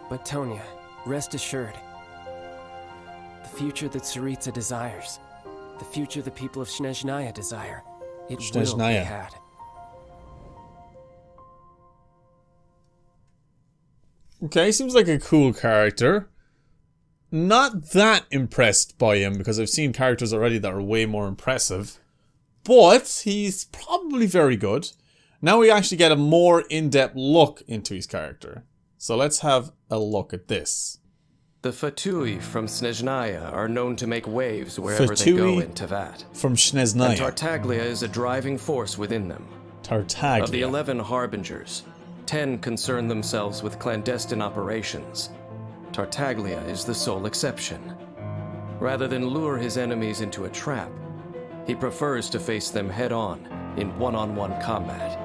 But Tonya, rest assured. The future that Tsaritsa desires, the future the people of Shnesnaya desire, it will be had. Okay, seems like a cool character. Not that impressed by him, because I've seen characters already that are way more impressive. But he's probably very good. Now we actually get a more in-depth look into his character. So let's have a look at this. The Fatui from Shnesnaya are known to make waves wherever they go in Tevat. From Shnesnaya. And Tartaglia is a driving force within them. Tartaglia. Of the 11 harbingers, 10 concern themselves with clandestine operations. Tartaglia is the sole exception. Rather than lure his enemies into a trap, he prefers to face them head-on in one-on-one combat.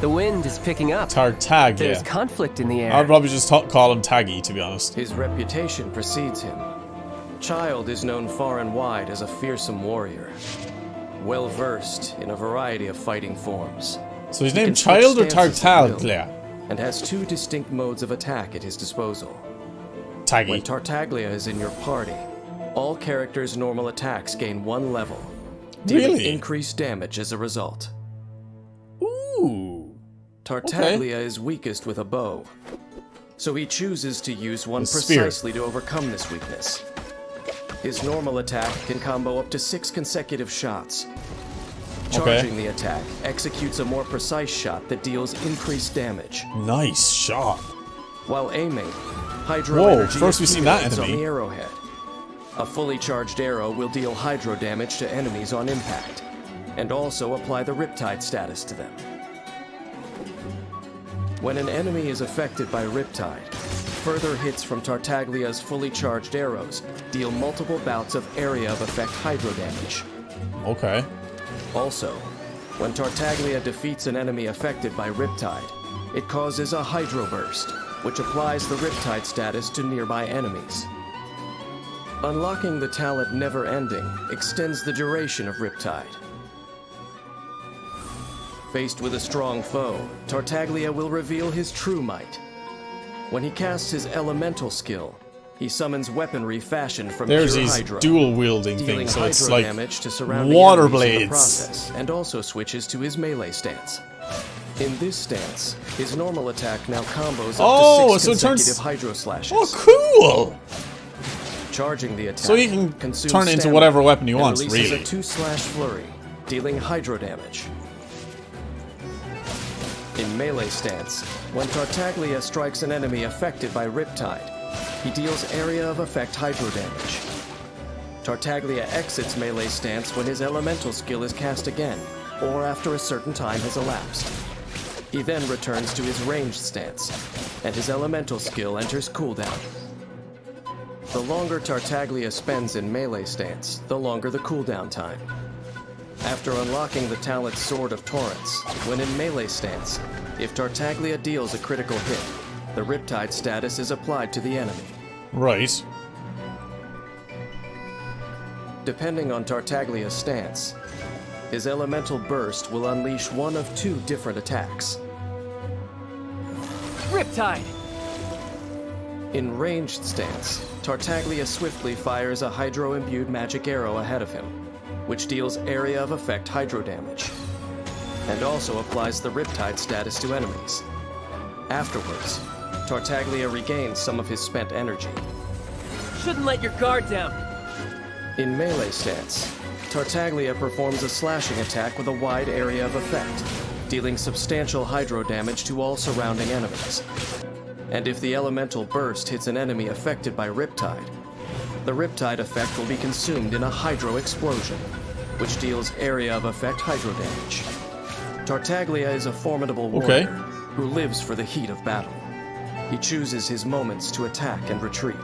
The wind is picking up. Tartaglia. There's conflict in the air. I'd probably just call him Taggy, to be honest. His reputation precedes him. Child is known far and wide as a fearsome warrior, well-versed in a variety of fighting forms. So he's named Child or Tartaglia? And has 2 distinct modes of attack at his disposal. Taggy. When Tartaglia is in your party, all characters' normal attacks gain 1 level, dealing increased damage as a result. Ooh. Tartaglia is weakest with a bow, so he chooses to use one precisely to overcome this weakness. His normal attack can combo up to 6 consecutive shots. Charging the attack executes a more precise shot that deals increased damage. Nice shot. While aiming, hydro energy accumulates on the arrowhead. A fully charged arrow will deal hydro damage to enemies on impact, and also apply the Riptide status to them. When an enemy is affected by Riptide, further hits from Tartaglia's fully charged arrows deal multiple bouts of area of effect hydro damage. Okay. Also, when Tartaglia defeats an enemy affected by Riptide, it causes a hydro burst, which applies the Riptide status to nearby enemies. Unlocking the talent Never Ending extends the duration of Riptide. Faced with a strong foe, Tartaglia will reveal his true might. When he casts his elemental skill, he summons weaponry fashioned from pure hydro. There's these dual-wielding things, so it's like water blades. And also switches to his melee stance. In this stance, his normal attack now combos up to 6 consecutive hydro slashes. Oh, cool! Charging the attack, so he can turn it into whatever weapon he wants, really. Releases a 2-slash flurry, dealing hydro damage. In melee stance, when Tartaglia strikes an enemy affected by Riptide, he deals area of effect hydro damage. Tartaglia exits melee stance when his elemental skill is cast again, or after a certain time has elapsed. He then returns to his ranged stance, and his elemental skill enters cooldown. The longer Tartaglia spends in melee stance, the longer the cooldown time. After unlocking the talent Sword of Torrents, when in melee stance, if Tartaglia deals a critical hit, the Riptide status is applied to the enemy. Right. Depending on Tartaglia's stance, his elemental burst will unleash one of two different attacks. Riptide! In ranged stance, Tartaglia swiftly fires a hydro-imbued magic arrow ahead of him, which deals area of effect hydro damage, and also applies the Riptide status to enemies. Afterwards, Tartaglia regains some of his spent energy. Shouldn't let your guard down. In melee stance, Tartaglia performs a slashing attack with a wide area of effect, dealing substantial hydro damage to all surrounding enemies. And if the elemental burst hits an enemy affected by Riptide, the Riptide effect will be consumed in a hydro explosion, which deals area of effect hydro damage. Tartaglia is a formidable warrior who lives for the heat of battle. He chooses his moments to attack and retreat,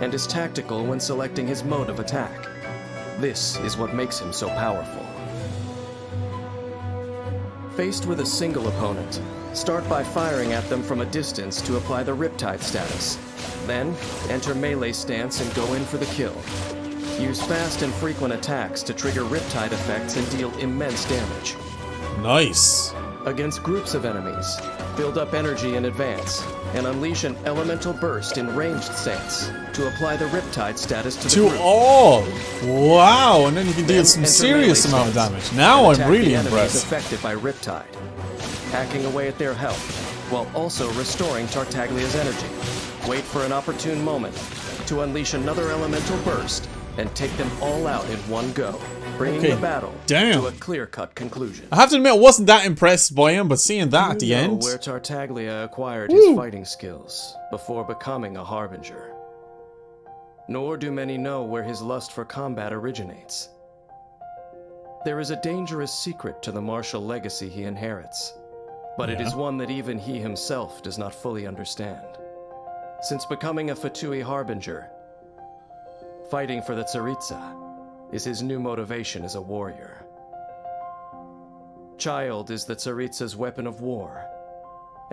and is tactical when selecting his mode of attack. This is what makes him so powerful. Faced with a single opponent, start by firing at them from a distance to apply the Riptide status. Then, enter melee stance and go in for the kill. Use fast and frequent attacks to trigger Riptide effects and deal immense damage. Nice! Against groups of enemies, build up energy in advance, and unleash an elemental burst in ranged stance to apply the Riptide status to the group. All! Wow, and then you can deal some serious amount of damage. Now I'm really impressed. Affected by Riptide, hacking away at their health, while also restoring Tartaglia's energy. Wait for an opportune moment to unleash another elemental burst and take them all out in one go, bringing the battle to a clear-cut conclusion. I have to admit, I wasn't that impressed by him, but seeing that at the end... where Tartaglia acquired his fighting skills before becoming a Harbinger. Nor do many know where his lust for combat originates. There is a dangerous secret to the martial legacy he inherits, but it is one that even he himself does not fully understand. Since becoming a Fatui Harbinger, fighting for the Tsaritsa is his new motivation as a warrior. Child is the Tsaritsa's weapon of war,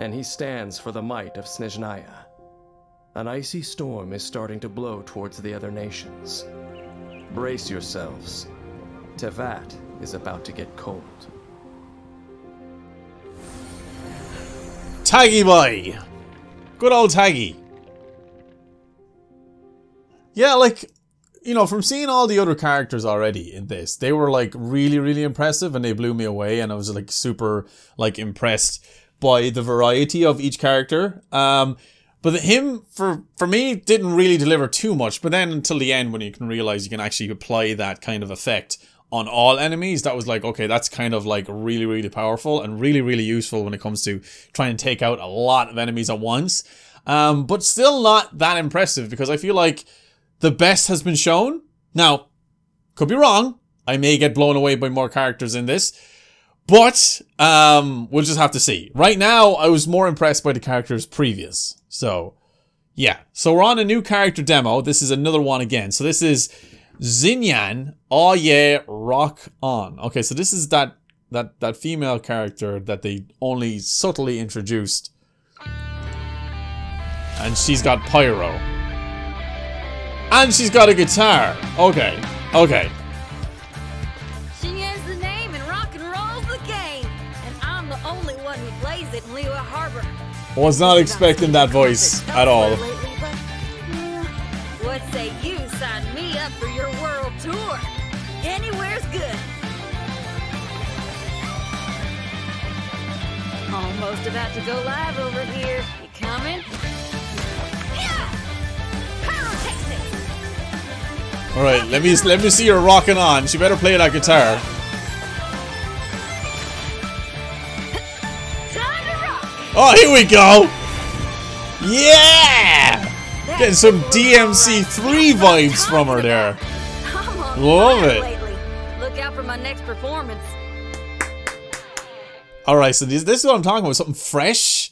and he stands for the might of Snezhnaya. An icy storm is starting to blow towards the other nations. Brace yourselves. Tevat is about to get cold. Taggy boy! Good old Taggy. Yeah, like... you know, from seeing all the other characters already in this, they were like really, really impressive and they blew me away, and I was like super like impressed by the variety of each character. But him, for me, didn't really deliver too much, but then until the end when you can realize you can actually apply that kind of effect on all enemies, that was like, okay, that's kind of like really, really powerful and really, really useful when it comes to trying to take out a lot of enemies at once. But still not that impressive because I feel like the best has been shown. Now, could be wrong. I may get blown away by more characters in this. But, we'll just have to see. Right now, I was more impressed by the characters previous. So, yeah. So, we're on a new character demo. This is another one again. So, this is Xinyan. Oh, yeah. Rock on. Okay, so this is that female character that they only subtly introduced And she's got pyro. And she's got a guitar. Okay, okay. She has the name and rock and roll's the game. And I'm the only one who plays it in Leeward Harbor. Was not expecting that voice at all. What say you sign me up for your world tour? Anywhere's good. Almost about to go live over here. You coming? Yeah! All right, let me see her rocking on. She better play that guitar. Time to rock. Oh, here we go. Yeah! Getting some DMC3 vibes from her there. Love it. Look out for my next performance. Alright, so this is what I'm talking about. Something fresh?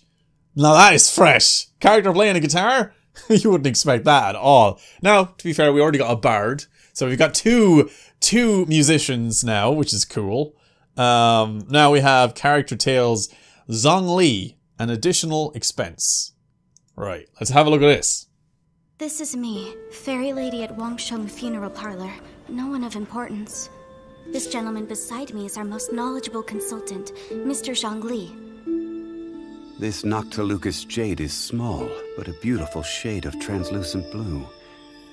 Now that is fresh. Character playing a guitar? You wouldn't expect that at all. Now, to be fair, we already got a bard. So we've got two musicians now, which is cool. Now we have character tales. Zhongli, an additional expense. Right, let's have a look at this. This is me, fairy lady at Wangsheng Funeral Parlor. No one of importance. This gentleman beside me is our most knowledgeable consultant, Mr. Zhongli. This Noctilucus jade is small, but a beautiful shade of translucent blue.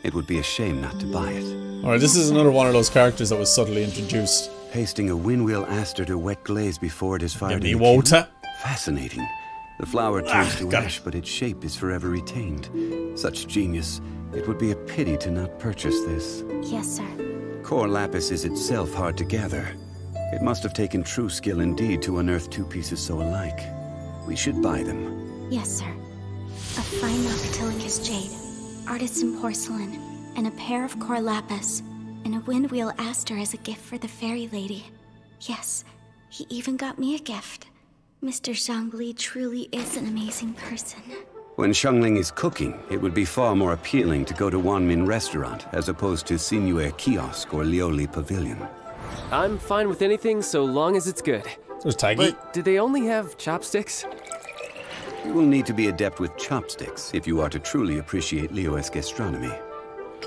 It would be a shame not to buy it. Alright, this is another one of those characters that was subtly introduced. Pasting a windwheel aster to wet glaze before it is fired. Give me water. Fascinating. The flower turns to ash, but its shape is forever retained. Such genius. It would be a pity to not purchase this. Yes, sir. Core lapis is itself hard to gather. It must have taken true skill indeed to unearth two pieces so alike. We should buy them. Yes, sir. A fine Noctilucus jade, artisan porcelain, and a pair of core lapis, and a windwheel aster as a gift for the fairy lady. Yes, he even got me a gift. Mr. Zhongli truly is an amazing person. When Shengling is cooking, it would be far more appealing to go to Wanmin Restaurant as opposed to Sinyue Kiosk or Lioli Pavilion. I'm fine with anything so long as it's good. So but do they only have chopsticks? You will need to be adept with chopsticks if you are to truly appreciate Liyue's gastronomy.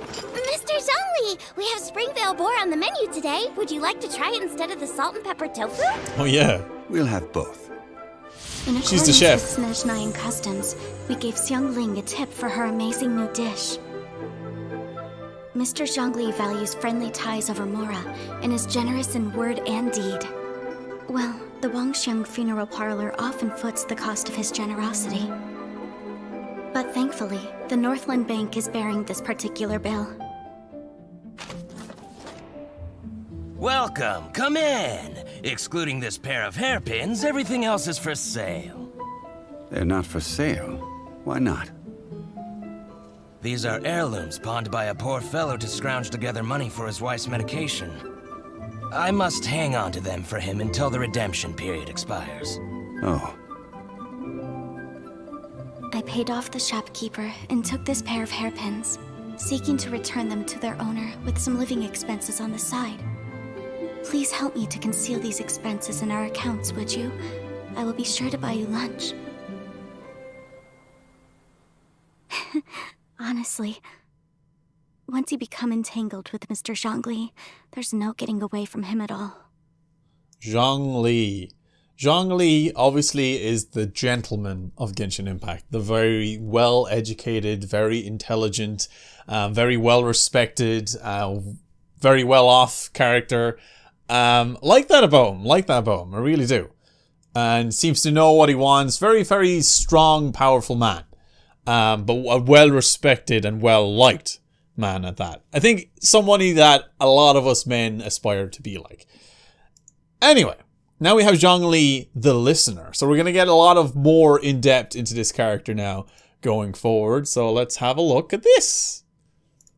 Mr. Zhongli, we have spring veil boar on the menu today. Would you like to try it instead of the salt and pepper tofu? Oh yeah. We'll have both. She's the chef. In accordance with Snezhnaya customs, we gave Xiangling a tip for her amazing new dish. Mr. Zhongli values friendly ties over Mora and is generous in word and deed. Well, the Wangsheng Funeral Parlor often foots the cost of his generosity. But thankfully, the Northland Bank is bearing this particular bill. Welcome, come in. Excluding this pair of hairpins, everything else is for sale. They're not for sale? Why not? These are heirlooms pawned by a poor fellow to scrounge together money for his wife's medication. I must hang on to them for him until the redemption period expires. Oh. I paid off the shopkeeper and took this pair of hairpins, seeking to return them to their owner with some living expenses on the side. Please help me to conceal these expenses in our accounts, would you? I will be sure to buy you lunch. Honestly, once you become entangled with Mr. Zhongli, there's no getting away from him at all. Zhongli. Zhongli obviously is the gentleman of Genshin Impact. The very well-educated, very intelligent, very well-respected, very well-off character. Like that about him. Like that about him. I really do. And seems to know what he wants. Very, very strong, powerful man. But a well-respected and well-liked man at that. I think somebody that a lot of us men aspire to be like. Anyway, now we have Zhongli the Listener. So we're going to get a lot of more in-depth into this character now going forward. So let's have a look at this.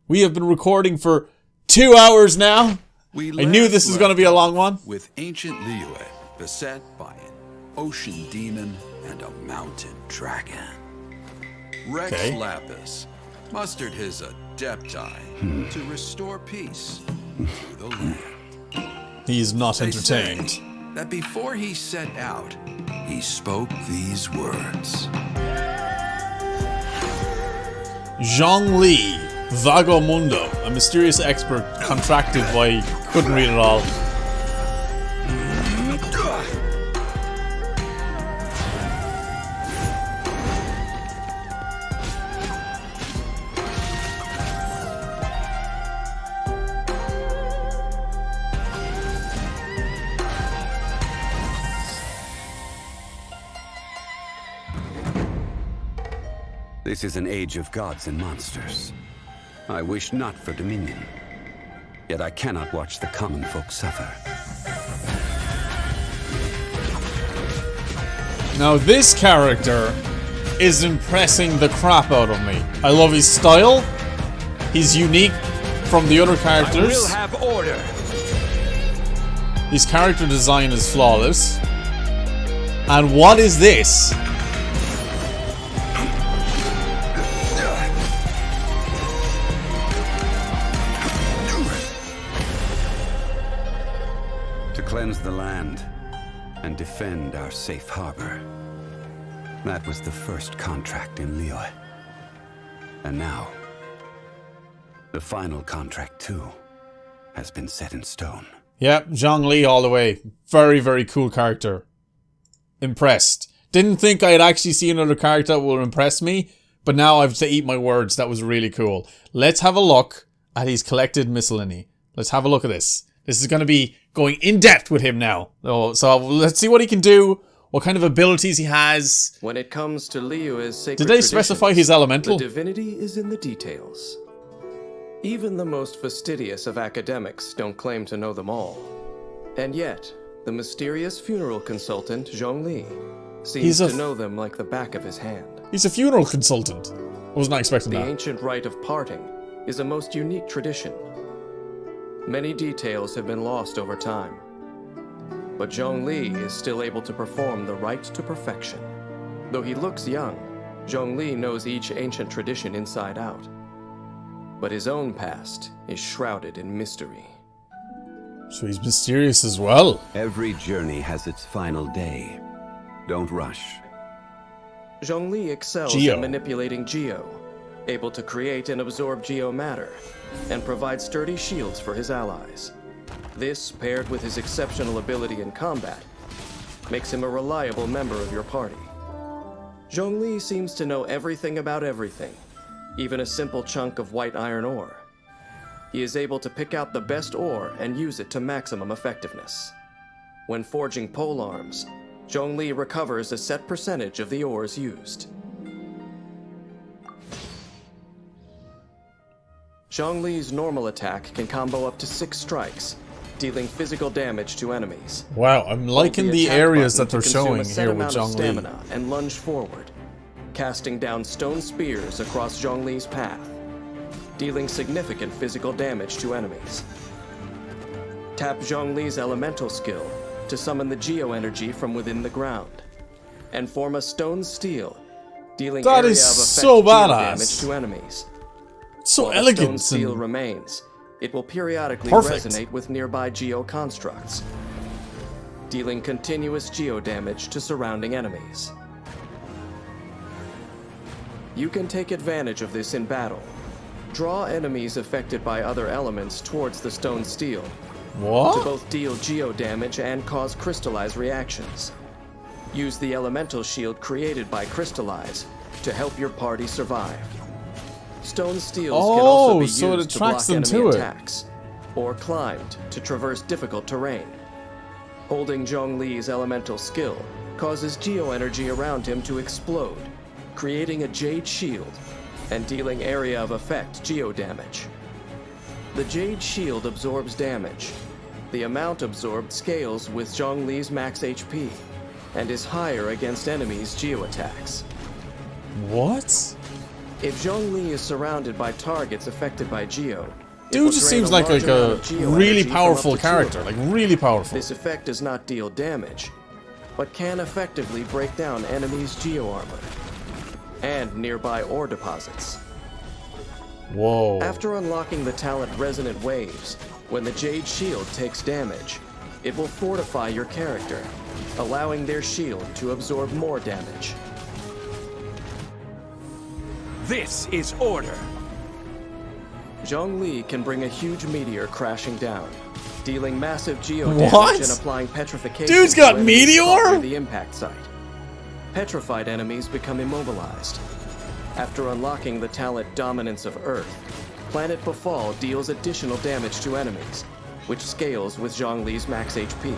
We have been recording for 2 hours now. I knew this was going to be a long one. With ancient Liyue beset by an ocean demon and a mountain dragon. Rex Lapis mustered his adepti to restore peace to the land. He is not entertained. That before he set out, he spoke these words. Zhongli Vagamundo, a mysterious expert contracted by... couldn't read it all. This is an age of gods and monsters. I wish not for dominion, yet I cannot watch the common folk suffer. Now this character is impressing the crap out of me. I love his style. He's unique from the other characters. I will have order. His character design is flawless. And what is this? Cleanse the land and defend our safe harbor. That was the first contract in Liyue. And now, the final contract too has been set in stone. Yep, Zhongli all the way. Very, very cool character. Impressed. Didn't think I'd actually see another character that will impress me, but now I have to eat my words. That was really cool. Let's have a look at his collected miscellany. Let's have a look at this. This is going to be going in depth with him now. So let's see what he can do, what kind of abilities he has. When it comes to Liyue's sacred traditions, did they specify his elemental? The divinity is in the details. Even the most fastidious of academics don't claim to know them all. And yet, the mysterious funeral consultant Zhongli seems to know them like the back of his hand. He's a funeral consultant. I was not expecting that. The ancient rite of parting is a most unique tradition. Many details have been lost over time, but Zhongli is still able to perform the rite to perfection. Though he looks young, Zhongli knows each ancient tradition inside out, but his own past is shrouded in mystery. So he's mysterious as well. Every journey has its final day. Don't rush. Zhongli excels in manipulating Geo, able to create and absorb Geo matter, and provide sturdy shields for his allies. This, paired with his exceptional ability in combat, makes him a reliable member of your party. Zhongli seems to know everything about everything, even a simple chunk of white iron ore. He is able to pick out the best ore and use it to maximum effectiveness. When forging pole arms, Zhongli recovers a set percentage of the ores used. Zhongli's normal attack can combo up to 6 strikes, dealing physical damage to enemies. Wow, I'm liking the areas that they're showing here with Zhongli. Stamina and lunge forward, casting down stone spears across Zhongli's path, dealing significant physical damage to enemies. Tap Zhongli's elemental skill to summon the Geo energy from within the ground, and form a stone steel, dealing area of effect damage to enemies. So while elegant the stone seal remains, it will periodically resonate with nearby Geo constructs, dealing continuous Geo damage to surrounding enemies. You can take advantage of this in battle. Draw enemies affected by other elements towards the stone steel to both deal Geo damage and cause crystallize reactions. Use the elemental shield created by crystallize to help your party survive. Stone steels can also be used to block enemy attacks, or climbed to traverse difficult terrain. Holding Zhongli's elemental skill causes Geo energy around him to explode, creating a jade shield and dealing area of effect Geo damage. The jade shield absorbs damage. The amount absorbed scales with Zhongli's max HP and is higher against enemies' Geo attacks. What? If Zhongli is surrounded by targets affected by Geo, dude just seems like a really powerful character, like really powerful. This effect does not deal damage, but can effectively break down enemies' Geo armor and nearby ore deposits. Whoa. After unlocking the talent Resonant Waves, when the Jade Shield takes damage, it will fortify your character, allowing their shield to absorb more damage. This is order! Zhongli can bring a huge meteor crashing down, dealing massive geodamage and applying petrification. Dude's got meteor? The impact site. Petrified enemies become immobilized. After unlocking the talent Dominance of Earth, Planet Befall deals additional damage to enemies, which scales with Zhongli's max HP.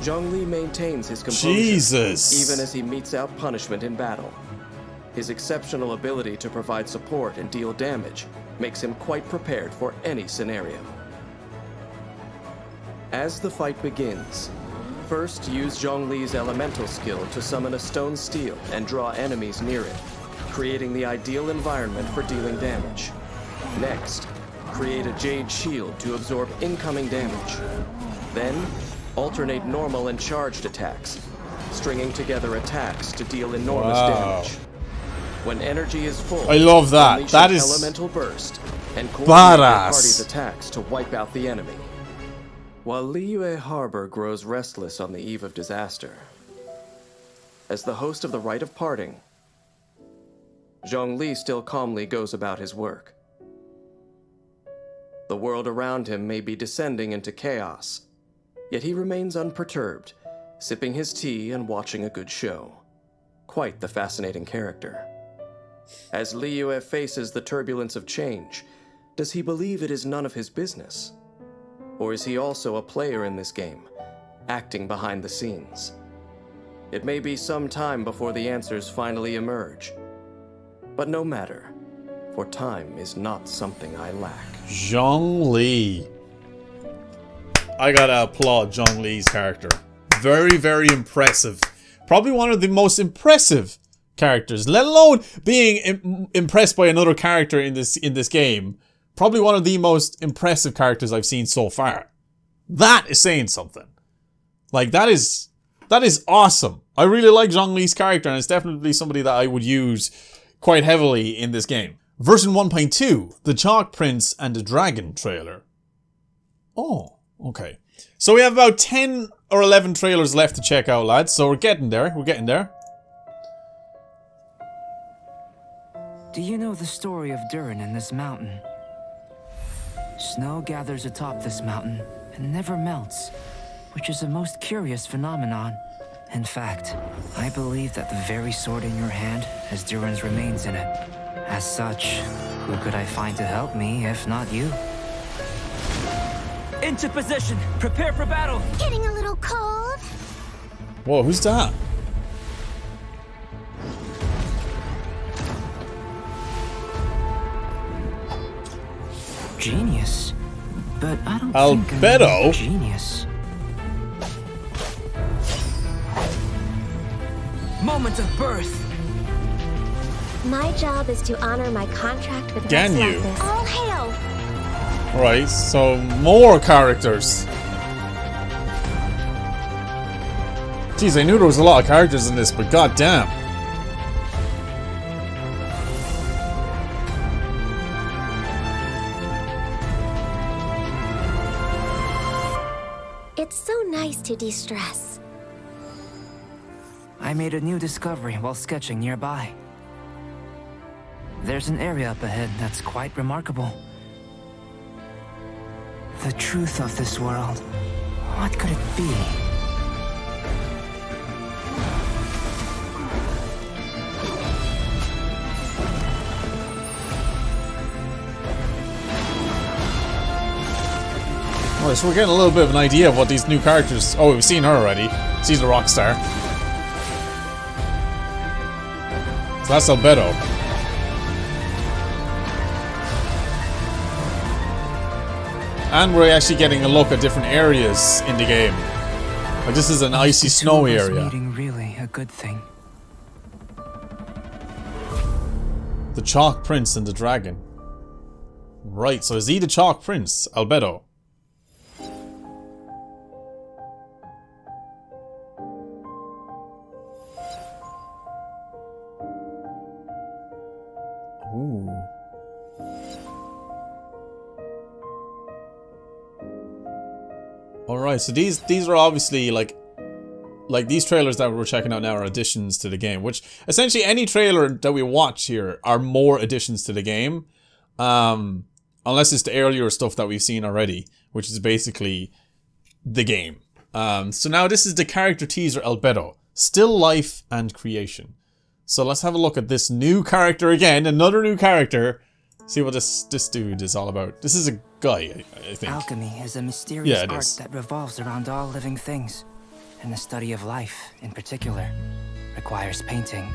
Zhongli maintains his composure even as he metes out punishment in battle. His exceptional ability to provide support and deal damage makes him quite prepared for any scenario. As the fight begins, first use Zhongli's elemental skill to summon a stone steel and draw enemies near it, creating the ideal environment for dealing damage. Next, create a jade shield to absorb incoming damage. Then, alternate normal and charged attacks, stringing together attacks to deal enormous damage. When energy is full, I love that. That is elemental burst and coordinate party's attacks to wipe out the enemy. While Liyue Harbor grows restless on the eve of disaster, as the host of the Rite of Parting, Zhongli still calmly goes about his work. The world around him may be descending into chaos, yet he remains unperturbed, sipping his tea and watching a good show. Quite the fascinating character. As Liyue faces the turbulence of change, does he believe it is none of his business? Or is he also a player in this game, acting behind the scenes? It may be some time before the answers finally emerge. But no matter, for time is not something I lack. Zhongli. I gotta applaud Zhongli's character. Very, very impressive. Probably one of the most impressive characters, let alone being impressed by another character in this game. Probably one of the most impressive characters I've seen so far. That is saying something. Like, that is awesome. I really like Zhongli's character, and it's definitely somebody that I would use quite heavily in this game. Version 1.2, The Chalk Prince and the Dragon trailer. Oh, okay. So we have about 10 or 11 trailers left to check out, lads. So we're getting there, we're getting there. Do you know the story of Durin and this mountain? Snow gathers atop this mountain and never melts, which is a most curious phenomenon. In fact, I believe that the very sword in your hand has Durin's remains in it. As such, who could I find to help me if not you? Into position! Prepare for battle! Getting a little cold? Whoa, who's that? Genius, but I don't think I'm a genius. Moment of birth. My job is to honor my contract with Galactus. All hail. Right, so more characters. Jeez, I knew there was a lot of characters in this, but goddamn. It's so nice to de-stress. I made a new discovery while sketching nearby. There's an area up ahead that's quite remarkable. The truth of this world, what could it be? Alright, so we're getting a little bit of an idea of what these new characters... Oh, we've seen her already. She's a rock star. So that's Albedo. And we're actually getting a look at different areas in the game. Like, this is an icy, snowy area. Really a good thing. The Chalk Prince and the Dragon. Right, so is he the Chalk Prince? Albedo. Alright, so these are obviously like like these trailers that we're checking out now are additions to the game, which essentially any trailer that we watch here are more additions to the game, unless it's the earlier stuff that we've seen already, which is basically the game. So now this is the character teaser Albedo, still life and creation. So let's have a look at this new character again, another new character. See what this dude is all about. This is a guy, I think. Alchemy is a mysterious art that revolves around all living things, and the study of life, in particular, requires painting.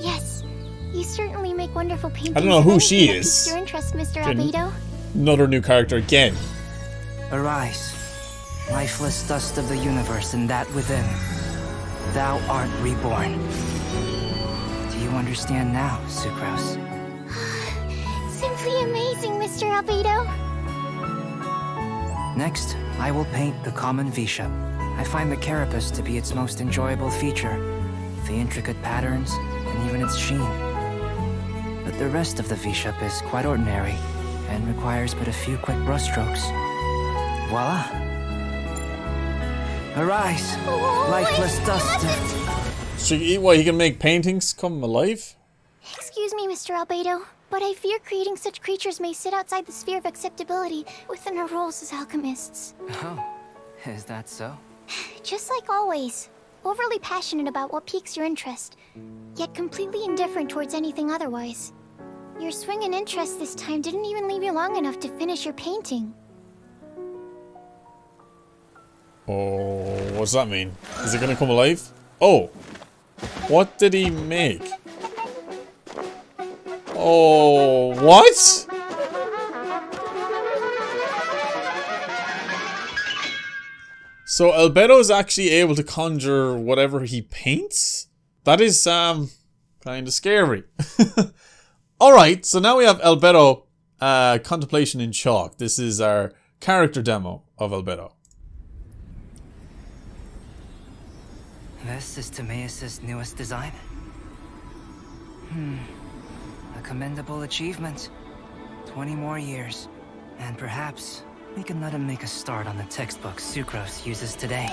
Yes, you certainly make wonderful paintings. I don't know who she is. Your interest, Mr. Albedo. Another new character again. Arise, lifeless dust of the universe, and that within, thou art reborn. Do you understand now, Sucrose? Simply amazing, Mr. Albedo. Next, I will paint the common Visha. I find the carapace to be its most enjoyable feature, the intricate patterns, and even its sheen. But the rest of the Visha is quite ordinary, and requires but a few quick brushstrokes. Voila! Arise, lifeless dust. So, what, you can make paintings come alive? Excuse me, Mr. Albedo, but I fear creating such creatures may sit outside the sphere of acceptability within our roles as alchemists. Oh, is that so? Just like always, overly passionate about what piques your interest, yet completely indifferent towards anything otherwise. Your swing in interest this time didn't even leave you long enough to finish your painting. Oh, what's that mean? Is it gonna come alive? Oh! What did he make? Oh, what? So Albedo is actually able to conjure whatever he paints? That is kind of scary. Alright, so now we have Albedo Contemplation in Chalk. This is our character demo of Albedo. This is Timaeus' newest design. A commendable achievement. 20 more years, and perhaps we can let him make a start on the textbook Sucrose uses today.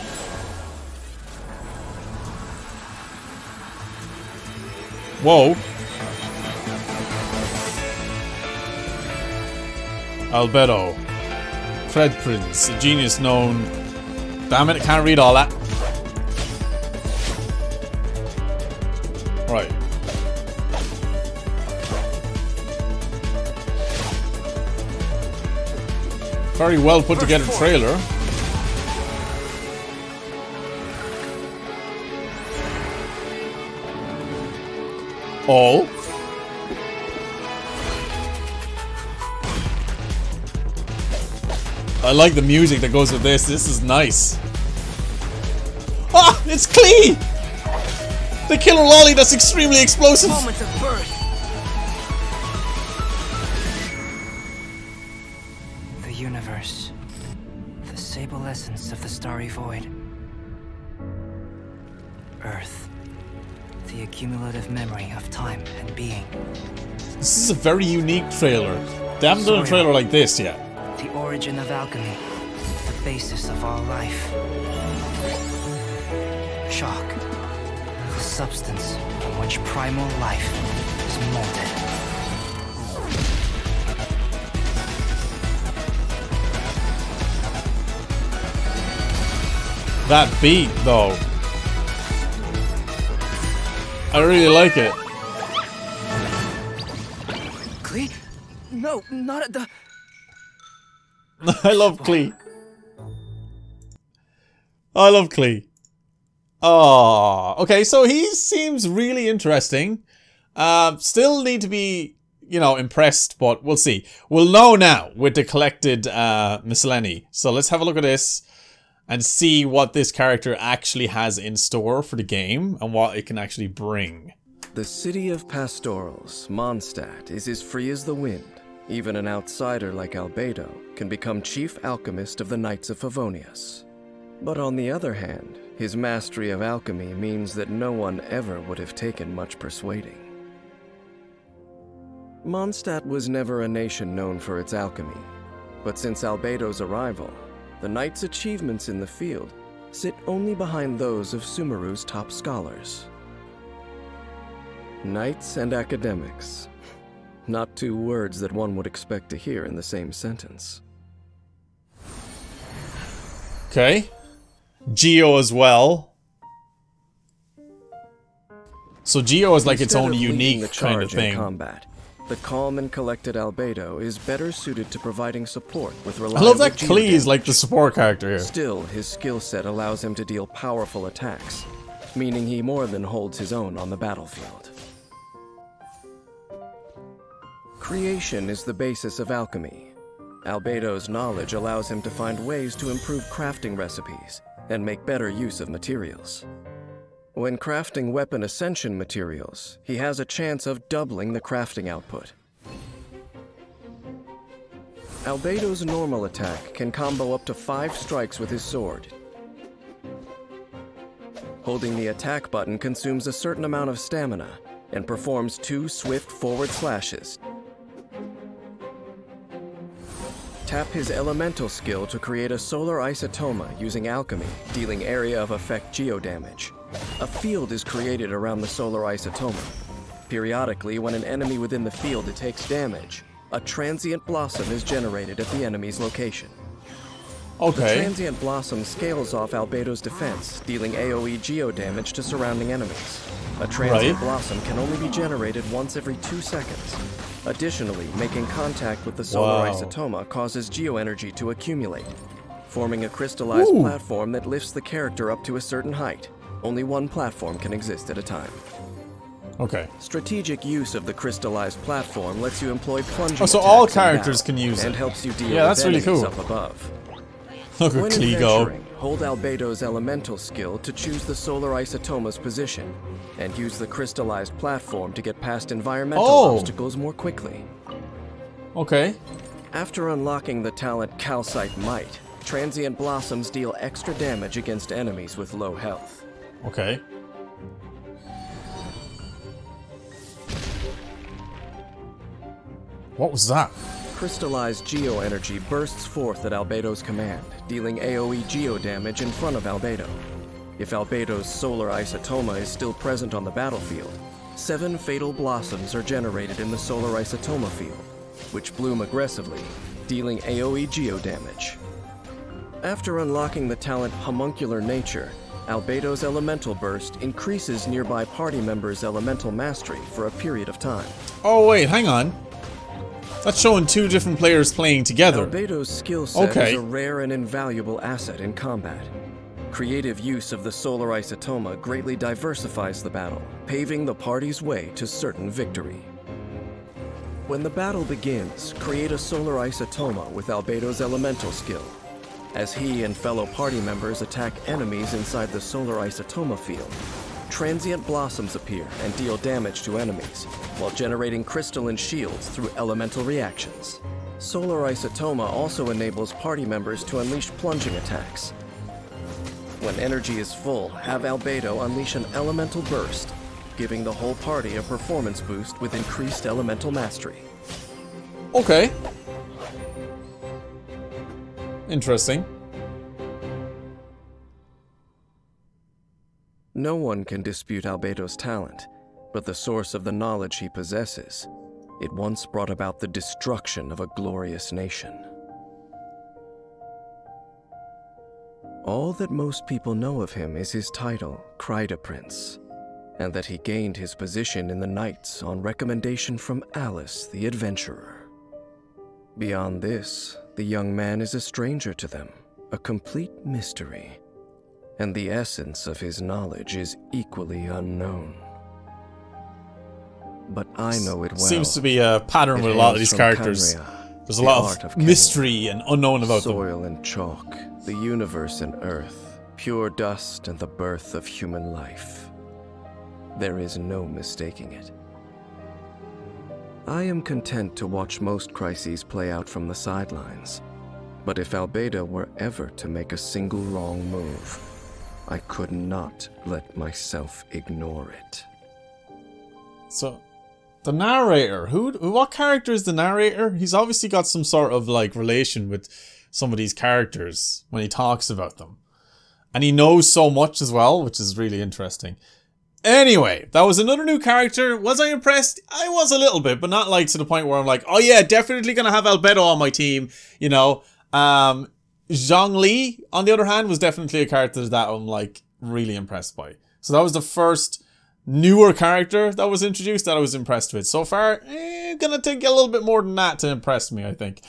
Whoa. Albedo. Threadprince, a genius known... Damn it, I can't read all that. Right. Very well put together trailer. Oh. I like the music that goes with this. This is nice. Ah, it's Klee! The killer lolly that's extremely explosive. Moments of birth. The universe, the sable essence of the starry void. Earth, the accumulative memory of time and being. This is a very unique trailer. They haven't done a trailer like this yet. The origin of alchemy, the basis of all life. Shock. Substance from which primal life is molded. That beat, though, I really like it. Klee? No, not at the. I love Klee. I love Klee. Oh, okay, so he seems really interesting. Still need to be, you know, impressed, but we'll see. We'll know now with the collected miscellany. So let's have a look at this and see what this character actually has in store for the game and what it can actually bring. The city of Pastorals, Mondstadt, is as free as the wind. Even an outsider like Albedo can become chief alchemist of the Knights of Favonius. But on the other hand, his mastery of alchemy means that no one ever would have taken much persuading. Mondstadt was never a nation known for its alchemy, but since Albedo's arrival, the knight's achievements in the field sit only behind those of Sumeru's top scholars. Knights and academics. Not two words that one would expect to hear in the same sentence. Okay. Geo as well. So Geo is like its own unique kind of thing. Combat. The calm and collected Albedo is better suited to providing support with reliable. I love that Klee is like the support character here. Still, his skill set allows him to deal powerful attacks, meaning he more than holds his own on the battlefield. Creation is the basis of alchemy. Albedo's knowledge allows him to find ways to improve crafting recipes and make better use of materials. When crafting weapon ascension materials, he has a chance of doubling the crafting output. Albedo's normal attack can combo up to 5 strikes with his sword. Holding the attack button consumes a certain amount of stamina and performs 2 swift forward slashes. Tap his elemental skill to create a solar isotoma using alchemy, dealing area of effect geo damage. A field is created around the solar isotoma. Periodically, when an enemy within the field takes damage, a transient blossom is generated at the enemy's location. Okay. The transient blossom scales off Albedo's defense, dealing AoE geo damage to surrounding enemies. A transient blossom can only be generated once every 2 seconds. Additionally, making contact with the solar isotoma causes geo energy to accumulate, forming a crystallized platform that lifts the character up to a certain height. Only one platform can exist at a time. Okay. Strategic use of the crystallized platform lets you employ plunging. Oh, so all characters can use it. And helps you deal with enemies up above. Look at Klee go. Hold Albedo's elemental skill to choose the solar isotoma's position, and use the crystallized platform to get past environmental obstacles more quickly. Okay. After unlocking the talent Calcite Might, transient blossoms deal extra damage against enemies with low health. Okay. What was that? Crystallized geo energy bursts forth at Albedo's command, dealing AoE geo damage in front of Albedo. If Albedo's solar isotoma is still present on the battlefield, 7 fatal blossoms are generated in the solar isotoma field, which bloom aggressively, dealing AoE geo damage. After unlocking the talent Homuncular Nature, Albedo's elemental burst increases nearby party members' elemental mastery for a period of time. Oh wait, hang on. That's showing 2 different players playing together. Albedo's skill set is a rare and invaluable asset in combat. Creative use of the solar isotoma greatly diversifies the battle, paving the party's way to certain victory. When the battle begins, create a solar isotoma with Albedo's elemental skill. As he and fellow party members attack enemies inside the solar isotoma field, transient blossoms appear and deal damage to enemies, while generating crystalline shields through elemental reactions. Solar isotoma also enables party members to unleash plunging attacks. When energy is full, have Albedo unleash an elemental burst, giving the whole party a performance boost with increased elemental mastery. Okay. Interesting. No one can dispute Albedo's talent, but the source of the knowledge he possesses. It once brought about the destruction of a glorious nation. All that most people know of him is his title, Crida Prince, and that he gained his position in the Knights on recommendation from Alice the Adventurer. Beyond this, the young man is a stranger to them, a complete mystery. And the essence of his knowledge is equally unknown. But I know it well. Seems to be a pattern with a lot of these characters. There's a lot of mystery and unknown about them. Soil and chalk, the universe and earth, pure dust and the birth of human life. There is no mistaking it. I am content to watch most crises play out from the sidelines. But if Albedo were ever to make a single wrong move, I could not let myself ignore it. So, the narrator, what character is the narrator? He's obviously got some sort of like relation with some of these characters when he talks about them. And he knows so much as well, which is really interesting. Anyway, that was another new character. Was I impressed? I was a little bit, but not like to the point where I'm like, oh yeah, definitely going to have Albedo on my team, you know. Zhongli, on the other hand, was definitely a character that I'm like really impressed by. So that was the first newer character that was introduced that I was impressed with. So far, gonna take a little bit more than that to impress me, I think.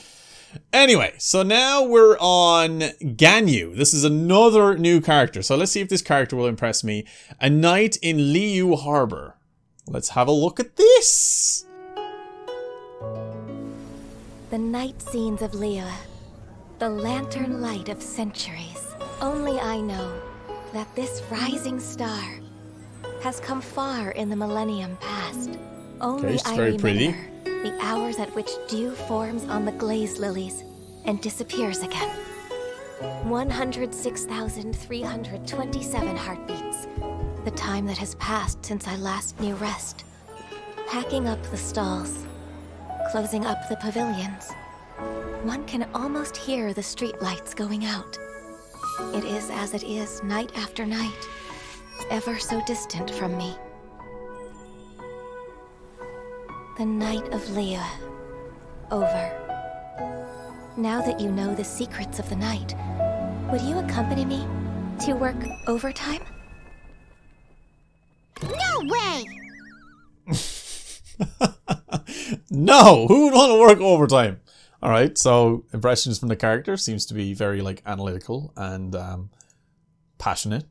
Anyway, so now we're on Ganyu. This is another new character. So let's see if this character will impress me. A knight in Liu Harbor. Let's have a look at this. The night scenes of Liyue. The lantern light of centuries. Only I know that this rising star has come far in the millennium past. Only I remember pretty. The hours at which dew forms on the glazed lilies and disappears again. 106,327 heartbeats, the time that has passed since I last knew rest. Packing up the stalls, closing up the pavilions, one can almost hear the streetlights going out. It is as it is night after night, ever so distant from me. The night of Liyue, over. Now that you know the secrets of the night, would you accompany me to work overtime? No way! No, who would want to work overtime? All right, so impressions from the character seems to be very like analytical and passionate.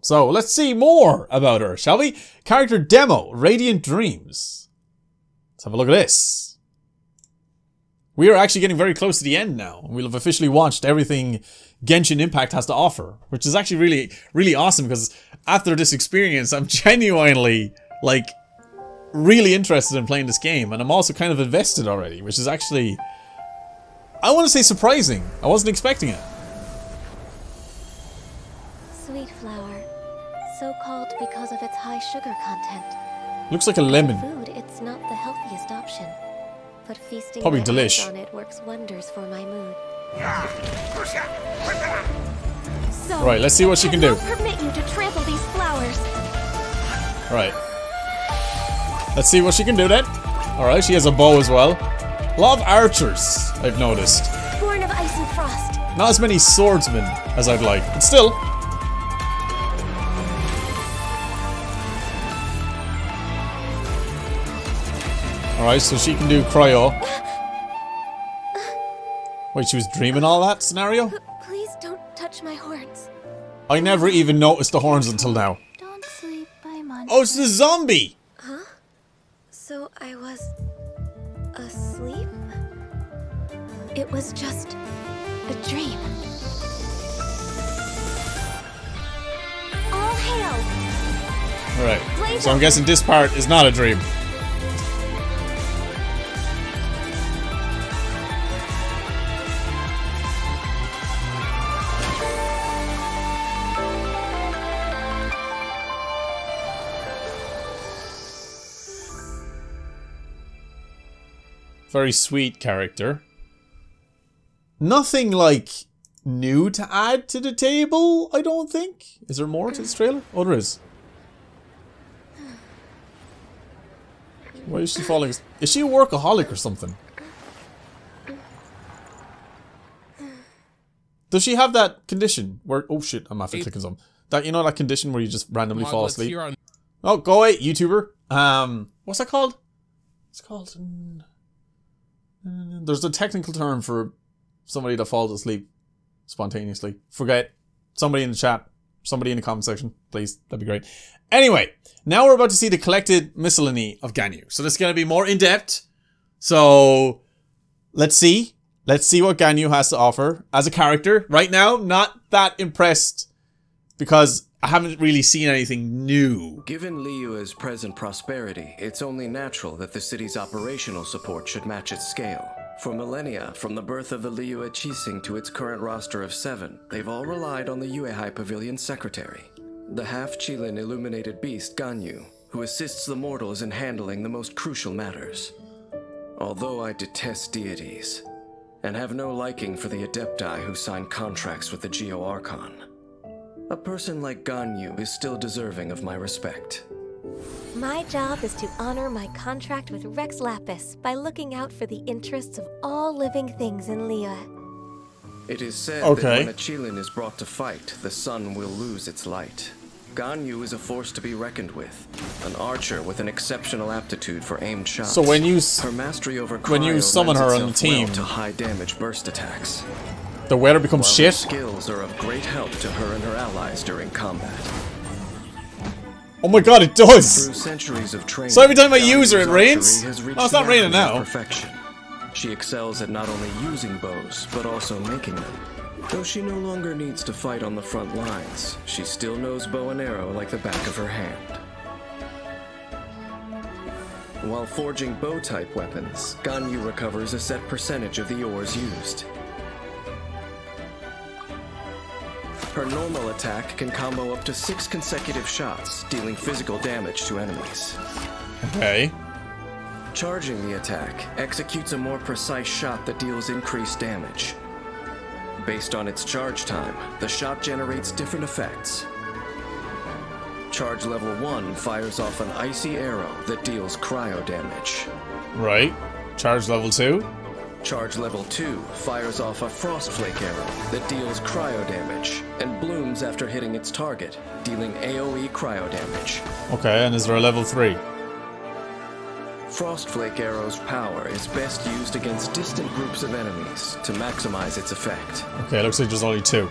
So let's see more about her, shall we? Character demo, Radiant Dreams. Let's have a look at this. We are actually getting very close to the end now. We'll have officially watched everything Genshin Impact has to offer, which is actually really, really awesome because after this experience, I'm genuinely like really interested in playing this game. And I'm also kind of invested already, which is actually, I want to say surprising. I wasn't expecting it. Sweet flower. So called because of its high sugar content. Looks like a lemon. Food, it's not the healthiest option, but feasting probably delish on it works wonders for my mood. So, right, let's see what she can do. Permit you to trample these flowers. Right. Let's see what she can do then. All right, she has a bow as well. A lot of archers, I've noticed. Born of ice and frost. Not as many swordsmen as I'd like, but still. Alright, so she can do cryo. Wait, she was dreaming all that scenario? Please don't touch my horns. I never even noticed the horns until now. Don't sleep by monster. Oh, it's a zombie! Huh? So I was asleep? It was just a dream. All hail! Alright, so I'm guessing this part is not a dream. Very sweet character. Nothing like new to add to the table, I don't think. Is there more to this trailer? Oh, there is. Why is she falling? Is she a workaholic or something? Does she have that condition where, oh shit, I'm after clicking some. That, you know, that condition where you just randomly fall asleep? Oh, go away, YouTuber. What's that called? It's called... there's a technical term for somebody that falls asleep spontaneously. Forget. Somebody in the chat. Somebody in the comment section. Please. That'd be great. Anyway, now we're about to see the collected miscellany of Ganyu. So this is going to be more in-depth. So let's see. Let's see what Ganyu has to offer as a character. Right now, not that impressed because I haven't really seen anything new. Given Liyue's present prosperity, it's only natural that the city's operational support should match its scale. For millennia, from the birth of the Liyue Qixing to its current roster of 7, they've all relied on the Yuehai Pavilion Secretary, the half-Qilin illuminated beast Ganyu, who assists the mortals in handling the most crucial matters. Although I detest deities, and have no liking for the Adepti who sign contracts with the Geo-Archon. A person like Ganyu is still deserving of my respect. My job is to honor my contract with Rex Lapis by looking out for the interests of all living things in Liyue. It is said that when a Chilin is brought to fight, the sun will lose its light. Ganyu is a force to be reckoned with, an archer with an exceptional aptitude for aimed shots. So when you summon her on the team to high damage burst attacks, the wearer becomes shit. Her skills are of great help to her and her allies during combat. Oh my god, it does! Through centuries of training, so every time I use her, it rains? Oh, it's not raining now. Perfection. She excels at not only using bows, but also making them. Though she no longer needs to fight on the front lines, she still knows bow and arrow like the back of her hand. While forging bow-type weapons, Ganyu recovers a set percentage of the ores used. Her normal attack can combo up to 6 consecutive shots, dealing physical damage to enemies. Okay. Charging the attack executes a more precise shot that deals increased damage. Based on its charge time, the shot generates different effects. Charge level 1 fires off an icy arrow that deals cryo damage. Right. Charge level 2? Charge level 2 fires off a frostflake arrow that deals cryo damage and blooms after hitting its target, dealing AoE cryo damage. Okay, and is there a level 3? Frostflake arrow's power is best used against distant groups of enemies to maximize its effect. Okay, looks like there's only 2.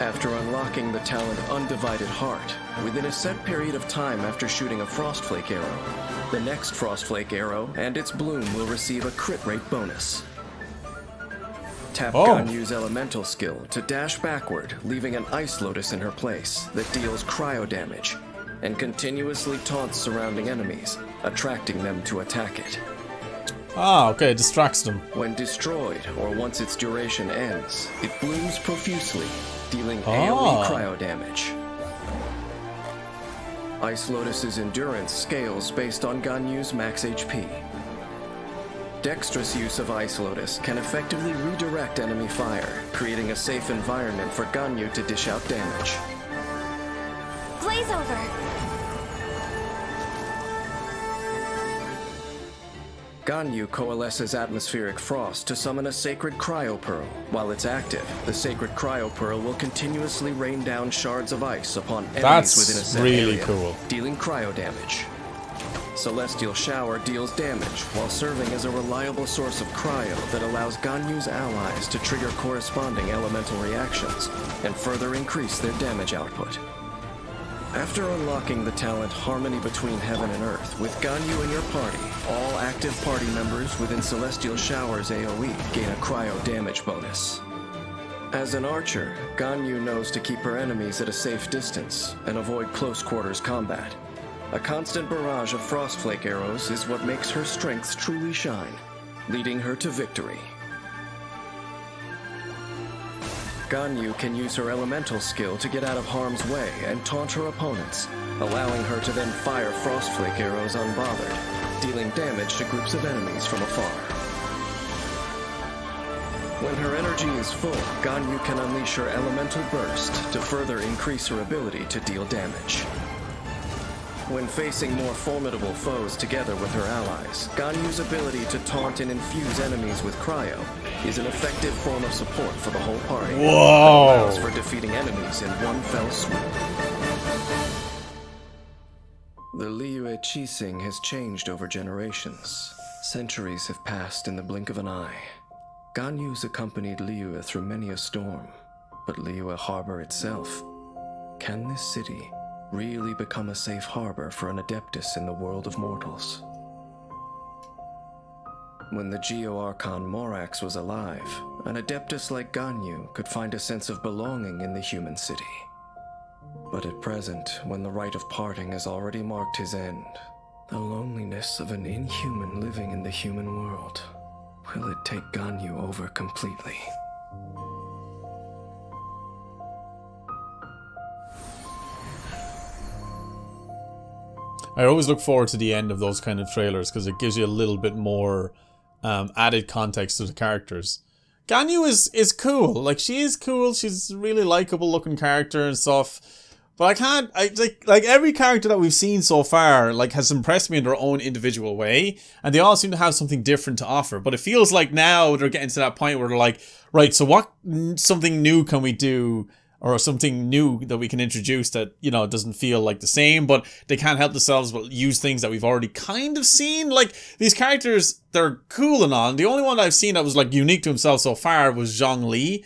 After unlocking the talent Undivided Heart, within a set period of time after shooting a frostflake arrow, the next frostflake arrow and its bloom will receive a crit rate bonus. Tap Ganyu's elemental skill to dash backward, leaving an Ice Lotus in her place that deals cryo damage and continuously taunts surrounding enemies, attracting them to attack it. Ah, okay, it distracts them. When destroyed, or once its duration ends, it blooms profusely, dealing AoE cryo damage. Ice Lotus's endurance scales based on Ganyu's max HP. Dexterous use of Ice Lotus can effectively redirect enemy fire, creating a safe environment for Ganyu to dish out damage. Blaze over! Ganyu coalesces atmospheric frost to summon a sacred cryo pearl. While it's active, the sacred cryo pearl will continuously rain down shards of ice upon enemies within a set area, dealing cryo damage. Celestial Shower deals damage while serving as a reliable source of cryo that allows Ganyu's allies to trigger corresponding elemental reactions and further increase their damage output. After unlocking the talent Harmony Between Heaven and Earth, with Ganyu in your party, all active party members within Celestial Shower's AoE gain a cryo damage bonus. As an archer, Ganyu knows to keep her enemies at a safe distance and avoid close quarters combat. A constant barrage of frostflake arrows is what makes her strengths truly shine, leading her to victory. Ganyu can use her elemental skill to get out of harm's way and taunt her opponents, allowing her to then fire frostflake arrows unbothered, dealing damage to groups of enemies from afar. When her energy is full, Ganyu can unleash her elemental burst to further increase her ability to deal damage. When facing more formidable foes together with her allies, Ganyu's ability to taunt and infuse enemies with cryo is an effective form of support for the whole party. Whoa! It allows for defeating enemies in one fell swoop. The Liyue Qixing has changed over generations. Centuries have passed in the blink of an eye. Ganyu's accompanied Liyue through many a storm, but Liyue Harbor itself. Can this city really become a safe harbor for an Adeptus in the world of mortals? When the Geo-Archon Morax was alive, an Adeptus like Ganyu could find a sense of belonging in the human city. But at present, when the rite of parting has already marked his end, the loneliness of an inhuman living in the human world, will it take Ganyu over completely? I always look forward to the end of those kind of trailers because it gives you a little bit more added context to the characters. Ganyu is cool. Like, she is cool. She's a really likable looking character and stuff. But I can't, like every character that we've seen so far, like, has impressed me in their own individual way. And they all seem to have something different to offer. But it feels like now they're getting to that point where they're like, right, so what, something new can we do? Or something new that we can introduce that, you know, doesn't feel like the same, but they can't help themselves but use things that we've already kind of seen. Like, these characters, they're cool and on. The only one I've seen that was, like, unique to himself so far was Zhang Li.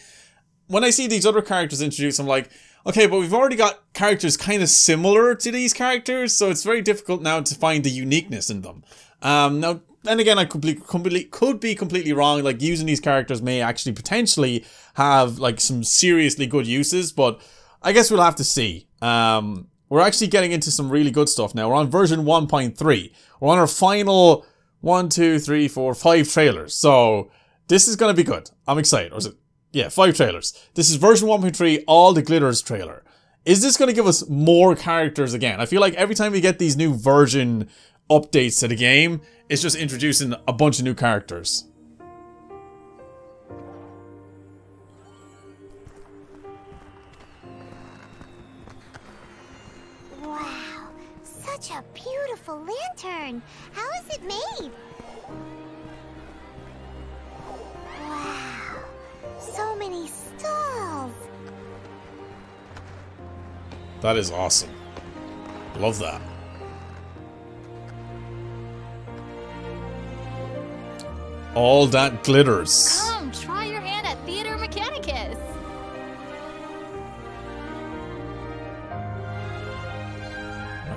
When I see these other characters introduced, I'm like, okay, but we've already got characters kind of similar to these characters, so it's very difficult now to find the uniqueness in them. Now, then again, I could be completely wrong. Like, using these characters may actually potentially have, like, some seriously good uses, but I guess we'll have to see. We're actually getting into some really good stuff now. We're on version 1.3. We're on our final 5 trailers. So, this is going to be good. I'm excited. Or is it? Yeah, 5 trailers. This is version 1.3, All the Glitters trailer. Is this going to give us more characters again? I feel like every time we get these new version updates to the game, it's just introducing a bunch of new characters. Wow, such a beautiful lantern. How is it made? Wow, so many stalls. That is awesome. Love that. All that glitters. Come, try your hand at Theater Mechanicus.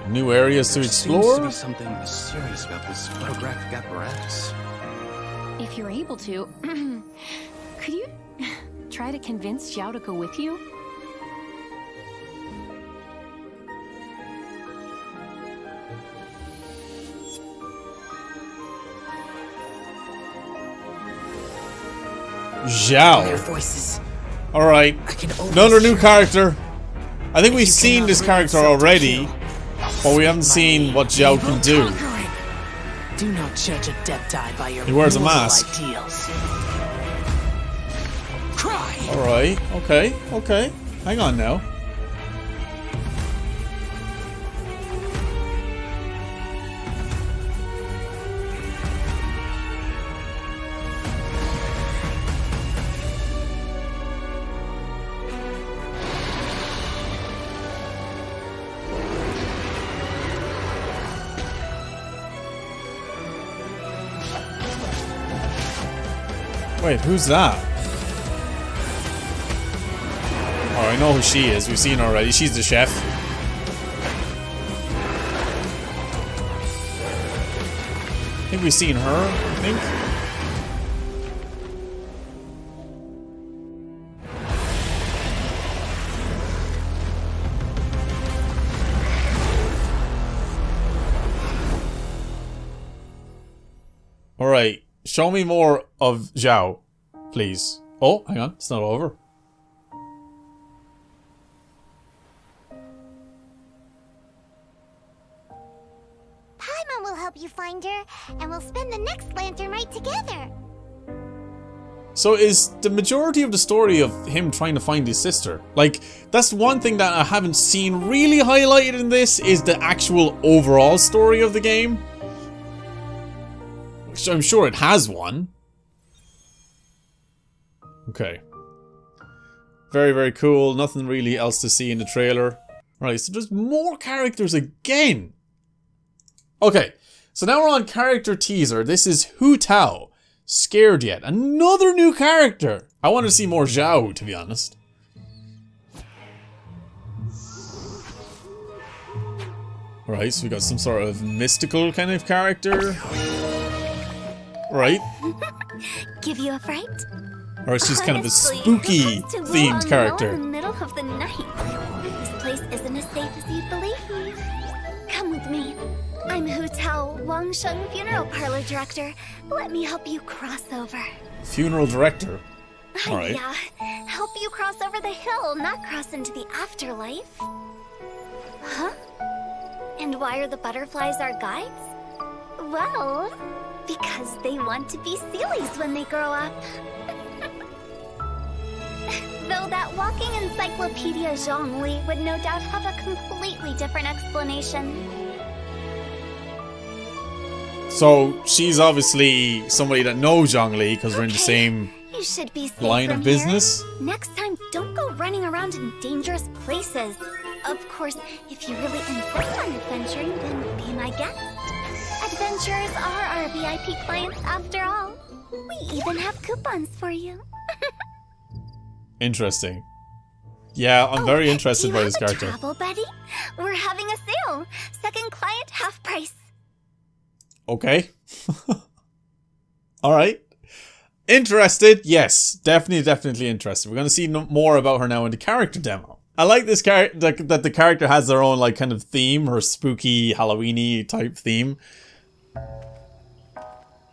New areas to explore. There seems to be something mysterious about this photographic apparatus. If you're able to, could you try to convince Xiao to go with you? Xiao. Alright. Another new character. I think we've seen this character already, but we haven't seen what Xiao can do. Do not judge a Depti by your ideals. He wears a mask. Alright, okay, okay. Hang on now. Wait, who's that? Oh, I know who she is. We've seen her already. She's the chef. I think we've seen her, I think. Alright. Show me more of Xiao, please. Oh, hang on, it's not over. Paimon will help you find her, and we'll spend the next lantern right together. So is the majority of the story of him trying to find his sister. Like, that's one thing that I haven't seen really highlighted in this, is the actual overall story of the game. I'm sure it has one. Okay. Very, very cool. Nothing really else to see in the trailer. Right, so there's more characters again. Okay, so now we're on character teaser. This is Hu Tao. Scared yet? Another new character. I want to see more Xiao, to be honest. Alright, so we got some sort of mystical kind of character. Right? Give you a fright? Or she's kind of a spooky themed character. In the middle of the night. This place isn't as safe as you'd believe. Come with me. I'm Hu Tao, Wangsheng Funeral Parlor Director. Let me help you cross over. Funeral Director? Alright. Yeah. Help you cross over the hill, not cross into the afterlife. Huh? And why are the butterflies our guides? Well... Because they want to be Seelies when they grow up. Though that walking encyclopedia Zhongli would no doubt have a completely different explanation. So she's obviously somebody that knows Zhongli because we're in the same line of business. Next time, don't go running around in dangerous places. Of course, if you really insist on adventuring, then be my guest. Adventurers are our VIP clients after all. We even have coupons for you. Interesting. Yeah, I'm very interested by this character. Travel buddy? We're having a sale. Second client, half price. Okay. All right. Interested? Yes, definitely interested. We're going to see more about her now in the character demo. I like this character that the character has their own like kind of theme, her spooky Halloweeny type theme.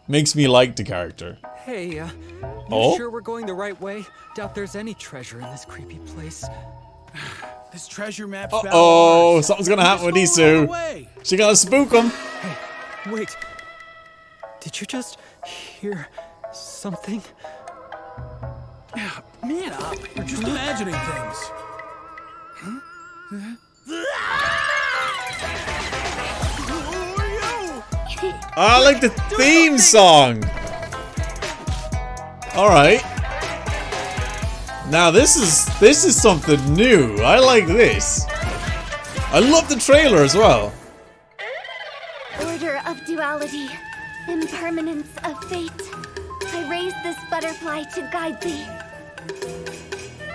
Makes me like the character. Hey, you sure we're going the right way? Doubt there's any treasure in this creepy place. This treasure map. Oh, something's gonna happen with these two. She's gonna spook them. Hey, wait. Did you just hear something? Man up. You're just imagining things. Huh? I like the theme song. All right. Now this is something new. I like this. I love the trailer as well. Order of duality, impermanence of fate. I raise this butterfly to guide thee.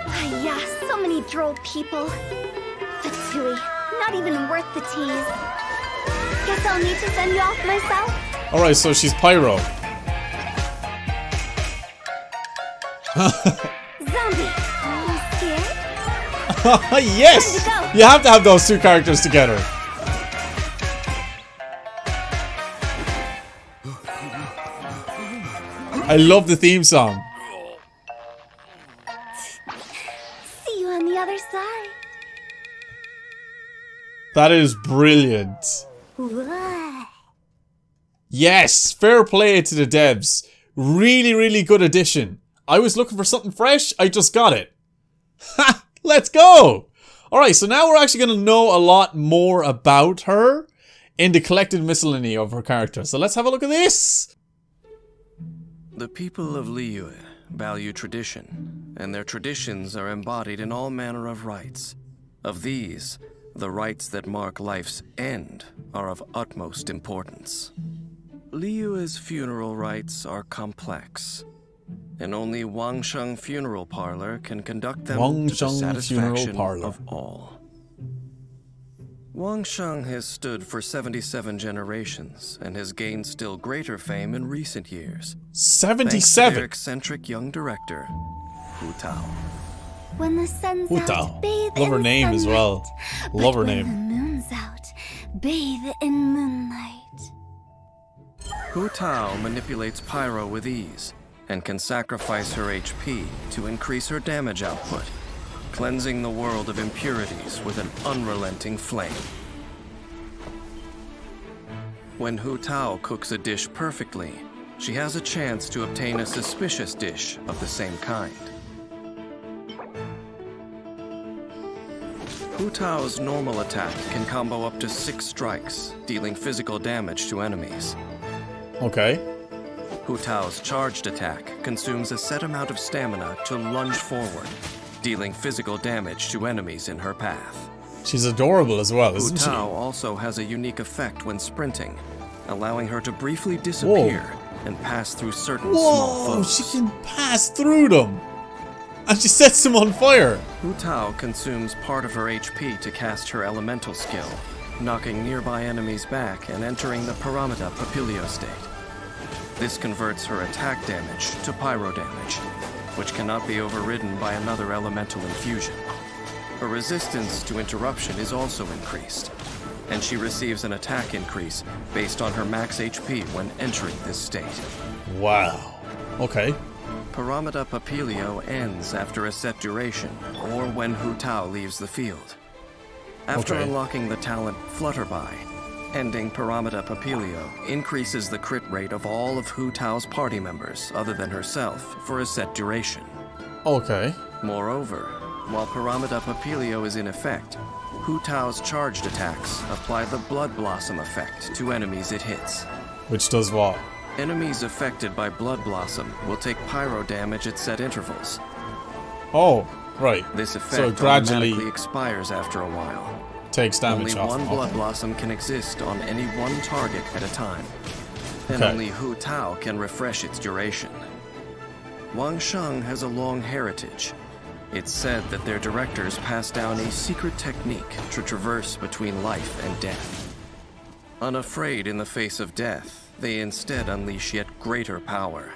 Ah, yeah, so many droll people. Fatui, not even worth the tease. Guess I'll need to send you off myself. Alright, so she's Pyro. Zombie, are you scared? Yes! You have to have those two characters together. I love the theme song. See you on the other side. That is brilliant. Whoa. Yes, fair play to the devs. Really good addition. I was looking for something fresh, I just got it. Ha! Let's go! Alright, so now we're actually going to know a lot more about her in the collected miscellany of her character. So let's have a look at this! The people of Liyue value tradition, and their traditions are embodied in all manner of rites. Of these, the rites that mark life's end are of utmost importance. Liyue's funeral rites are complex, and only Wangsheng Funeral Parlor can conduct them to the satisfaction of all. Wangsheng has stood for 77 generations and has gained still greater fame in recent years. 77! Their eccentric young director, Hu Tao. When the sun's out, bathe in moonlight. Love her name as well. Love her name. When the moon's out, bathe in moonlight. Hu Tao manipulates Pyro with ease and can sacrifice her HP to increase her damage output, cleansing the world of impurities with an unrelenting flame. When Hu Tao cooks a dish perfectly, she has a chance to obtain a suspicious dish of the same kind. Hu Tao's normal attack can combo up to 6 strikes, dealing physical damage to enemies. Okay. Hu Tao's charged attack consumes a set amount of stamina to lunge forward, dealing physical damage to enemies in her path. She's adorable as well, isn't she? Hu Tao also has a unique effect when sprinting, allowing her to briefly disappear and pass through certain small foes. She can pass through them! And she sets him on fire! Hu Tao consumes part of her HP to cast her elemental skill, knocking nearby enemies back and entering the Paramita Papilio state. This converts her attack damage to pyro damage, which cannot be overridden by another elemental infusion. Her resistance to interruption is also increased, and she receives an attack increase based on her max HP when entering this state. Wow. Okay. Paramita Papilio ends after a set duration, or when Hu Tao leaves the field. After unlocking the talent Flutterby, Ending Paramita Papilio increases the crit rate of all of Hu Tao's party members, other than herself, for a set duration. Okay. Moreover, while Paramita Papilio is in effect, Hu Tao's charged attacks apply the Blood Blossom effect to enemies it hits. Which does what? Enemies affected by Blood Blossom will take pyro damage at set intervals. Oh, right. This effect so gradually expires after a while. Takes damage off. Only one Blood Blossom can exist on any one target at a time. And only Hu Tao can refresh its duration. Wang Sheng has a long heritage. It's said that their directors passed down a secret technique to traverse between life and death. Unafraid in the face of death, they instead unleash yet greater power.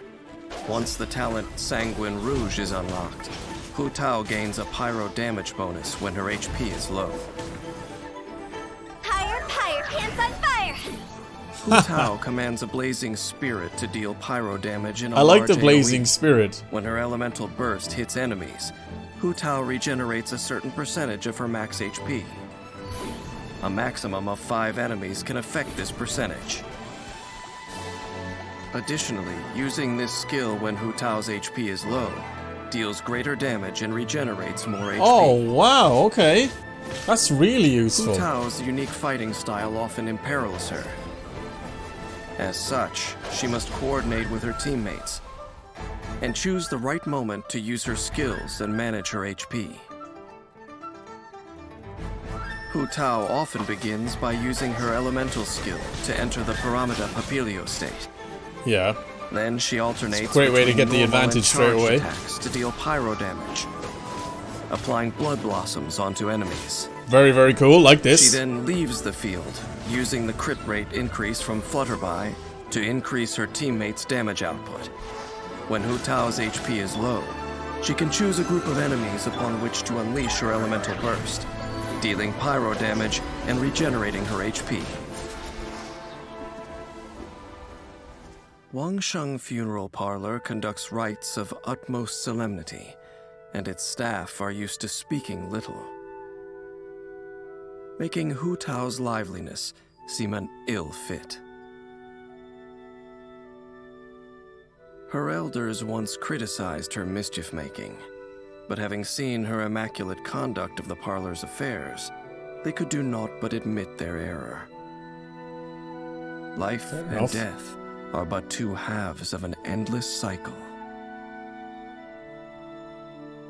Once the talent Sanguine Rouge is unlocked, Hu Tao gains a pyro damage bonus when her HP is low. Hands on fire! Hu Tao commands a blazing spirit to deal pyro damage in a large AoE. I like the blazing spirit. When her elemental burst hits enemies, Hu Tao regenerates a certain percentage of her max HP. A maximum of 5 enemies can affect this percentage. Additionally, using this skill when Hu Tao's HP is low, deals greater damage and regenerates more HP. Oh, wow, okay. That's really useful. Hu Tao's unique fighting style often imperils her. As such, she must coordinate with her teammates and choose the right moment to use her skills and manage her HP. Hu Tao often begins by using her elemental skill to enter the Paramita Papilio state. Yeah. Then she alternates it's a great way to get the advantage straight away attacks to deal pyro damage, applying Blood Blossoms onto enemies. Very, very cool, like this. She then leaves the field, using the crit rate increase from Flutterby to increase her teammates' damage output. When Hu Tao's HP is low, she can choose a group of enemies upon which to unleash her elemental burst, dealing pyro damage and regenerating her HP. Wang Sheng Funeral Parlor conducts rites of utmost solemnity, and its staff are used to speaking little, making Hu Tao's liveliness seem an ill fit. Her elders once criticized her mischief-making, but having seen her immaculate conduct of the parlor's affairs, they could do naught but admit their error. Life and death are but two halves of an endless cycle.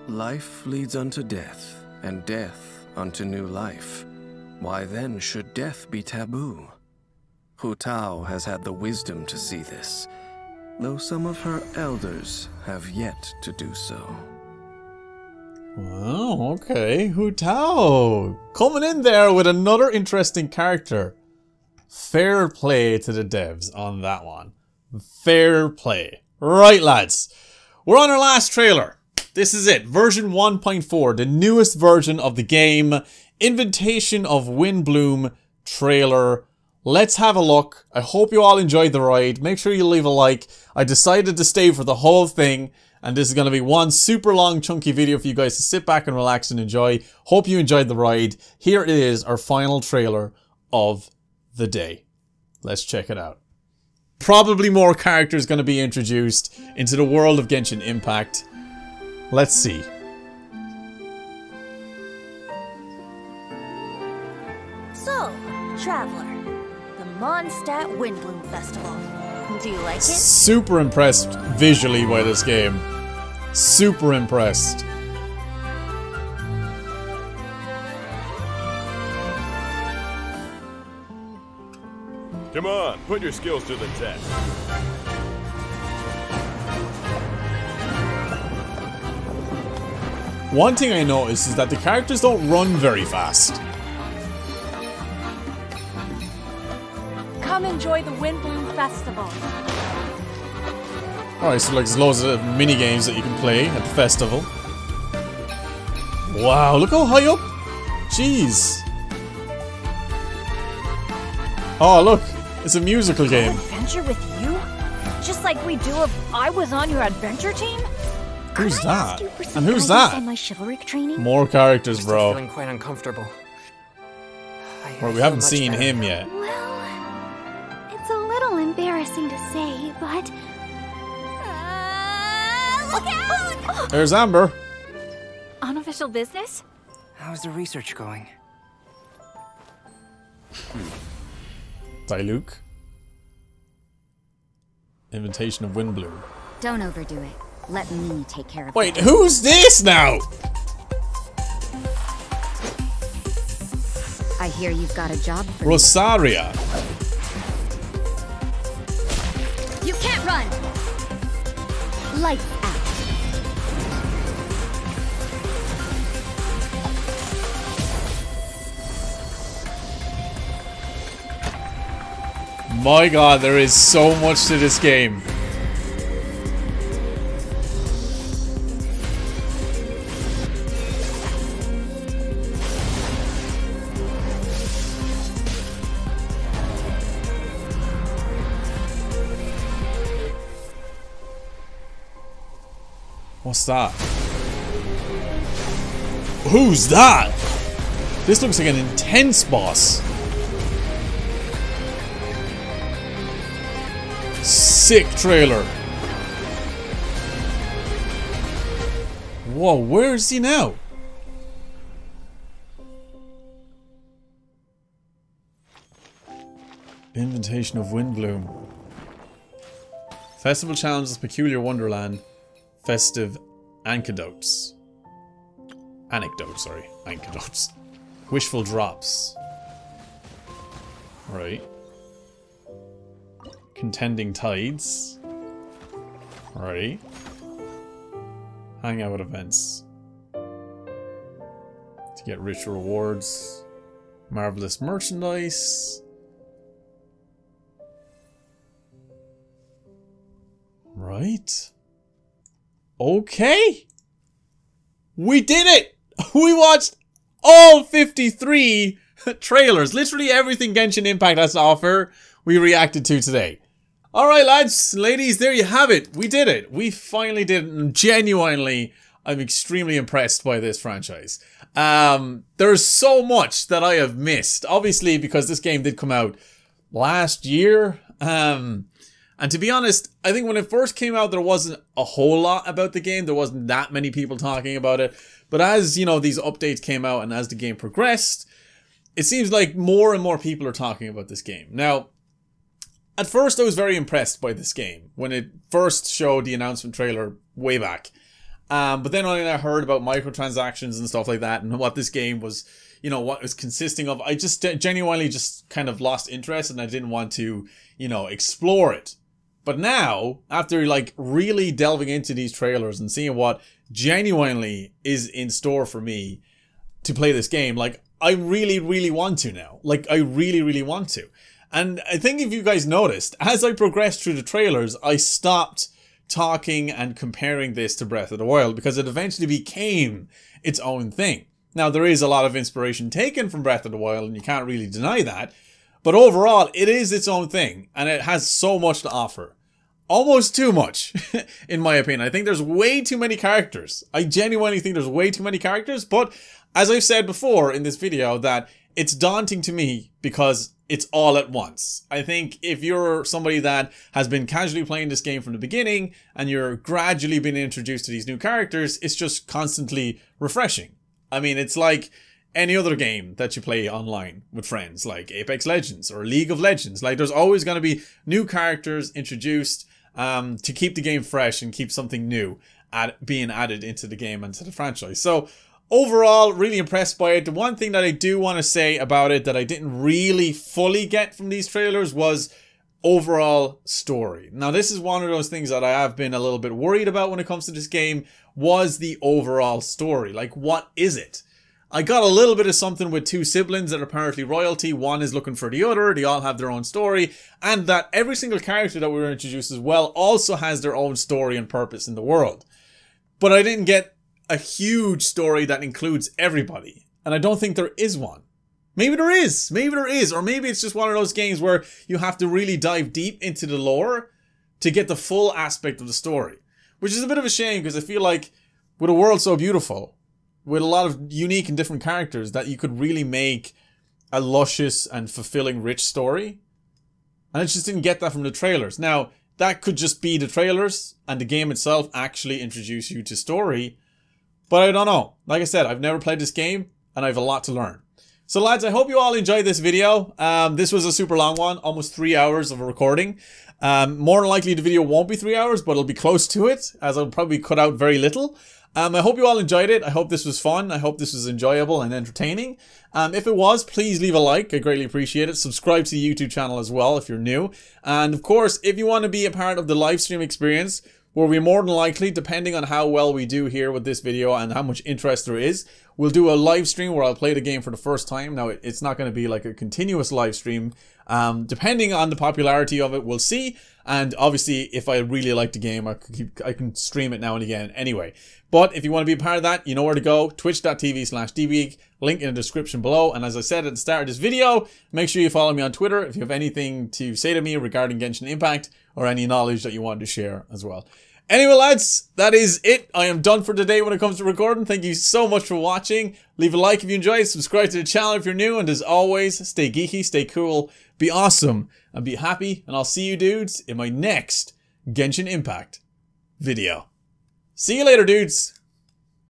Life leads unto death, and death unto new life. Why then should death be taboo? Hu Tao has had the wisdom to see this, though some of her elders have yet to do so. Wow, okay, Hu Tao! Coming in there with another interesting character. Fair play to the devs on that one. Fair play. Right, lads. We're on our last trailer. This is it, version 1.4, the newest version of the game, Invitation of Windbloom trailer. Let's have a look. I hope you all enjoyed the ride. Make sure you leave a like. I decided to stay for the whole thing, and this is going to be one super long chunky video for you guys to sit back and relax and enjoy. Hope you enjoyed the ride. Here it is, our final trailer of the day. Let's check it out. Probably more characters going to be introduced into the world of Genshin Impact. Let's see. So, Traveler, the Mondstadt Windbloom Festival. Do you like it? Super impressed visually by this game. Super impressed. Come on, put your skills to the test. One thing I noticed is that the characters don't run very fast. Come enjoy the Windbloom Festival. Alright, so like, there's loads of mini games that you can play at the festival. Wow, look how high up! Jeez. Oh, look, it's a musical game. Adventure with you? Just like we do if I was on your adventure team? Who's that? And who's that? More characters, bro. Well, we haven't seen him yet. Well, embarrassing to say, but... look out! There's Amber. Unofficial business? How's the research going? By Luke. Invitation of Windbloom. Don't overdo it. Let me take care of it. Wait, who's this now? I hear you've got a job for Rosaria. You can't run. Lights out. My God, there is so much to this game. What's that? Who's that? This looks like an intense boss. Sick trailer. Whoa, where is he now? Invitation of Windbloom. Festival challenges Peculiar Wonderland. Festive anecdotes. Anecdotes, sorry. Anecdotes. Wishful drops. Right. Contending tides. Right. Hangout events. To get rich rewards. Marvelous merchandise. Right. Okay, we did it. We watched all 53 trailers, literally everything Genshin Impact has to offer. We reacted to today. All right, lads, ladies, there you have it. We did it. We finally did it. And genuinely, I'm extremely impressed by this franchise. There's so much that I have missed, obviously, because this game did come out last year. And to be honest, I think when it first came out, there wasn't a whole lot about the game. There wasn't that many people talking about it. But as, you know, these updates came out and as the game progressed, it seems like more and more people are talking about this game. Now, at first I was very impressed by this game when it first showed the announcement trailer way back. But then when I heard about microtransactions and stuff like that and what this game was, you know, what it was consisting of, I just genuinely just kind of lost interest and I didn't want to, you know, explore it. But now, after like really delving into these trailers and seeing what genuinely is in store for me to play this game, like I really, really want to now. Like I really, really want to. And I think if you guys noticed, as I progressed through the trailers, I stopped talking and comparing this to Breath of the Wild because it eventually became its own thing. Now, there is a lot of inspiration taken from Breath of the Wild and you can't really deny that. But overall, it is its own thing, and it has so much to offer. Almost too much, in my opinion. I think there's way too many characters. I genuinely think there's way too many characters, but as I've said before in this video, that it's daunting to me because it's all at once. I think if you're somebody that has been casually playing this game from the beginning, and you're gradually being introduced to these new characters, it's just constantly refreshing. I mean, it's like any other game that you play online with friends, like Apex Legends or League of Legends. Like, there's always going to be new characters introduced to keep the game fresh and keep something new being added into the game and to the franchise. So overall, really impressed by it. The one thing that I do want to say about it that I didn't really fully get from these trailers was overall story. Now, this is one of those things that I have been a little bit worried about when it comes to this game, was the overall story. Like, what is it? I got a little bit of something with two siblings that are apparently royalty. One is looking for the other. They all have their own story. And that every single character that we were introduced as well also has their own story and purpose in the world. But I didn't get a huge story that includes everybody. And I don't think there is one. Maybe there is. Maybe there is. Or maybe it's just one of those games where you have to really dive deep into the lore to get the full aspect of the story. Which is a bit of a shame because I feel like with a world so beautiful, with a lot of unique and different characters, that you could really make a luscious and fulfilling rich story. And I just didn't get that from the trailers. Now, that could just be the trailers and the game itself actually introduce you to story. But I don't know. Like I said, I've never played this game and I have a lot to learn. So lads, I hope you all enjoyed this video. This was a super long one, almost 3 hours of a recording. More than likely the video won't be 3 hours, but it'll be close to it, as I'll probably cut out very little. I hope you all enjoyed it. I hope this was fun. I hope this was enjoyable and entertaining. If it was, please leave a like. I greatly appreciate it. Subscribe to the YouTube channel as well if you're new. And of course, if you want to be a part of the live stream experience, where we more than likely, depending on how well we do here with this video and how much interest there is, we'll do a live stream where I'll play the game for the first time. Now, it's not going to be like a continuous live stream. Depending on the popularity of it, we'll see. And obviously, if I really like the game, I can stream it now and again anyway. But if you want to be a part of that, you know where to go. Twitch.tv/dweek. Link in the description below. And as I said at the start of this video, make sure you follow me on Twitter if you have anything to say to me regarding Genshin Impact or any knowledge that you want to share as well. Anyway, lads, that is it. I am done for today when it comes to recording. Thank you so much for watching. Leave a like if you enjoyed. Subscribe to the channel if you're new. And as always, stay geeky, stay cool, be awesome, and be happy. And I'll see you dudes in my next Genshin Impact video. See you later, dudes.